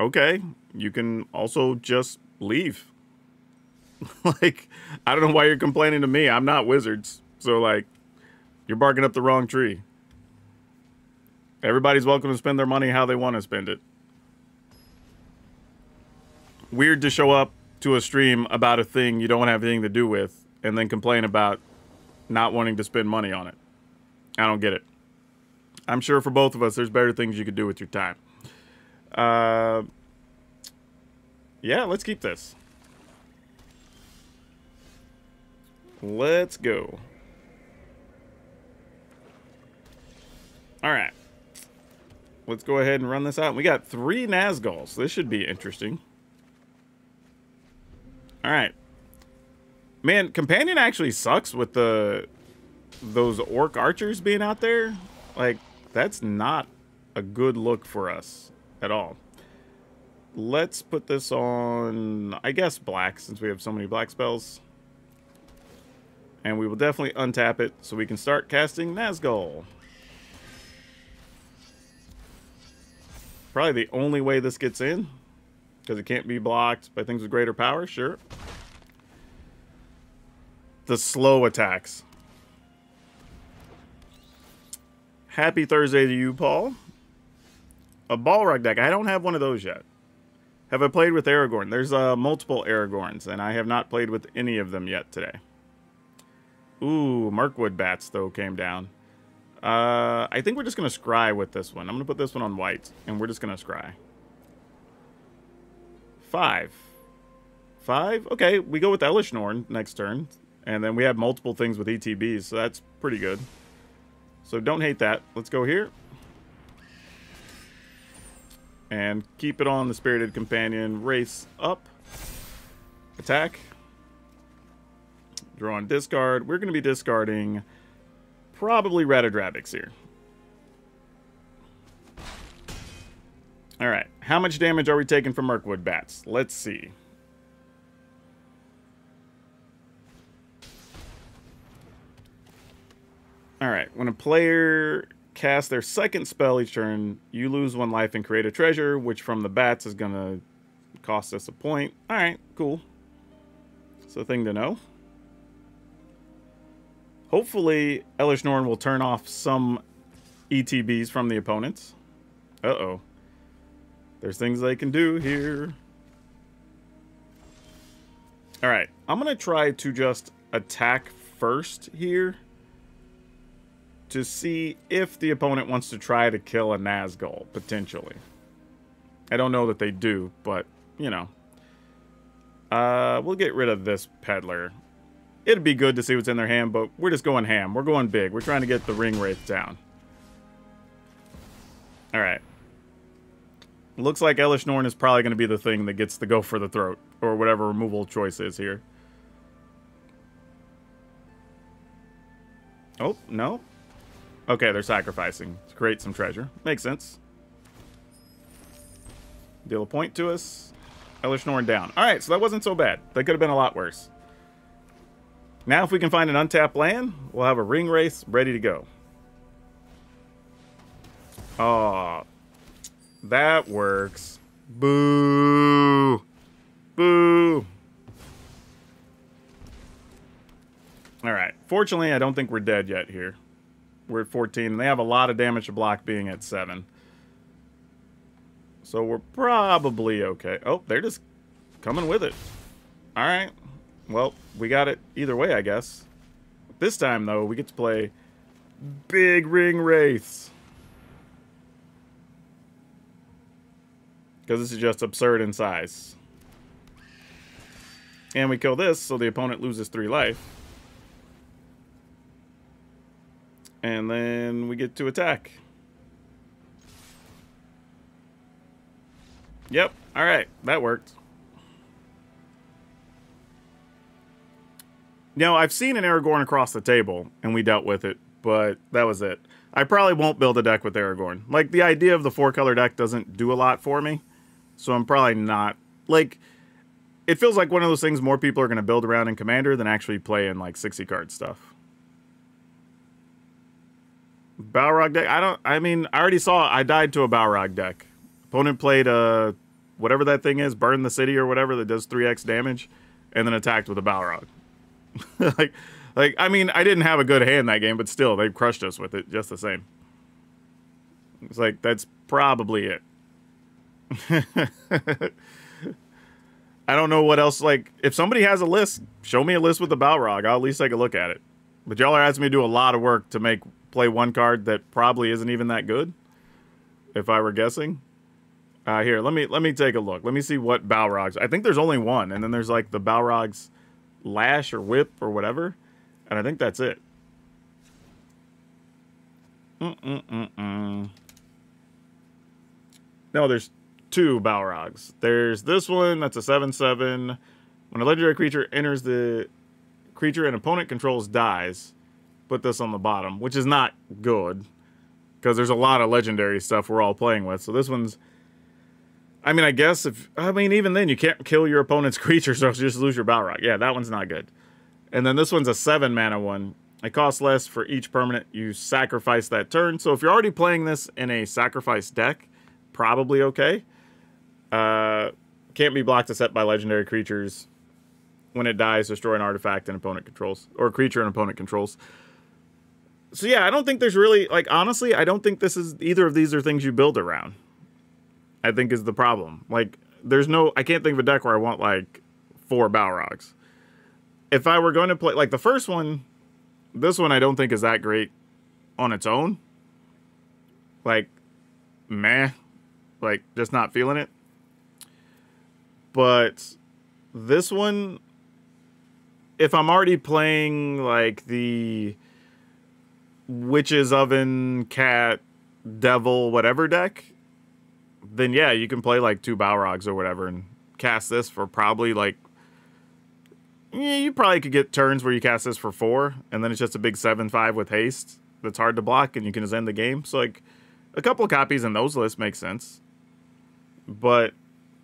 Okay. You can also just leave. Like, I don't know why you're complaining to me. I'm not Wizards. So, like, you're barking up the wrong tree. Everybody's welcome to spend their money how they want to spend it. Weird to show up to a stream about a thing you don't have anything to do with and then complain about not wanting to spend money on it. I don't get it. I'm sure for both of us, there's better things you could do with your time. Uh, yeah, let's keep this. Let's go. All right. Let's go ahead and run this out. We got three Nazguls. This should be interesting. All right. Man, Companion actually sucks with the those orc archers being out there. Like, that's not a good look for us at all. Let's put this on, I guess, black, since we have so many black spells. And we will definitely untap it so we can start casting Nazgul. Probably the only way this gets in, because it can't be blocked by things with greater power, sure. The slow attacks. Happy Thursday to you, Paul. A Balrog deck. I don't have one of those yet. Have I played with Aragorn? There's uh, multiple Aragorns, and I have not played with any of them yet today. Ooh, Mirkwood Bats, though, came down. Uh, I think we're just going to scry with this one. I'm going to put this one on white, and we're just going to scry. Five. Five? Okay, we go with Elishnorn next turn, and then we have multiple things with E T Bs, so that's pretty good. So don't hate that. Let's go here. And keep it on the Spirited Companion. Race up. Attack. Draw and discard. We're going to be discarding probably Ratadrabix here. All right. How much damage are we taking from Mirkwood Bats? Let's see. All right. When a player casts their second spell each turn, you lose one life and create a treasure, which from the bats is going to cost us a point. All right. Cool. It's a thing to know. Hopefully, Elishnorn will turn off some E T Bs from the opponents. Uh-oh. There's things they can do here. All right. I'm going to try to just attack first here to see if the opponent wants to try to kill a Nazgul, potentially. I don't know that they do, but, you know. Uh, we'll get rid of this peddler. It'd be good to see what's in their hand, but we're just going ham. We're going big. We're trying to get the Ring Wraith down. All right. Looks like Elishnorn is probably going to be the thing that gets the go for the throat, or whatever removal choice is here. Oh, no. Okay, they're sacrificing to create some treasure. Makes sense. Deal a point to us. Elishnorn down. All right, so that wasn't so bad. That could have been a lot worse. Now if we can find an untapped land, we'll have a Ring Wraith ready to go. Aw. Oh, that works. Boo. Boo. Alright. Fortunately, I don't think we're dead yet here. We're at fourteen, and they have a lot of damage to block being at seven. So we're probably okay. Oh, they're just coming with it. Alright. Well, we got it either way, I guess. This time, though, we get to play big Ring Wraiths. Because this is just absurd in size. And we kill this, so the opponent loses three life. And then we get to attack. Yep, All right, that worked. Now, I've seen an Aragorn across the table, and we dealt with it, but that was it. I probably won't build a deck with Aragorn. Like, the idea of the four-color deck doesn't do a lot for me, so I'm probably not... Like, it feels like one of those things more people are going to build around in Commander than actually play in, like, sixty-card stuff. Balrog deck? I don't... I mean, I already saw... I died to a Balrog deck. Opponent played a... whatever that thing is, Burn the City or whatever, that does three X damage, and then attacked with a Balrog. like, like I mean, I didn't have a good hand that game, but still, they crushed us with it just the same. It's like, that's probably it. I don't know what else, like, if somebody has a list, show me a list with the Balrog. I'll at least take a look at it. But y'all are asking me to do a lot of work to make play one card that probably isn't even that good, if I were guessing. Uh, here, let me let me take a look. Let me see what Balrogs. I think there's only one, and then there's like the Balrog's Lash or Whip or whatever, and I think that's it. Mm-mm-mm-mm. No, there's two Balrogs. There's this one that's a seven seven. When a legendary creature enters the creature an opponent controls dies, put this on the bottom, which is not good because there's a lot of legendary stuff we're all playing with. So this one's. I mean, I guess if... I mean, even then, you can't kill your opponent's creatures, so just lose your Balrog. Yeah, that one's not good. And then this one's a seven mana one. It costs less for each permanent. You sacrifice that turn. So if you're already playing this in a sacrifice deck, probably okay. Uh, can't be blocked except by legendary creatures. When it dies, destroy an artifact an opponent controls. Or a creature an opponent controls. So yeah, I don't think there's really... Like, honestly, I don't think this is... Either of these are things you build around. I think is the problem. Like, there's no... I can't think of a deck where I want, like, four Balrogs. If I were going to play... Like, the first one... This one I don't think is that great on its own. Like, meh. Like, just not feeling it. But this one... If I'm already playing, like, the... Witch's Oven, Cat, Devil, whatever deck... Then yeah, you can play like two Balrogs or whatever and cast this for probably like... Yeah, you probably could get turns where you cast this for four, and then it's just a big seven five with haste that's hard to block, and you can just end the game. So like, a couple of copies in those lists make sense. But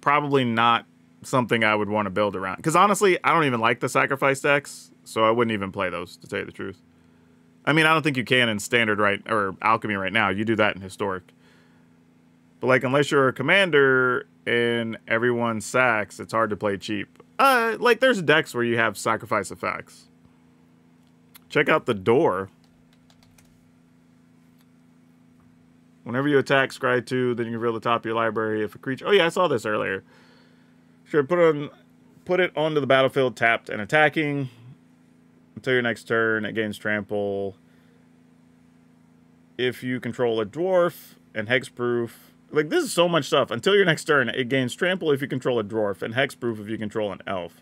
probably not something I would want to build around. Because honestly, I don't even like the sacrifice decks, so I wouldn't even play those, to tell you the truth. I mean, I don't think you can in Standard right or Alchemy right now. You do that in Historic. But like, unless you're a commander and everyone sacks, it's hard to play cheap. Uh, like, there's decks where you have sacrifice effects. Check out the Door. Whenever you attack, scry two, then you can reveal the top of your library if a creature... Oh yeah, I saw this earlier. Sure, put on, put it onto the battlefield tapped and attacking. Until your next turn, it gains trample. If you control a dwarf and hexproof... Like, this is so much stuff. Until your next turn, it gains trample if you control a dwarf, and hexproof if you control an elf.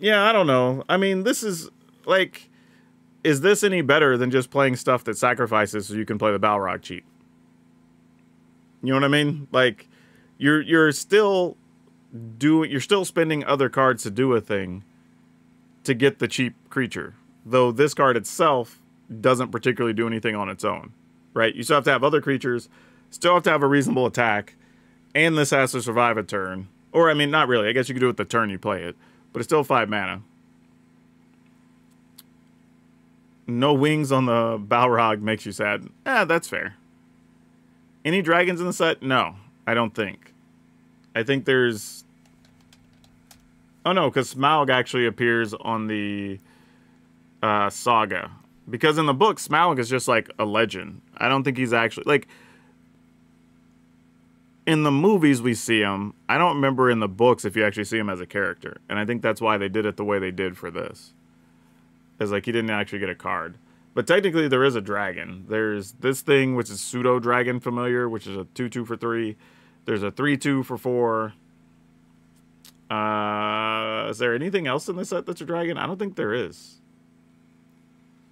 Yeah, I don't know. I mean, this is, like... Is this any better than just playing stuff that sacrifices so you can play the Balrog cheap? You know what I mean? Like, you're you're still doing... You're still spending other cards to do a thing to get the cheap creature. Though this card itself... doesn't particularly do anything on its own, right? You still have to have other creatures, still have to have a reasonable attack, and this has to survive a turn. Or, I mean, not really. I guess you could do it the turn you play it, but it's still five mana. No wings on the Balrog makes you sad. Ah, that's fair. Any dragons in the set? No, I don't think. I think there's... Oh, no, because Smaug actually appears on the uh, Saga. Because in the book, Smaug is just, like, a legend. I don't think he's actually... Like, in the movies we see him. I don't remember in the books if you actually see him as a character. And I think that's why they did it the way they did for this. It's like, he didn't actually get a card. But technically, there is a dragon. There's this thing, which is pseudo-dragon familiar, which is a two two for three. There's a three two for four. Uh, is there anything else in this set that's a dragon? I don't think there is.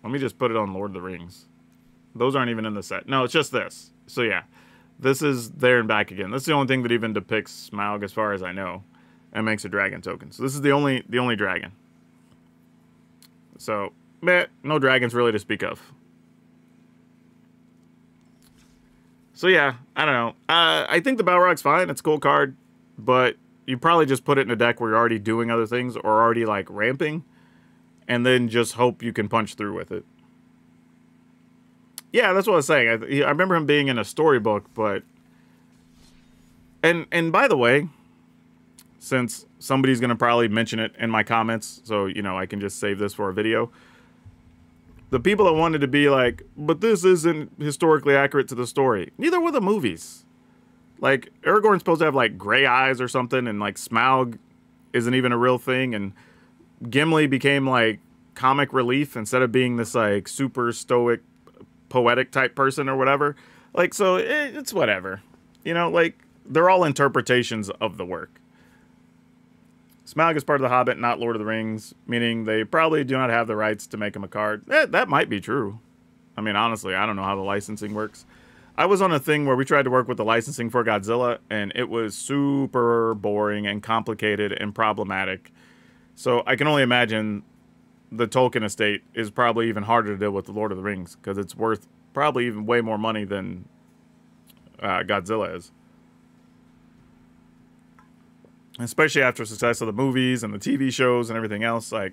Let me just put it on Lord of the Rings. Those aren't even in the set. No, it's just this. So yeah, this is there and back again. That's the only thing that even depicts Smaug as far as I know, and makes a dragon token. So this is the only the only dragon. So meh, no dragons really to speak of. So yeah, I don't know. Uh, I think the Balrog's fine. It's a cool card, but you probably just put it in a deck where you're already doing other things or already like ramping, and then just hope you can punch through with it. Yeah, that's what I was saying. I, I remember him being in a storybook, but and and by the way, since somebody's gonna probably mention it in my comments, so you know I can just save this for a video. The people that wanted to be like, but this isn't historically accurate to the story. Neither were the movies. Like, Aragorn's supposed to have, like, gray eyes or something, and, like, Smaug isn't even a real thing, and Gimli became, like, comic relief instead of being this, like, super stoic, poetic type person or whatever. Like, so it, it's whatever. You know, like, they're all interpretations of the work. Smaug is part of The Hobbit, not Lord of the Rings, meaning they probably do not have the rights to make him a card. That, that might be true. I mean, honestly, I don't know how the licensing works. I was on a thing where we tried to work with the licensing for Godzilla, and it was super boring and complicated and problematic. So I can only imagine the Tolkien estate is probably even harder to deal with the Lord of the Rings, because it's worth probably even way more money than uh, Godzilla is. Especially after the success of the movies and the T V shows and everything else, like,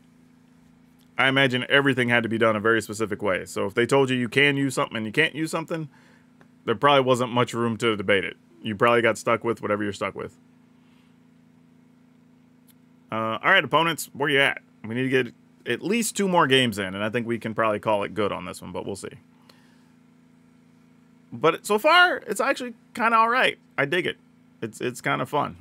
I imagine everything had to be done a very specific way. So if they told you you can use something and you can't use something, there probably wasn't much room to debate it. You probably got stuck with whatever you're stuck with. Uh, all right, opponents, where you at? We need to get at least two more games in, and I think we can probably call it good on this one, but we'll see. But so far, it's actually kind of all right. I dig it. It's, it's kind of fun.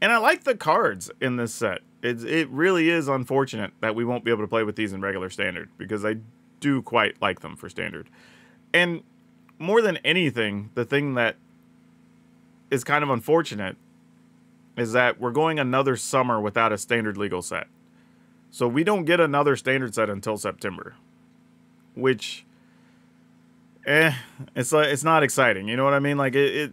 And I like the cards in this set. It's, it really is unfortunate that we won't be able to play with these in regular standard, because I do quite like them for standard. And more than anything, the thing that is kind of unfortunate is that we're going another summer without a standard legal set. So we don't get another standard set until September, which, eh, it's, it's not exciting. You know what I mean? Like, it... it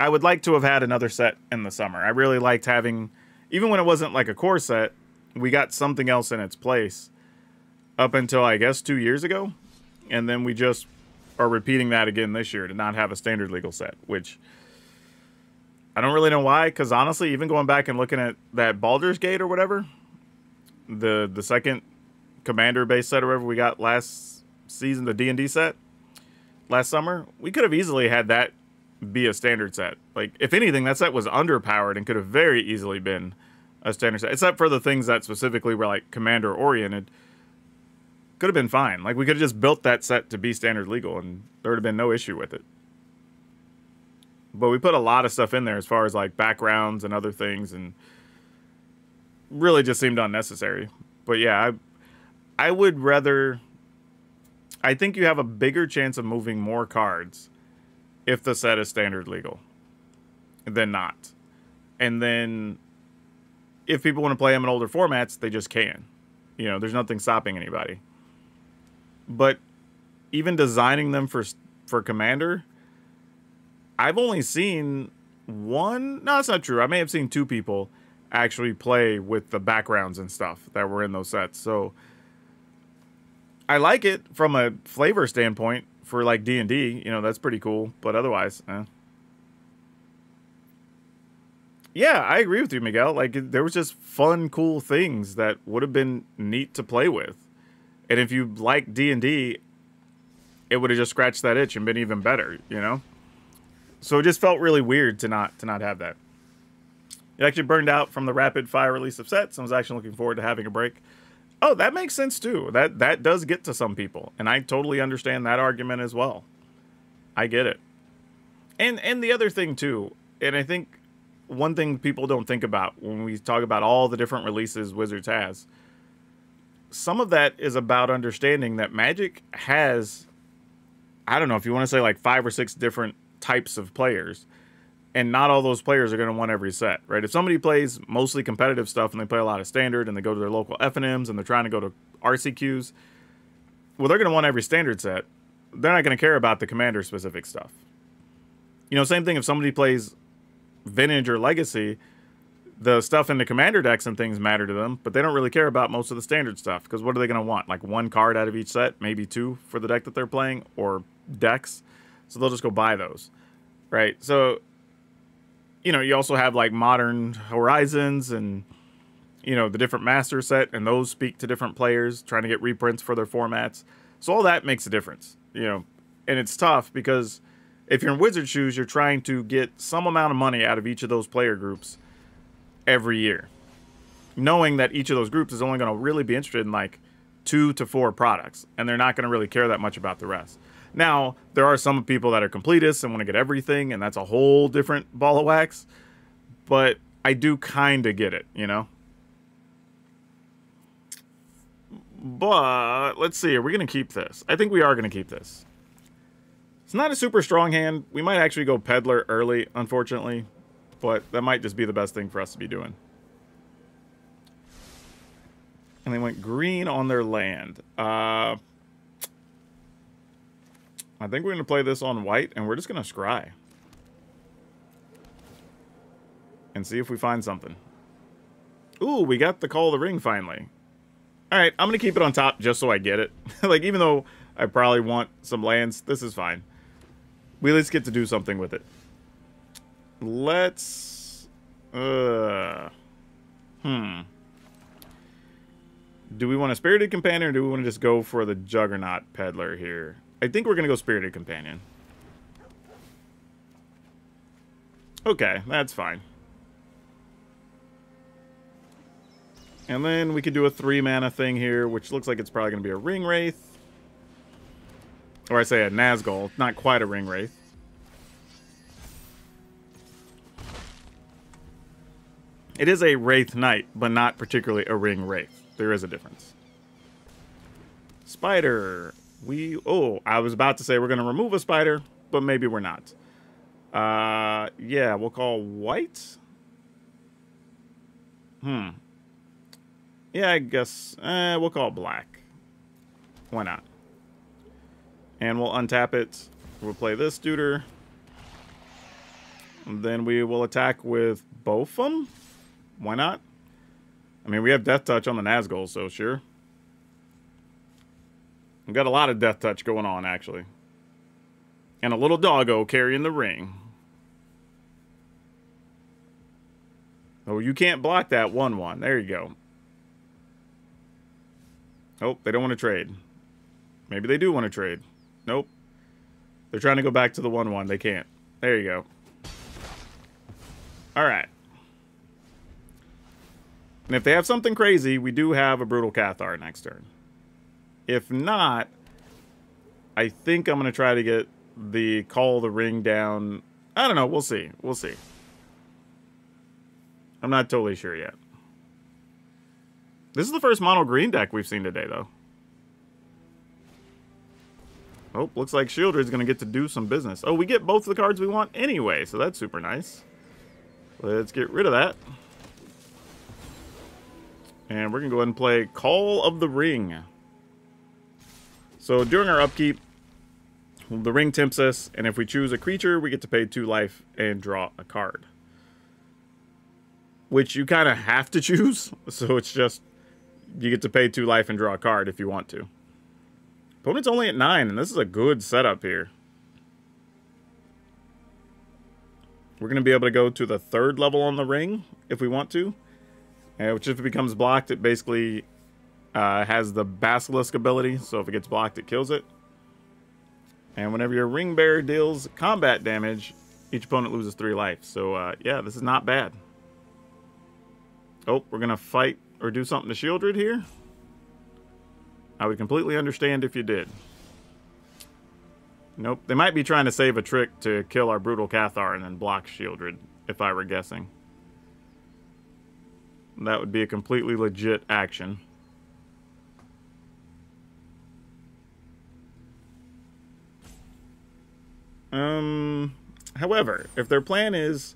I would like to have had another set in the summer. I really liked having, even when it wasn't like a core set, we got something else in its place up until, I guess, two years ago. And then we just are repeating that again this year to not have a standard legal set, which I don't really know why, because honestly, even going back and looking at that Baldur's Gate or whatever, the, the second commander-based set or whatever we got last season, the D and D set last summer, we could have easily had that be a standard set. Like, if anything, that set was underpowered and could have very easily been a standard set, except for the things that specifically were like commander oriented. Could have been fine. Like, we could have just built that set to be standard legal and there would have been no issue with it. But we put a lot of stuff in there as far as like backgrounds and other things, and really just seemed unnecessary. But yeah, I, I would rather, I think you have a bigger chance of moving more cards if the set is standard legal then not. And then if people want to play them in older formats, they just can. You know, there's nothing stopping anybody. But even designing them for for Commander, I've only seen one. No, that's not true. I may have seen two people actually play with the backgrounds and stuff that were in those sets. So I like it from a flavor standpoint. For like D and D, you know, that's pretty cool. But otherwise, eh. Yeah, I agree with you, Miguel. Like, there was just fun, cool things that would have been neat to play with. And if you like D and D, it would have just scratched that itch and been even better, you know? So it just felt really weird to not to not have that. It actually burned out from the rapid fire release of sets. I was actually looking forward to having a break. Oh, that makes sense too. That that does get to some people, and I totally understand that argument as well. I get it. And and the other thing too, and I think one thing people don't think about when we talk about all the different releases Wizards has, some of that is about understanding that Magic has, I don't know if you want to say like five or six different types of players, and not all those players are going to want every set, right? If somebody plays mostly competitive stuff and they play a lot of standard and they go to their local F N Ms and they're trying to go to R C Qs, well, they're going to want every standard set. they're not going to care about the commander-specific stuff. You know, same thing if somebody plays Vintage or Legacy, the stuff in the commander decks and things matter to them, but they don't really care about most of the standard stuff, because what are they going to want? Like one card out of each set, maybe two for the deck that they're playing, or decks. So they'll just go buy those, right? So, you know, you also have like Modern Horizons and, you know, the different master set, and those speak to different players trying to get reprints for their formats. So all that makes a difference, you know, and it's tough because if you're in Wizard shoes, you're trying to get some amount of money out of each of those player groups every year, knowing that each of those groups is only going to really be interested in like two to four products, and they're not going to really care that much about the rest. Now, there are some people that are completists and want to get everything, and that's a whole different ball of wax, but I do kind of get it, you know? But let's see, are we going to keep this? I think we are going to keep this. It's not a super strong hand. We might actually go Peddler early, unfortunately, but that might just be the best thing for us to be doing. And they went green on their land. Uh, I think we're going to play this on white, and we're just going to scry and see if we find something. Ooh, we got the Call of the Ring finally. All right, I'm going to keep it on top just so I get it. Like, even though I probably want some lands, this is fine. We at least get to do something with it. Let's... Uh, hmm. Do we want a Spirited Companion, or do we want to just go for the Juggernaut Peddler here? I think we're going to go Spirited Companion. Okay, that's fine. And then we could do a three mana thing here, which looks like it's probably going to be a Ring Wraith. Or I say a Nazgul, not quite a Ring Wraith. It is a Wraith Knight, but not particularly a Ring Wraith. There is a difference. Spider... We, oh, I was about to say we're going to remove a spider, but maybe we're not. Uh, yeah, we'll call white. Hmm. Yeah, I guess, uh, we'll call black. Why not? And we'll untap it. We'll play this duder. And then we will attack with both of them. Why not? I mean, we have Death Touch on the Nazgul, so sure. We've got a lot of Death Touch going on, actually. And a little doggo carrying the ring. Oh, you can't block that one one. There you go. Oh, they don't want to trade. Maybe they do want to trade. Nope. They're trying to go back to the one one. They can't. There you go. All right. And if they have something crazy, we do have a Brutal Cathar next turn. If not, I think I'm going to try to get the Call of the Ring down. I don't know. We'll see. We'll see. I'm not totally sure yet. This is the first mono green deck we've seen today, though. Oh, looks like Shieldred's going to get to do some business. Oh, we get both the cards we want anyway, so that's super nice. Let's get rid of that. And we're going to go ahead and play Call of the Ring. So during our upkeep, the ring tempts us, and if we choose a creature, we get to pay two life and draw a card. Which you kind of have to choose, so it's just, you get to pay two life and draw a card if you want to. Opponent's only at nine, and this is a good setup here. We're going to be able to go to the third level on the ring if we want to. Uh, which if it becomes blocked, it basically... Uh, has the Basilisk ability, so if it gets blocked, it kills it. And whenever your ring bearer deals combat damage, each opponent loses three life. So, uh, yeah, this is not bad. Oh, we're going to fight or do something to Shieldred here? I would completely understand if you did. Nope. They might be trying to save a trick to kill our Brutal Cathar and then block Shieldred, if I were guessing. That would be a completely legit action. Um, however, if their plan is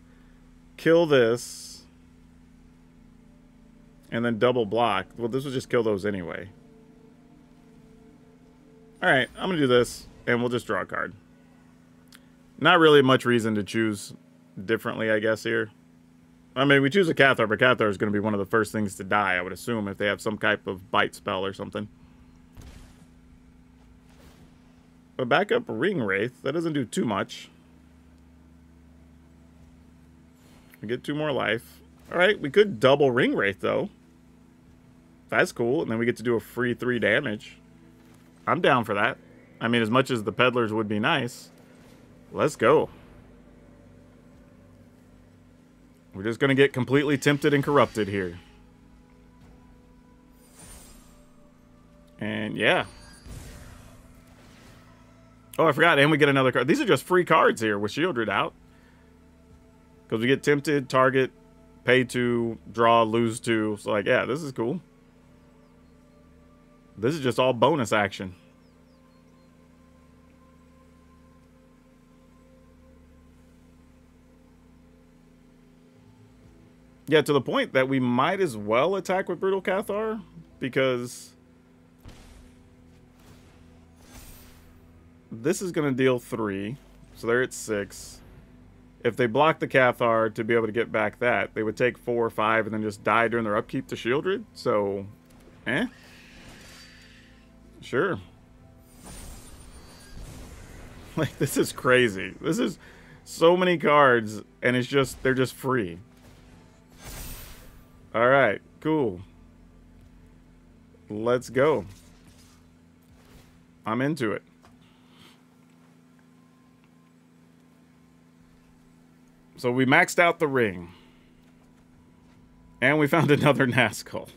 kill this and then double block, well, this will just kill those anyway. All right, I'm going to do this. and we'll just draw a card. Not really much reason to choose differently, I guess, here. I mean, we choose a Cathar, but Cathar is going to be one of the first things to die, I would assume, if they have some type of bite spell or something. But back up Ring Wraith. That doesn't do too much. We get two more life. All right, we could double Ring Wraith, though. That's cool, and then we get to do a free three damage. I'm down for that. I mean, as much as the Peddlers would be nice, let's go. We're just going to get completely tempted and corrupted here. And yeah. Oh, I forgot. And we get another card. These are just free cards here with Shieldred out. Because we get tempted, target, pay two, draw, lose two. So like, yeah, this is cool. This is just all bonus action. Yeah, to the point that we might as well attack with Brutal Cathar, because this is going to deal three, so they're at six. If they block the Cathar to be able to get back that, they would take four or five and then just die during their upkeep to Shieldred, so, eh? Sure. Like, this is crazy. This is so many cards, and it's just, they're just free. All right, cool. Let's go. I'm into it. So we maxed out the ring. And we found another Nazgul.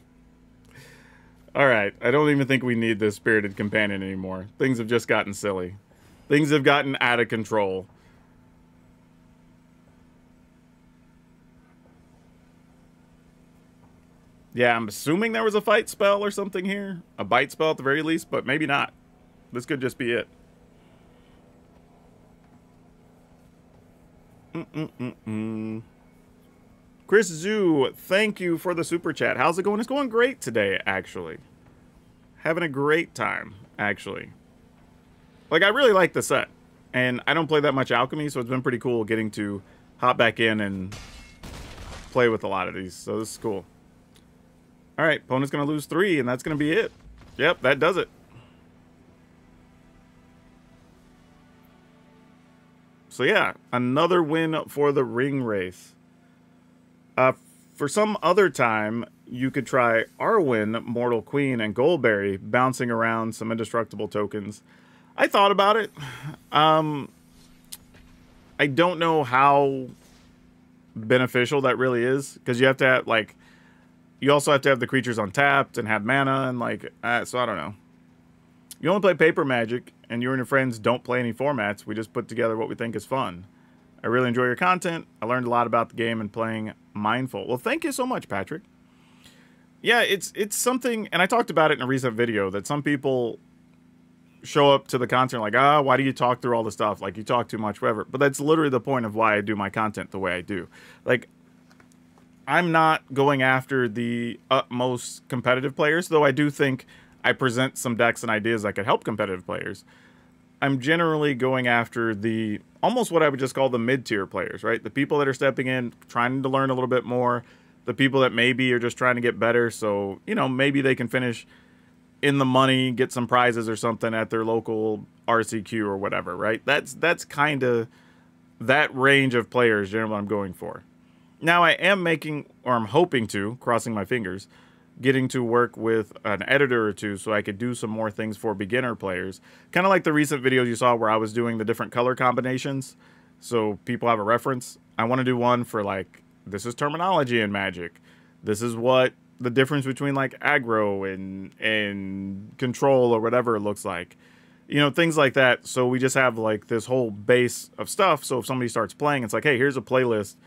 All right, I don't even think we need this Spirited Companion anymore. Things have just gotten silly. Things have gotten out of control. Yeah, I'm assuming there was a fight spell or something here. A bite spell at the very least, but maybe not. This could just be it. Mm-mm-mm-mm. Chris Zhu, thank you for the super chat. How's it going? It's going great today, actually. Having a great time, actually. Like, I really like the set. And I don't play that much Alchemy, so it's been pretty cool getting to hop back in and play with a lot of these. So this is cool. All right, opponent's going to lose three, and that's going to be it. Yep, that does it. So, yeah, another win for the Ring Wraith. Uh, for some other time, you could try Arwen, Mortal Queen, and Goldberry, bouncing around some indestructible tokens. I thought about it. Um, I don't know how beneficial that really is, because you have to have, like... You also have to have the creatures untapped and have mana and like, uh, so I don't know. You only play paper Magic and you and your friends don't play any formats. We just put together what we think is fun. I really enjoy your content. I learned a lot about the game and playing mindful. Well, thank you so much, Patrick. Yeah, it's, it's something, and I talked about it in a recent video, that some people show up to the content like, ah, why do you talk through all the stuff? Like, you talk too much, whatever. But that's literally the point of why I do my content the way I do. Like, I'm not going after the utmost competitive players, though I do think I present some decks and ideas that could help competitive players. I'm generally going after the, almost what I would just call the mid-tier players, right? The people that are stepping in, trying to learn a little bit more, the people that maybe are just trying to get better, so, you know, maybe they can finish in the money, get some prizes or something at their local R C Q or whatever, right? That's, that's kind of that range of players generally what I'm going for. Now I am making, or I'm hoping to, crossing my fingers, getting to work with an editor or two so I could do some more things for beginner players. Kind of like the recent videos you saw where I was doing the different color combinations so people have a reference. I want to do one for like, this is terminology in Magic. This is what the difference between like aggro and, and control or whatever it looks like. You know, things like that. So we just have like this whole base of stuff. So if somebody starts playing, it's like, hey, here's a playlist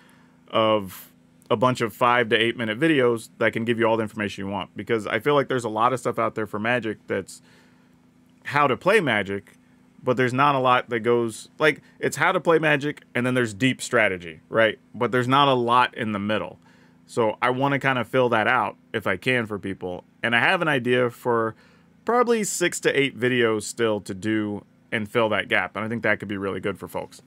of a bunch of five to eight minute videos that can give you all the information you want, because I feel like there's a lot of stuff out there for Magic that's how to play Magic, but there's not a lot that goes, like, it's how to play Magic and then there's deep strategy, right? But there's not a lot in the middle. So I want to kind of fill that out if I can for people. And I have an idea for probably six to eight videos still to do and fill that gap. And I think that could be really good for folks.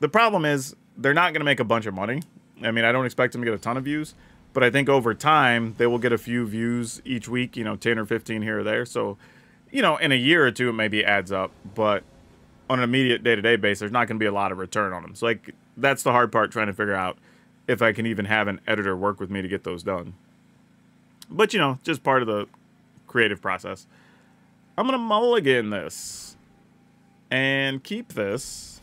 The problem is they're not going to make a bunch of money. I mean, I don't expect them to get a ton of views, but I think over time they will get a few views each week, you know, ten or fifteen here or there. So, you know, in a year or two, it maybe adds up, but on an immediate day-to-day basis, there's not going to be a lot of return on them. So, like, that's the hard part, trying to figure out if I can even have an editor work with me to get those done. But, you know, just part of the creative process. I'm going to mulligan this and keep this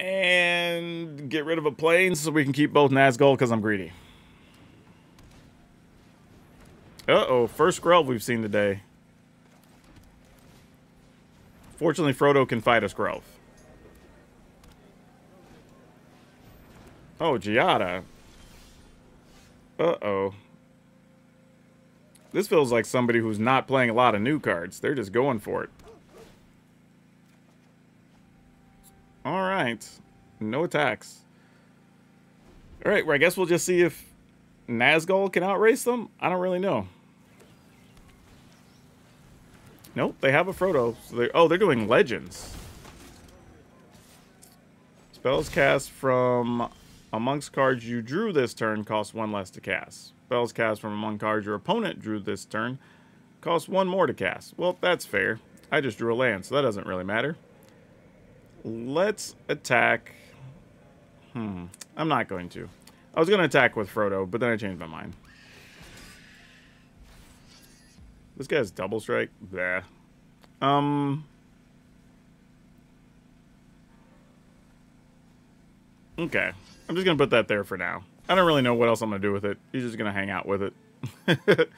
and get rid of a plane so we can keep both Nazgul because I'm greedy. Uh-oh, first Grub we've seen today. Fortunately, Frodo can fight us, Grove. Oh, Giada. Uh-oh. This feels like somebody who's not playing a lot of new cards. They're just going for it. All right. No attacks. All right, well, I guess we'll just see if Nazgul can outrace them. I don't really know. Nope, they have a Frodo. So they're, oh, they're doing Legends. Spells cast from amongst cards you drew this turn cost one less to cast. Spells cast from among cards your opponent drew this turn cost one more to cast. Well, that's fair. I just drew a land, so that doesn't really matter. Let's attack. Hmm, I'm not going to. I was going to attack with Frodo, but then I changed my mind. This guy's double strike. Bleh. Um. Okay. I'm just going to put that there for now. I don't really know what else I'm going to do with it. He's just going to hang out with it.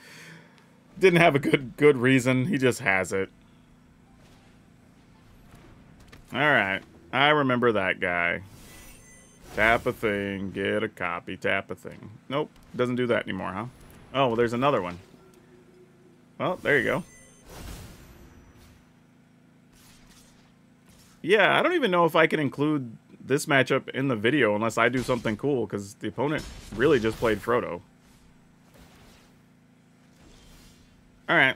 Didn't have a good good reason. He just has it. All right. I remember that guy. Tap a thing. Get a copy. Tap a thing. Nope. Doesn't do that anymore, huh? Oh, well, there's another one. Well, there you go. Yeah, I don't even know if I can include this matchup in the video unless I do something cool, because the opponent really just played Frodo. Alright.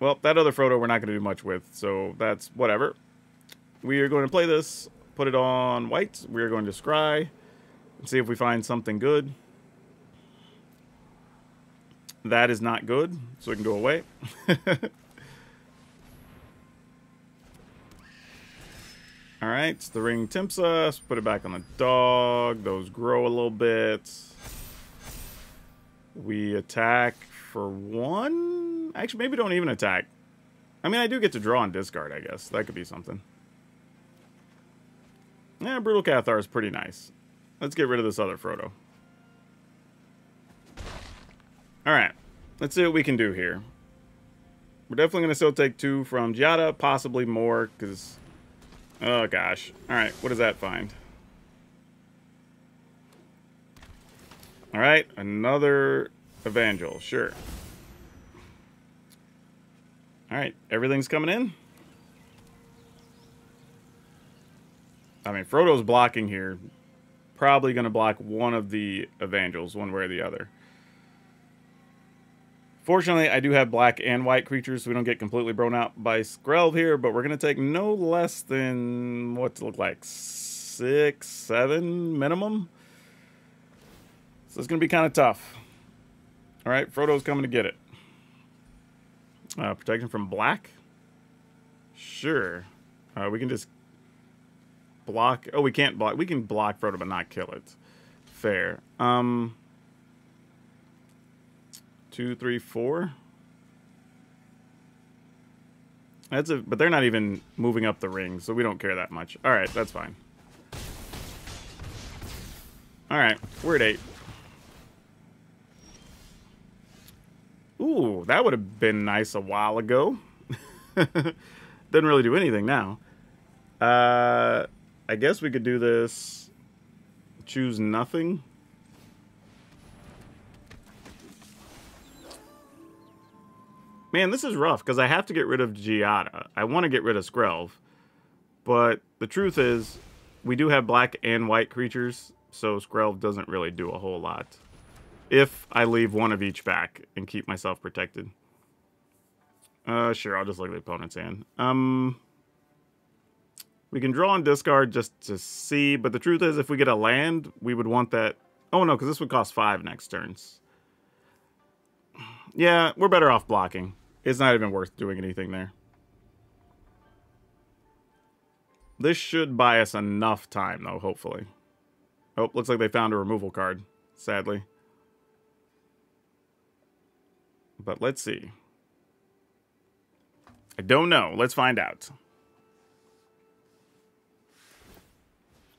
Well, that other Frodo we're not going to do much with, so that's whatever. We are going to play this, put it on white. We are going to scry and see if we find something good. That is not good, so it can go away. All right, the ring tempts us. Put it back on the dog. Those grow a little bit. We attack for one. Actually, maybe don't even attack. I mean, I do get to draw and discard, I guess. That could be something. Yeah, Brutal Cathar is pretty nice. Let's get rid of this other Frodo. All right, let's see what we can do here. We're definitely going to still take two from Giada, possibly more, because, oh gosh. All right, what does that find? All right, another Evangel, sure. All right, everything's coming in. I mean, Frodo's blocking here. Probably going to block one of the Evangels, one way or the other. Fortunately, I do have black and white creatures, so we don't get completely blown out by Skrelv here, but we're going to take no less than, what's it look like, six, seven minimum? So it's going to be kind of tough. All right, Frodo's coming to get it. Uh, protection from black? Sure. Uh, we can just block. Oh, we can't block. We can block Frodo, but not kill it. Fair. Um... Two, three, four. That's a, but they're not even moving up the ring, so we don't care that much. All right, that's fine. All right, we're at eight. Ooh, that would have been nice a while ago. Doesn't really do anything now. Uh, I guess we could do this. Choose nothing. Man, this is rough, because I have to get rid of Giada. I want to get rid of Skrelv. But the truth is, we do have black and white creatures, so Skrelv doesn't really do a whole lot. If I leave one of each back and keep myself protected. Uh, sure, I'll just look at the opponent's hand. Um, we can draw and discard just to see, but the truth is if we get a land, we would want that... Oh, no, because this would cost five next turns. Yeah, we're better off blocking. It's not even worth doing anything there. This should buy us enough time, though, hopefully. Oh, looks like they found a removal card, sadly. But let's see. I don't know. Let's find out.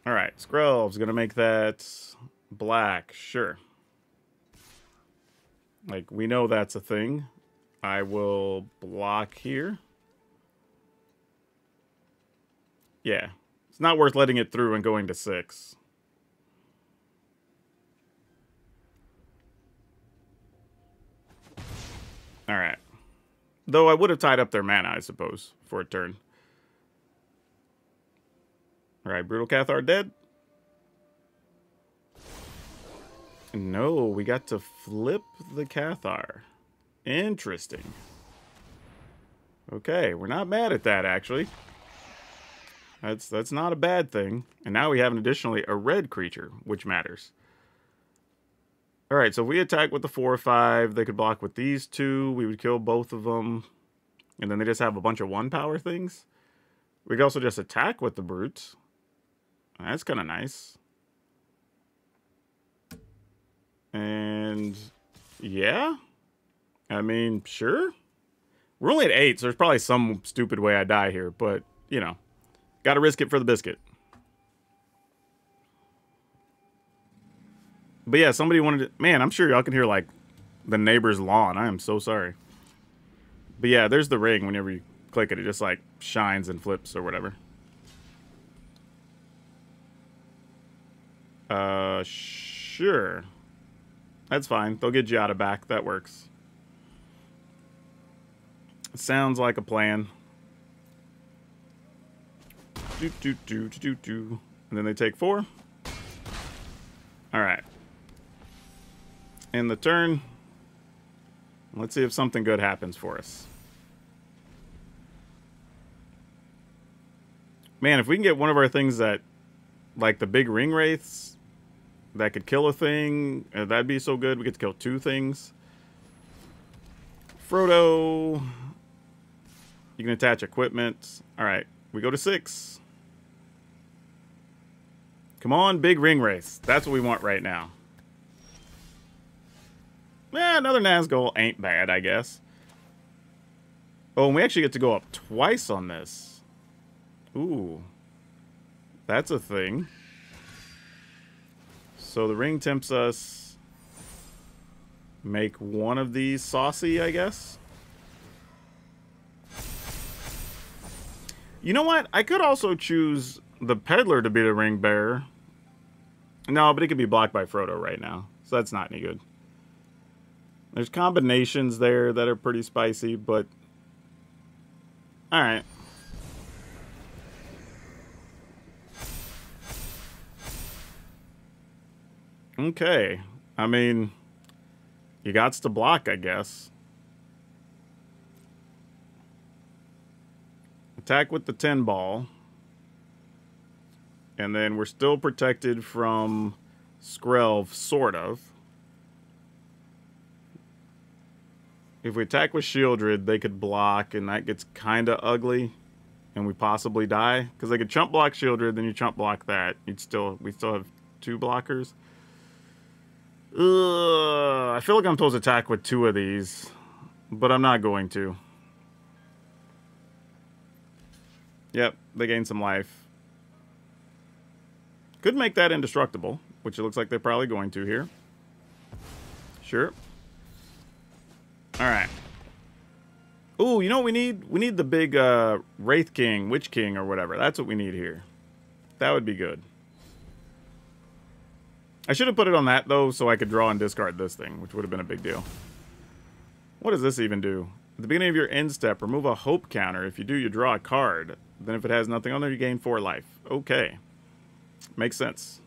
All right. Skrelv's going to make that black. Sure. Like, we know that's a thing. I will block here. Yeah. It's not worth letting it through and going to six. All right. Though I would have tied up their mana, I suppose, for a turn. Alright, Brutal Cathar dead. No, we got to flip the Cathar. Interesting. Okay, we're not mad at that, actually. That's, that's not a bad thing. And now we have, an additionally, a red creature, which matters. All right, so if we attack with the four or five, they could block with these two. We would kill both of them. And then they just have a bunch of one power things. We could also just attack with the brute. That's kind of nice. And yeah, I mean, sure. We're only at eight, so there's probably some stupid way I die here, but you know, got to risk it for the biscuit. But yeah, somebody wanted to... Man, I'm sure y'all can hear, like, the neighbor's lawn. I am so sorry. But yeah, there's the ring. Whenever you click it, it just, like, shines and flips or whatever. Uh, sure. That's fine. They'll get Giada back. That works. Sounds like a plan. Do, do, do, do, do, do. And then they take four. All right. In the turn, let's see if something good happens for us. Man, if we can get one of our things that, like the big ring wraiths, that could kill a thing, that'd be so good. We get to kill two things. Frodo, you can attach equipment. All right, we go to six. Come on, big ring wraiths. That's what we want right now. Eh, another Nazgul ain't bad, I guess. Oh, and we actually get to go up twice on this. Ooh. That's a thing. So the ring tempts us... Make one of these saucy, I guess. You know what? I could also choose the Peddler to be the ring bearer. No, but it could be blocked by Frodo right now. So that's not any good. There's combinations there that are pretty spicy, but... Alright. Okay. I mean, you gots to block, I guess. Attack with the ten ball. And then we're still protected from Skrelv, sort of. If we attack with Shieldred, they could block, and that gets kind of ugly, and we possibly die. Because they could chump block Shieldred, then you chump block that. You'd still, we still have two blockers. Ugh, I feel like I'm supposed to attack with two of these, but I'm not going to. Yep, they gain some life. Could make that indestructible, which it looks like they're probably going to here. Sure. All right. Ooh, you know what we need? We need the big uh, Wraith King, Witch King, or whatever. That's what we need here. That would be good. I should have put it on that, though, so I could draw and discard this thing, which would have been a big deal. What does this even do? At the beginning of your end step, remove a hope counter. If you do, you draw a card. Then if it has nothing on there, you gain four life. Okay. Makes sense.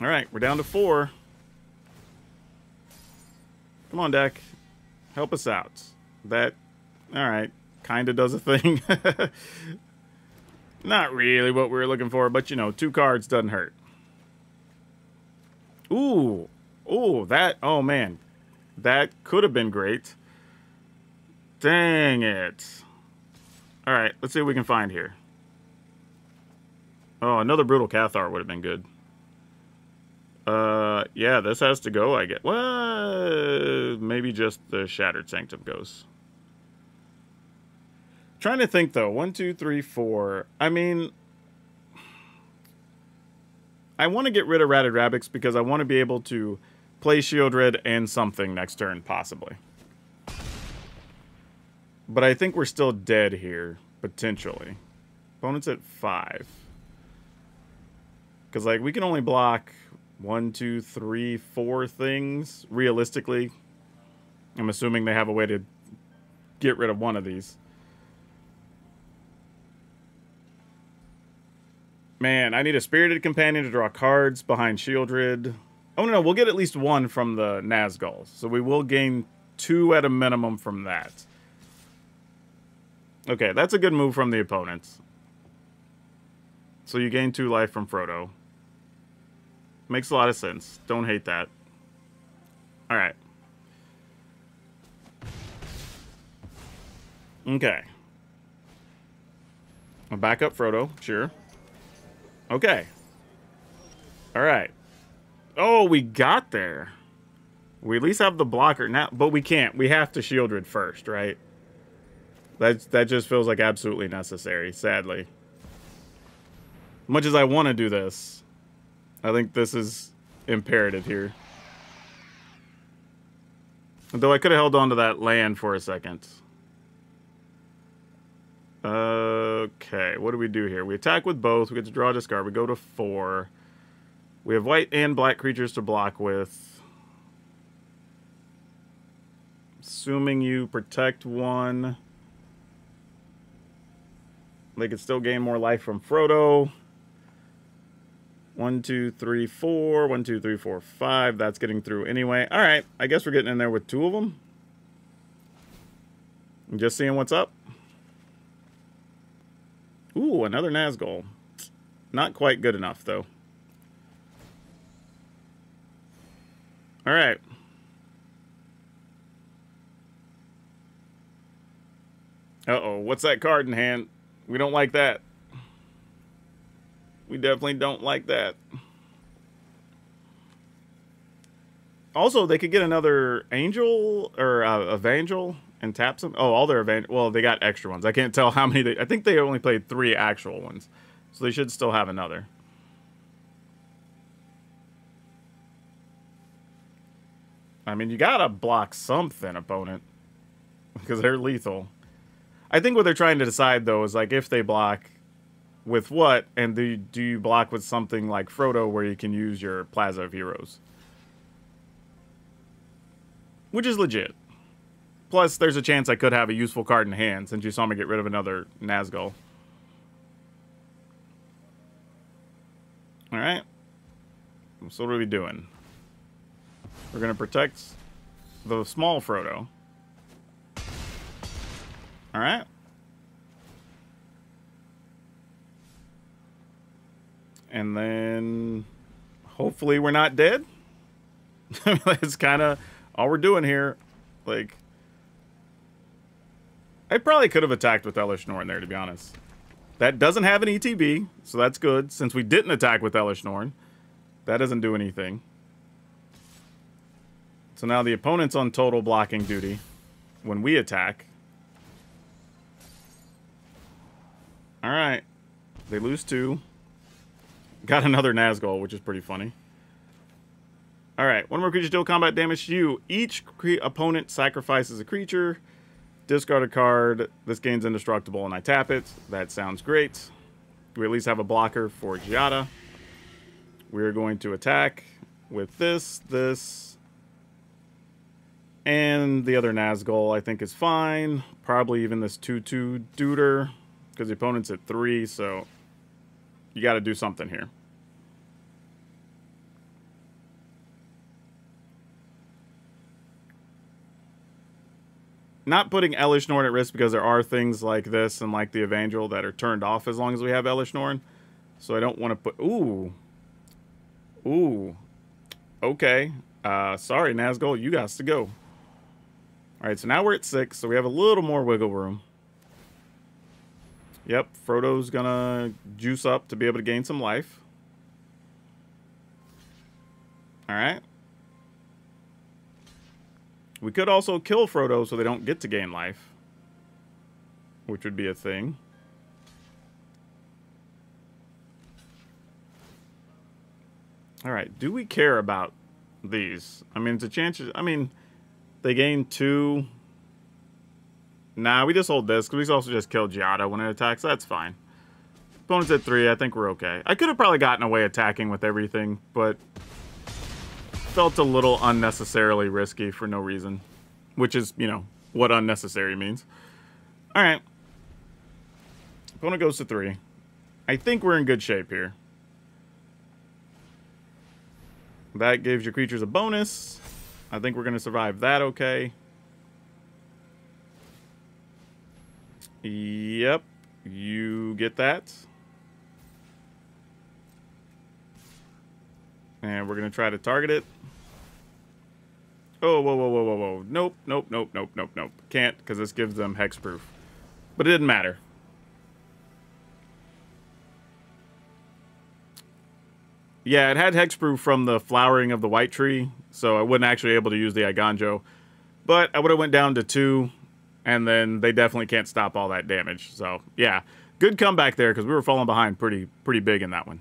All right, we're down to four. Come on, deck. Help us out. That, all right, kind of does a thing. Not really what we were looking for, but, you know, two cards doesn't hurt. Ooh. Ooh, that, oh, man. That could have been great. Dang it. All right, let's see what we can find here. Oh, another Brutal Cathar would have been good. Uh, yeah, this has to go, I guess. Well, maybe just the Shattered Sanctum goes. Trying to think, though. One, two, three, four. I mean, I want to get rid of Ratted Rabbits because I want to be able to play Shieldred and something next turn, possibly. But I think we're still dead here, potentially. Opponent's at five. Because, like, we can only block one, two, three, four things, realistically. I'm assuming they have a way to get rid of one of these. Man, I need a Spirited Companion to draw cards behind Shieldred. Oh, no, no, we'll get at least one from the Nazgûl. So we will gain two at a minimum from that. Okay, that's a good move from the opponents. So you gain two life from Frodo. Makes a lot of sense. Don't hate that. All right. Okay. I'll back up Frodo, sure. Okay. All right. Oh, we got there. We at least have the blocker now, but we can't. We have to Shieldred first, right? That, that just feels like absolutely necessary, sadly. Much as I want to do this, I think this is imperative here. Though I could have held on to that land for a second. Okay, what do we do here? We attack with both. We get to draw a discard. We go to four. We have white and black creatures to block with. Assuming you protect one. They could still gain more life from Frodo. One, two, three, four. One, two, three, four, five. That's getting through anyway. All right, I guess we're getting in there with two of them. I'm just seeing what's up. Ooh, another Nazgûl. Not quite good enough, though. All right. Uh-oh, what's that card in hand? We don't like that. We definitely don't like that. Also, they could get another Angel or uh, Evangel. And tap some. Oh, all their event. Well, they got extra ones. I can't tell how many. They, I think they only played three actual ones, so they should still have another. I mean, you gotta block something, opponent, because they're lethal. I think what they're trying to decide though is like if they block with what, and do you, do you block with something like Frodo, where you can use your Plaza of Heroes, which is legit. Plus, there's a chance I could have a useful card in hand since you saw me get rid of another Nazgûl. Alright. So what are we doing? We're going to protect the small Frodo. Alright. And then hopefully we're not dead. That's kind of all we're doing here. Like, I probably could have attacked with Elesh Norn there, to be honest. That doesn't have an E T B, so that's good. Since we didn't attack with Elesh Norn, that doesn't do anything. So now the opponent's on total blocking duty when we attack. All right. They lose two. Got another Nazgûl, which is pretty funny. All right. One more creature deal combat damage to you. Each cre opponent sacrifices a creature. Discard a card. This game's indestructible, and I tap it. That sounds great. We at least have a blocker for Giada. We're going to attack with this, this, and the other Nazgûl I think is fine. Probably even this two two Duder, because the opponent's at three, so you got to do something here. not putting Elish Norn at risk, because there are things like this and like the Evangel that are turned off as long as we have Elish Norn. So I don't want to put... Ooh. Ooh. Okay. Uh, sorry, Nazgul. You got to go. All right, so now we're at six, so we have a little more wiggle room. Yep, Frodo's going to juice up to be able to gain some life. All right. We could also kill Frodo so they don't get to gain life, which would be a thing. All right, do we care about these? I mean, it's a chance. I mean, they gain two. Nah, we just hold this, because we can also just kill Giada when it attacks. That's fine. Opponent's at three. I think we're okay. I could have probably gotten away attacking with everything, but... felt a little unnecessarily risky for no reason, which is, you know, what unnecessary means. All right. Opponent goes to three. I think we're in good shape here. That gives your creatures a bonus. I think we're going to survive that okay. Yep. You get that. And we're going to try to target it. Oh, whoa, whoa, whoa, whoa, whoa. Nope, nope, nope, nope, nope, nope. Can't, because this gives them hexproof. But it didn't matter. Yeah, it had hexproof from the flowering of the white tree, so I wasn't actually able to use the Iganjo. But I would have went down to two, and then they definitely can't stop all that damage. So, yeah, good comeback there, because we were falling behind pretty, pretty big in that one.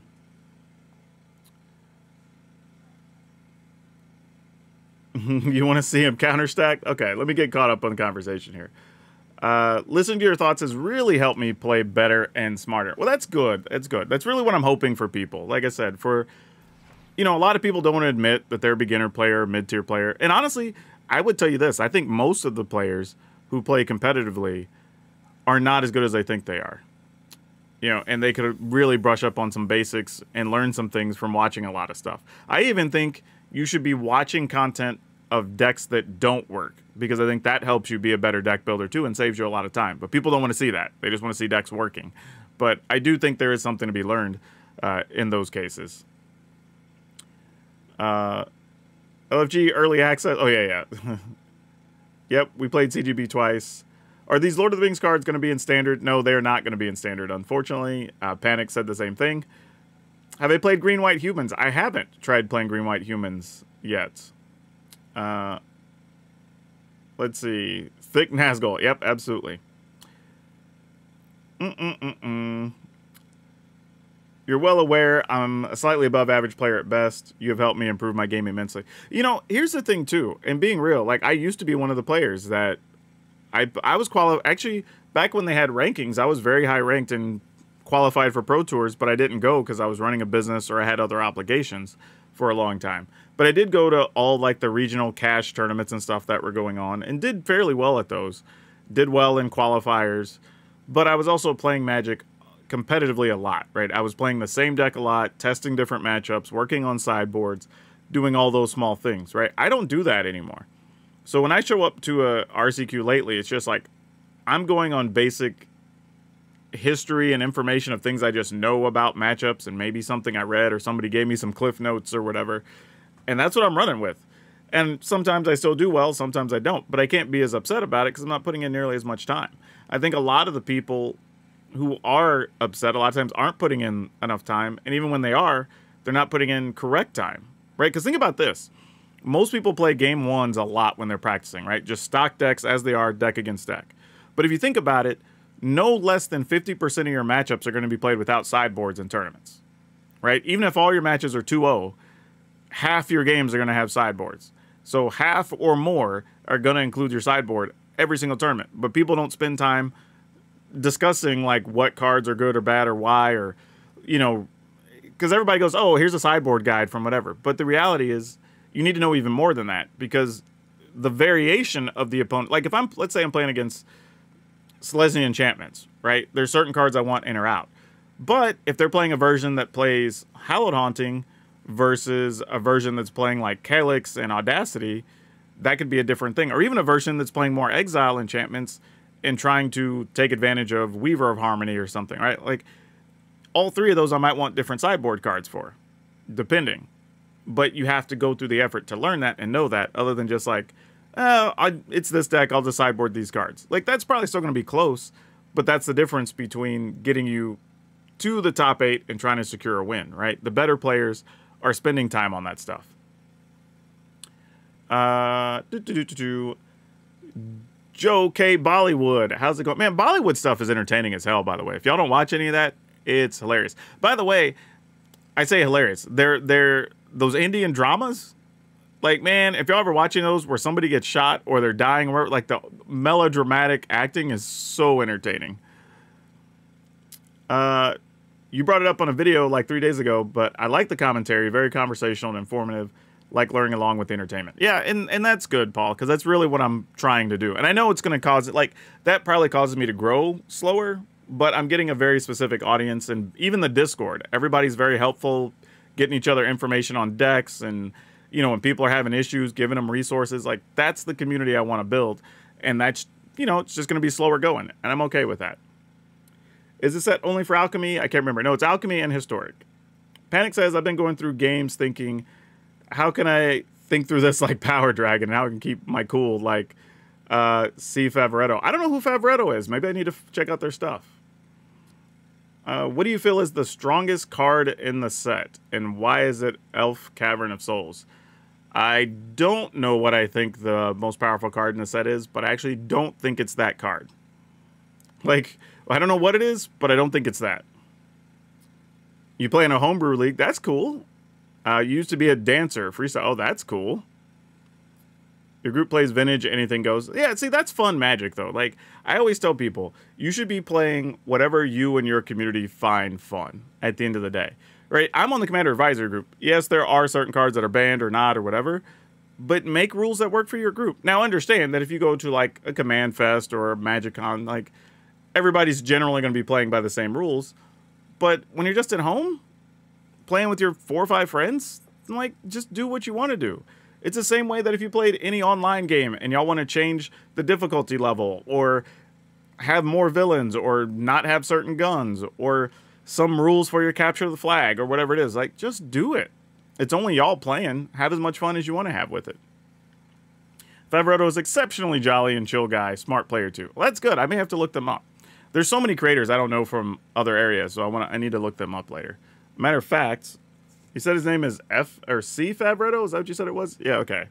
You want to see him counterstack? Okay, let me get caught up on the conversation here. Uh, listening to your thoughts has really helped me play better and smarter. Well, that's good. That's good. That's really what I'm hoping for people. Like I said, for, you know, a lot of people don't want to admit that they're a beginner player, mid-tier player. And honestly, I would tell you this. I think most of the players who play competitively are not as good as they think they are. You know, and they could really brush up on some basics and learn some things from watching a lot of stuff. I even think you should be watching content of decks that don't work, because I think that helps you be a better deck builder too and saves you a lot of time. But people don't want to see that. They just want to see decks working. But I do think there is something to be learned uh, in those cases. Uh, L F G early access. Oh, yeah, yeah. Yep, we played C G B twice. Are these Lord of the Rings cards going to be in standard? No, they're not going to be in standard, unfortunately. Uh, Panic said the same thing. Have they played Green-White Humans? I haven't tried playing Green-White Humans yet. Uh, let's see. Thick Nazgul. Yep, absolutely. Mm-mm-mm-mm. You're well aware I'm a slightly above average player at best. You have helped me improve my game immensely. You know, here's the thing, too. And being real, like, I used to be one of the players that... I, I was qualified... Actually, back when they had rankings, I was very high ranked and qualified for Pro Tours, but I didn't go because I was running a business or I had other obligations for a long time. But I did go to all like the regional cash tournaments and stuff that were going on and did fairly well at those. Did well in qualifiers, but I was also playing Magic competitively a lot, right? I was playing the same deck a lot, testing different matchups, working on sideboards, doing all those small things, right? I don't do that anymore. So when I show up to a R C Q lately, it's just like I'm going on basic history and information of things I just know about matchups and maybe something I read or somebody gave me some cliff notes or whatever. And that's what I'm running with. And sometimes I still do well, sometimes I don't. But I can't be as upset about it because I'm not putting in nearly as much time. I think a lot of the people who are upset a lot of times aren't putting in enough time. And even when they are, they're not putting in correct time, right? Because think about this. Most people play game ones a lot when they're practicing, right? Just stock decks as they are, deck against deck. But if you think about it, no less than fifty percent of your matchups are going to be played without sideboards in tournaments, right? Even if all your matches are two oh, half your games are going to have sideboards. So half or more are going to include your sideboard every single tournament. But people don't spend time discussing, like, what cards are good or bad or why or, you know, because everybody goes, oh, here's a sideboard guide from whatever. But the reality is you need to know even more than that, because the variation of the opponent, like if I'm, let's say I'm playing against Selesnya enchantments, right? There's certain cards I want in or out. But if they're playing a version that plays Hallowed Haunting versus a version that's playing like Calyx and Audacity, that could be a different thing. Or even a version that's playing more exile enchantments and trying to take advantage of Weaver of Harmony or something, right? Like, all three of those I might want different sideboard cards for, depending. But you have to go through the effort to learn that and know that, other than just like, oh, I, it's this deck, I'll just sideboard these cards. Like, that's probably still going to be close, but that's the difference between getting you to the top eight and trying to secure a win, right? The better players are spending time on that stuff. Uh, do, do, do, do, do. Joe K. Bollywood. How's it going? Man, Bollywood stuff is entertaining as hell, by the way. If y'all don't watch any of that, it's hilarious. By the way, I say hilarious. They're, they're those Indian dramas. Like, man, if y'all ever watching those where somebody gets shot or they're dying, or like the melodramatic acting is so entertaining. Uh, you brought it up on a video like three days ago, but I like the commentary. Very conversational and informative. Like learning along with entertainment. Yeah, and, and that's good, Paul, because that's really what I'm trying to do. And I know it's going to cause it, like, that probably causes me to grow slower, but I'm getting a very specific audience, and even the Discord. Everybody's very helpful, getting each other information on decks, and, you know, when people are having issues, giving them resources. Like, that's the community I want to build, and that's, you know, it's just going to be slower going, and I'm okay with that. Is this set only for Alchemy? I can't remember. No, it's Alchemy and Historic. Panic says, I've been going through games thinking, how can I think through this like Power Dragon? And how I can keep my cool like uh, C. Favoretto. I don't know who Favoretto is. Maybe I need to check out their stuff. Uh, what do you feel is the strongest card in the set? And why is it Elf Cavern of Souls? I don't know what I think the most powerful card in the set is, but I actually don't think it's that card. Like, I don't know what it is, but I don't think it's that. You play in a homebrew league. That's cool. Uh, you used to be a dancer, freestyle. Oh, that's cool. Your group plays vintage, anything goes. Yeah, see, that's fun Magic, though. Like, I always tell people, you should be playing whatever you and your community find fun at the end of the day, right? I'm on the Commander Advisory group. Yes, there are certain cards that are banned or not or whatever, but make rules that work for your group. Now, understand that if you go to, like, a Command Fest or a Magic Con, like, everybody's generally going to be playing by the same rules, but when you're just at home, playing with your four or five friends, like, just do what you want to do. It's the same way that if you played any online game and y'all want to change the difficulty level or have more villains or not have certain guns or some rules for your capture the flag or whatever it is, like, just do it. It's only y'all playing. Have as much fun as you want to have with it. Favoretto is exceptionally jolly and chill guy, smart player too. Well, that's good. I may have to look them up. There's so many creators I don't know from other areas, so I want I need to look them up later. Matter of fact, you said his name is F or C Favoretto? Is that what you said it was? Yeah, okay.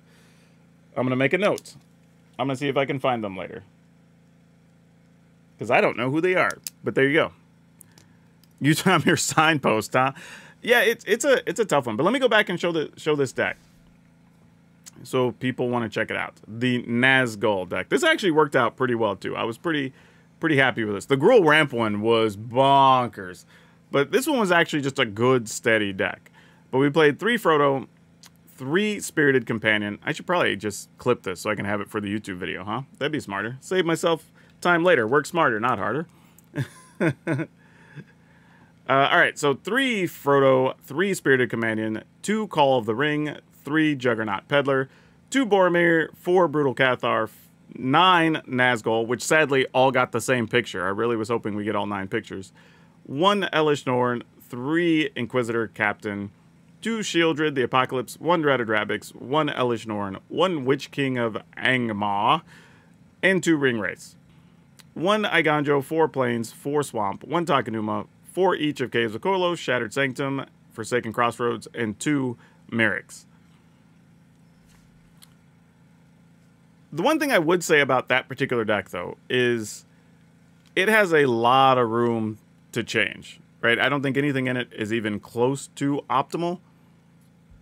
I'm going to make a note. I'm going to see if I can find them later. Because I don't know who they are. But there you go. You time your signpost, huh? Yeah, it's it's a it's a tough one. But let me go back and show the show this deck. So people want to check it out. The Nazgul deck. This actually worked out pretty well too. I was pretty pretty happy with this. The Gruul Ramp one was bonkers. But this one was actually just a good, steady deck. But we played three Frodo, three Spirited Companion. I should probably just clip this so I can have it for the YouTube video, huh? That'd be smarter. Save myself time later. Work smarter, not harder. uh, all right, so three Frodo, three Spirited Companion, two Call of the Ring, three Juggernaut Peddler, two Boromir, four Brutal Cathar, nine Nazgul, which sadly all got the same picture. I really was hoping we get all nine pictures. One Elish Norn, three Inquisitor Captain, two Shieldred, the Apocalypse, one Dreaded Rabbix, one Elish Norn, one Witch King of Angmar, and two Ring Wraiths. One Iganjo, four Plains, four Swamp, one Takanuma, four each of Caves of Kolos, Shattered Sanctum, Forsaken Crossroads, and two Merricks. The one thing I would say about that particular deck, though, is it has a lot of room to change, right? I don't think anything in it is even close to optimal.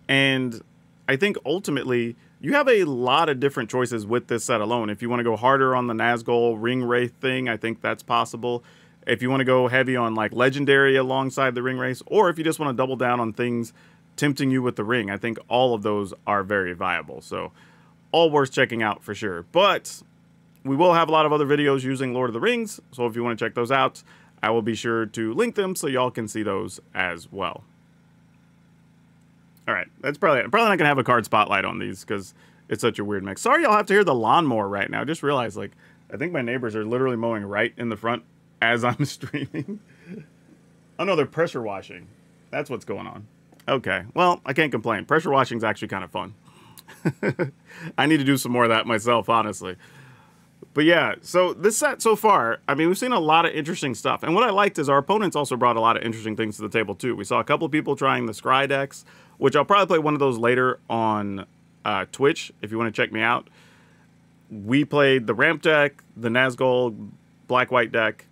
And I think ultimately you have a lot of different choices with this set alone. If you want to go harder on the Nazgul Ring Wraith thing, I think that's possible. If you want to go heavy on like Legendary alongside the Ring Wraith, or if you just want to double down on things tempting you with the ring, I think all of those are very viable. So all worth checking out for sure. But we will have a lot of other videos using Lord of the Rings. So if you want to check those out, I will be sure to link them so y'all can see those as well. All right, that's probably, I'm probably not going to have a card spotlight on these because It's such a weird mix. Sorry y'all have to hear the lawnmower right now. I just realized, like, I think my neighbors are literally mowing right in the front as I'm streaming. Oh, no, they're pressure washing. That's what's going on. Okay, well, I can't complain. Pressure washing is actually kind of fun. I need to do some more of that myself, honestly. But yeah, so this set so far, I mean, we've seen a lot of interesting stuff. And what I liked is our opponents also brought a lot of interesting things to the table, too. We saw a couple of people trying the Scry decks, which I'll probably play one of those later on uh, Twitch, if you want to check me out. We played the Ramp deck, the Nazgul Black-White deck.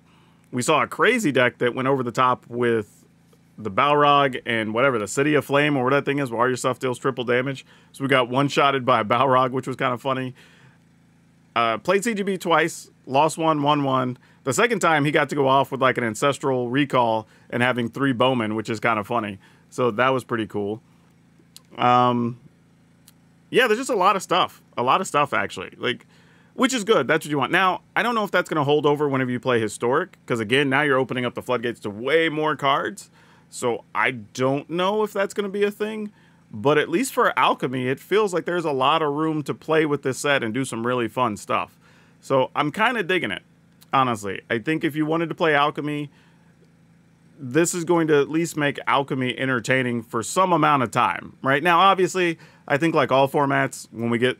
We saw a crazy deck that went over the top with the Balrog and whatever, the City of Flame, or whatever that thing is, where all your stuff deals triple damage. So we got one-shotted by a Balrog, which was kind of funny. Uh, played C G B twice, lost one, won one. The second time, he got to go off with like an Ancestral Recall and having three Bowmen, which is kind of funny. So that was pretty cool. Um, yeah, there's just a lot of stuff. A lot of stuff, actually. Like, which is good. That's what you want. Now, I don't know if that's going to hold over whenever you play Historic, because again, now you're opening up the floodgates to way more cards. So I don't know if that's going to be a thing, but at least for Alchemy, it feels like there's a lot of room to play with this set and do some really fun stuff. So I'm kind of digging it, honestly. I think if you wanted to play Alchemy, this is going to at least make Alchemy entertaining for some amount of time. Right now, obviously, I think like all formats, when we get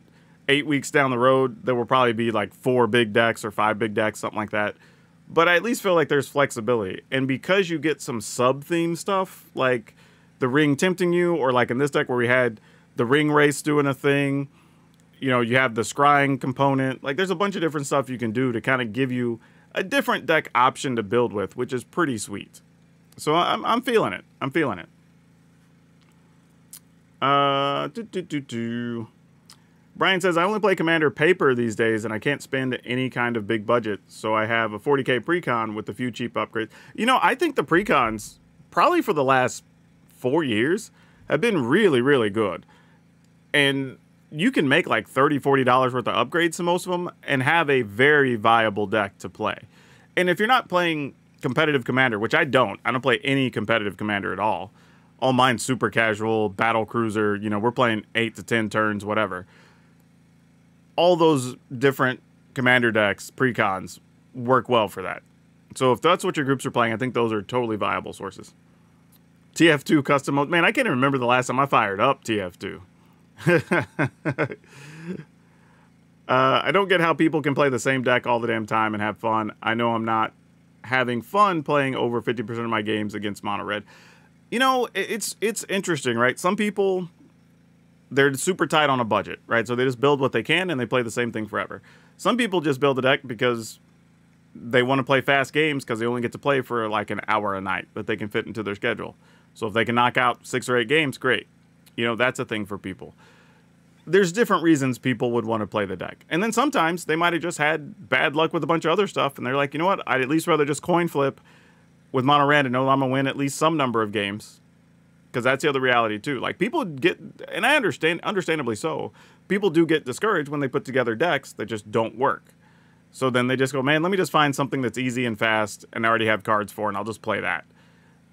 eight weeks down the road, there will probably be like four big decks or five big decks, something like that. But I at least feel like there's flexibility. And because you get some sub-theme stuff, like the Ring tempting you, or like in this deck where we had the Ring Race doing a thing, you know, you have the Scrying component. Like, there's a bunch of different stuff you can do to kind of give you a different deck option to build with, which is pretty sweet. So I'm, I'm feeling it. I'm feeling it. Uh, do, do, do, do. Brian says, I only play Commander paper these days, and I can't spend any kind of big budget, so I have a forty K pre-con with a few cheap upgrades. You know, I think the pre-cons, probably for the last four years, have been really, really good. And you can make like thirty dollars, forty dollars worth of upgrades to most of them and have a very viable deck to play. And if you're not playing competitive Commander, which I don't, I don't play any competitive Commander at all. All mine's super casual, battle cruiser, you know, we're playing eight to ten turns, whatever. All those different Commander decks, pre-cons, work well for that. So if that's what your groups are playing, I think those are totally viable sources. T F two custom mode. Man, I can't even remember the last time I fired up T F two. uh, I don't get how people can play the same deck all the damn time and have fun. I know I'm not having fun playing over fifty percent of my games against Mono Red. You know, it's, it's interesting, right? Some people, they're super tight on a budget, right? So they just build what they can and they play the same thing forever. Some people just build a deck because they want to play fast games because they only get to play for like an hour a night that they can fit into their schedule. So if they can knock out six or eight games, great. You know, that's a thing for people. There's different reasons people would want to play the deck. And then sometimes they might have just had bad luck with a bunch of other stuff and they're like, you know what? I'd at least rather just coin flip with Mono Red and know I'm going to win at least some number of games. Because that's the other reality, too. Like, people get, and I understand, understandably so, people do get discouraged when they put together decks that just don't work. So then they just go, man, let me just find something that's easy and fast and I already have cards for, and I'll just play that.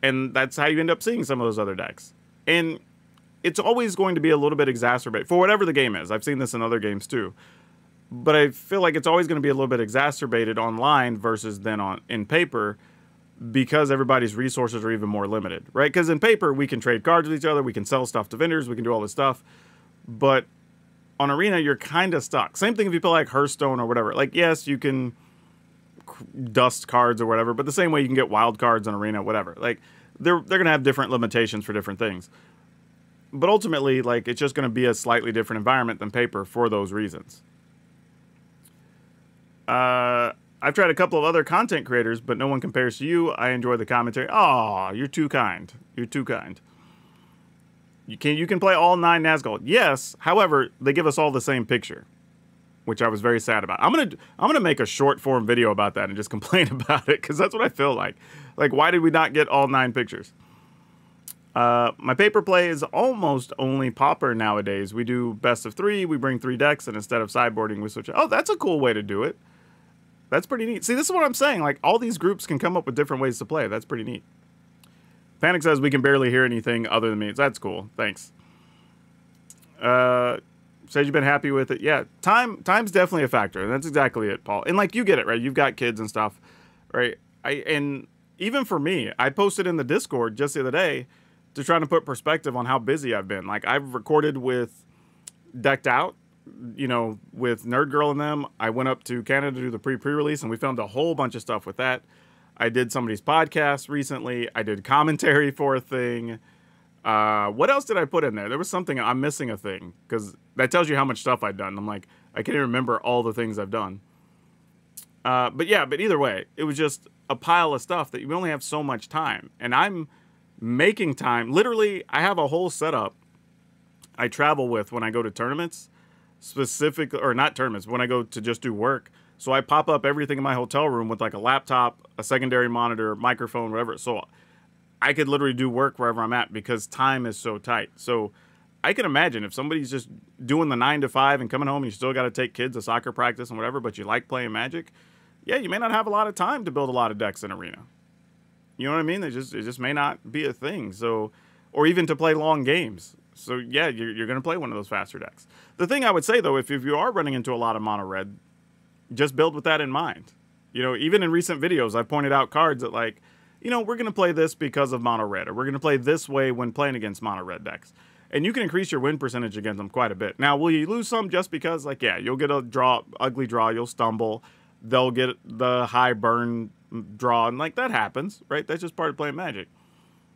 And that's how you end up seeing some of those other decks. And it's always going to be a little bit exacerbated, for whatever the game is. I've seen this in other games, too. But I feel like it's always going to be a little bit exacerbated online versus then on in paper, because everybody's resources are even more limited, right? Because in paper, we can trade cards with each other, we can sell stuff to vendors, we can do all this stuff. But on Arena, you're kind of stuck. Same thing if you play like Hearthstone or whatever. Like, yes, you can dust cards or whatever, but the same way you can get wild cards on Arena, whatever. Like, they're, they're going to have different limitations for different things. But ultimately, like, it's just going to be a slightly different environment than paper for those reasons. Uh... I've tried a couple of other content creators, but no one compares to you. I enjoy the commentary. Aw, you're too kind. You're too kind. You can you can play all nine Nazgul. Yes, however, they give us all the same picture, which I was very sad about. I'm gonna I'm gonna make a short form video about that and just complain about it, because that's what I feel like. Like, why did we not get all nine pictures? Uh, my paper play is almost only Pauper nowadays. We do best of three. We bring three decks, and instead of sideboarding, we switch. Oh, that's a cool way to do it. That's pretty neat. See, this is what I'm saying. Like, all these groups can come up with different ways to play. That's pretty neat. Panic says we can barely hear anything other than me. That's cool. Thanks. Uh, said you've been happy with it. Yeah, time time's definitely a factor, and that's exactly it, Paul. And like, you get it, right? You've got kids and stuff, right? I and even for me, I posted in the Discord just the other day to try to put perspective on how busy I've been. Like, I've recorded with Decked Out, you know, with Nerd Girl and them. I went up to Canada to do the pre-pre-release, and we filmed a whole bunch of stuff with that. I did somebody's podcast recently. I did commentary for a thing. Uh, what else did I put in there? There was something, I'm missing a thing, because that tells you how much stuff I've done. I'm like, I can't even remember all the things I've done. Uh, but yeah, but either way, it was just a pile of stuff that you only have so much time. And I'm making time. Literally, I have a whole setup I travel with when I go to tournaments, specifically, or not tournaments, when I go to just do work. So I pop up everything in my hotel room with like a laptop, a secondary monitor, microphone, whatever. So I could literally do work wherever I'm at because time is so tight. So I can imagine if somebody's just doing the nine to five and coming home and you still got to take kids to soccer practice and whatever, but you like playing Magic. Yeah, you may not have a lot of time to build a lot of decks in Arena. You know what I mean? It just, it just may not be a thing. So, or even to play long games. So yeah, you're, you're going to play one of those faster decks. The thing I would say though, if, if you are running into a lot of mono red, just build with that in mind. You know, even in recent videos, I've pointed out cards that like, you know, we're going to play this because of mono red, or we're going to play this way when playing against mono red decks. And you can increase your win percentage against them quite a bit. Now, will you lose some just because, like, yeah, you'll get a draw, ugly draw, you'll stumble, they'll get the high burn draw, and like that happens, right? That's just part of playing Magic.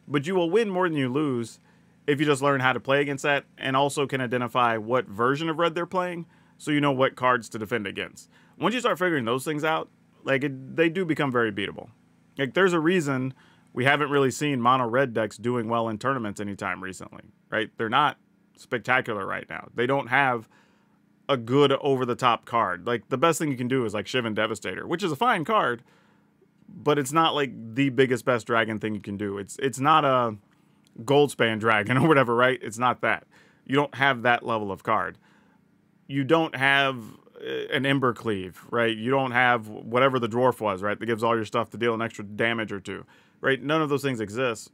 But you will win more than you lose if you just learn how to play against that, and also can identify what version of red they're playing, so you know what cards to defend against. Once you start figuring those things out, like, it, they do become very beatable. Like, there's a reason we haven't really seen mono-red decks doing well in tournaments anytime recently, right? They're not spectacular right now. They don't have a good over-the-top card. Like, the best thing you can do is, like, Shivan Devastator, which is a fine card, but it's not, like, the biggest, best dragon thing you can do. It's it's not a Goldspan dragon or whatever, right? It's not that. You don't have that level of card. You don't have an Ember Cleave, right? You don't have whatever the dwarf was, right? That gives all your stuff to deal an extra damage or two, right? None of those things exist.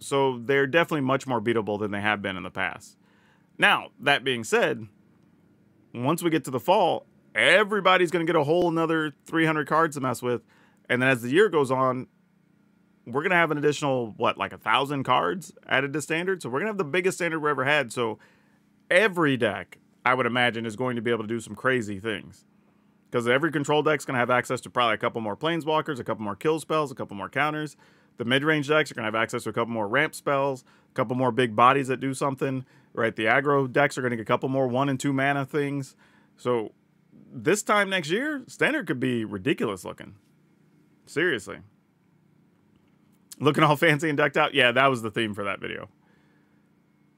So they're definitely much more beatable than they have been in the past. Now, that being said, once we get to the fall, everybody's going to get a whole another three hundred cards to mess with. And then as the year goes on, we're going to have an additional, what, like a thousand cards added to standard. So we're going to have the biggest standard we ever had. So every deck, I would imagine, is going to be able to do some crazy things, because every control deck's going to have access to probably a couple more planeswalkers, a couple more kill spells, a couple more counters. The mid-range decks are going to have access to a couple more ramp spells, a couple more big bodies that do something, right? The aggro decks are going to get a couple more one and two mana things. So this time next year, standard could be ridiculous looking. Seriously. Looking all fancy and decked out. Yeah, that was the theme for that video.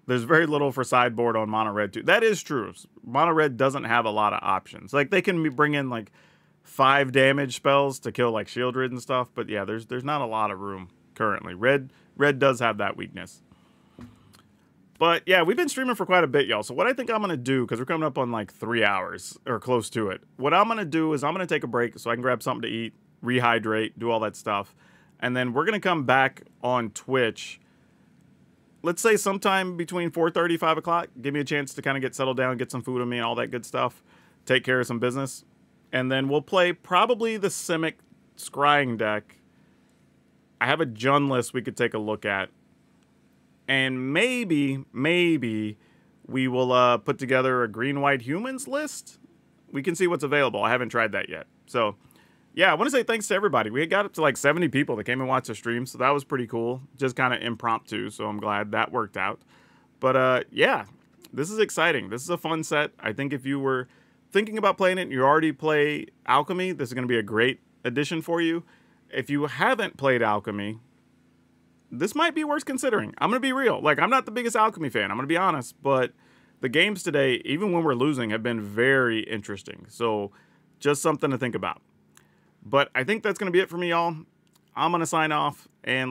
There's very little for sideboard on mono red too. That is true. Mono red doesn't have a lot of options. Like, they can bring in like five damage spells to kill like Shieldred and stuff, but yeah, there's there's not a lot of room currently. Red red does have that weakness. But yeah, we've been streaming for quite a bit, y'all. So what I think I'm gonna do, because we're coming up on like three hours or close to it, what I'm gonna do is I'm gonna take a break so I can grab something to eat, rehydrate, do all that stuff, and then we're gonna come back on Twitch. Let's say sometime between four thirty, five o'clock, give me a chance to kind of get settled down, get some food on me and all that good stuff, take care of some business. And then we'll play probably the Simic Scrying deck. I have a Jun list we could take a look at. And maybe, maybe we will uh, put together a Green-White Humans list. We can see what's available. I haven't tried that yet. So, yeah, I want to say thanks to everybody. We got up to like seventy people that came and watched the stream, so that was pretty cool. Just kind of impromptu, so I'm glad that worked out. But, uh, yeah, this is exciting. This is a fun set. I think if you were thinking about playing it and you already play Alchemy, this is going to be a great addition for you. If you haven't played Alchemy, this might be worth considering. I'm going to be real. Like, I'm not the biggest Alchemy fan. I'm going to be honest. But the games today, even when we're losing, have been very interesting. So just something to think about. But I think that's going to be it for me, y'all. I'm going to sign off and...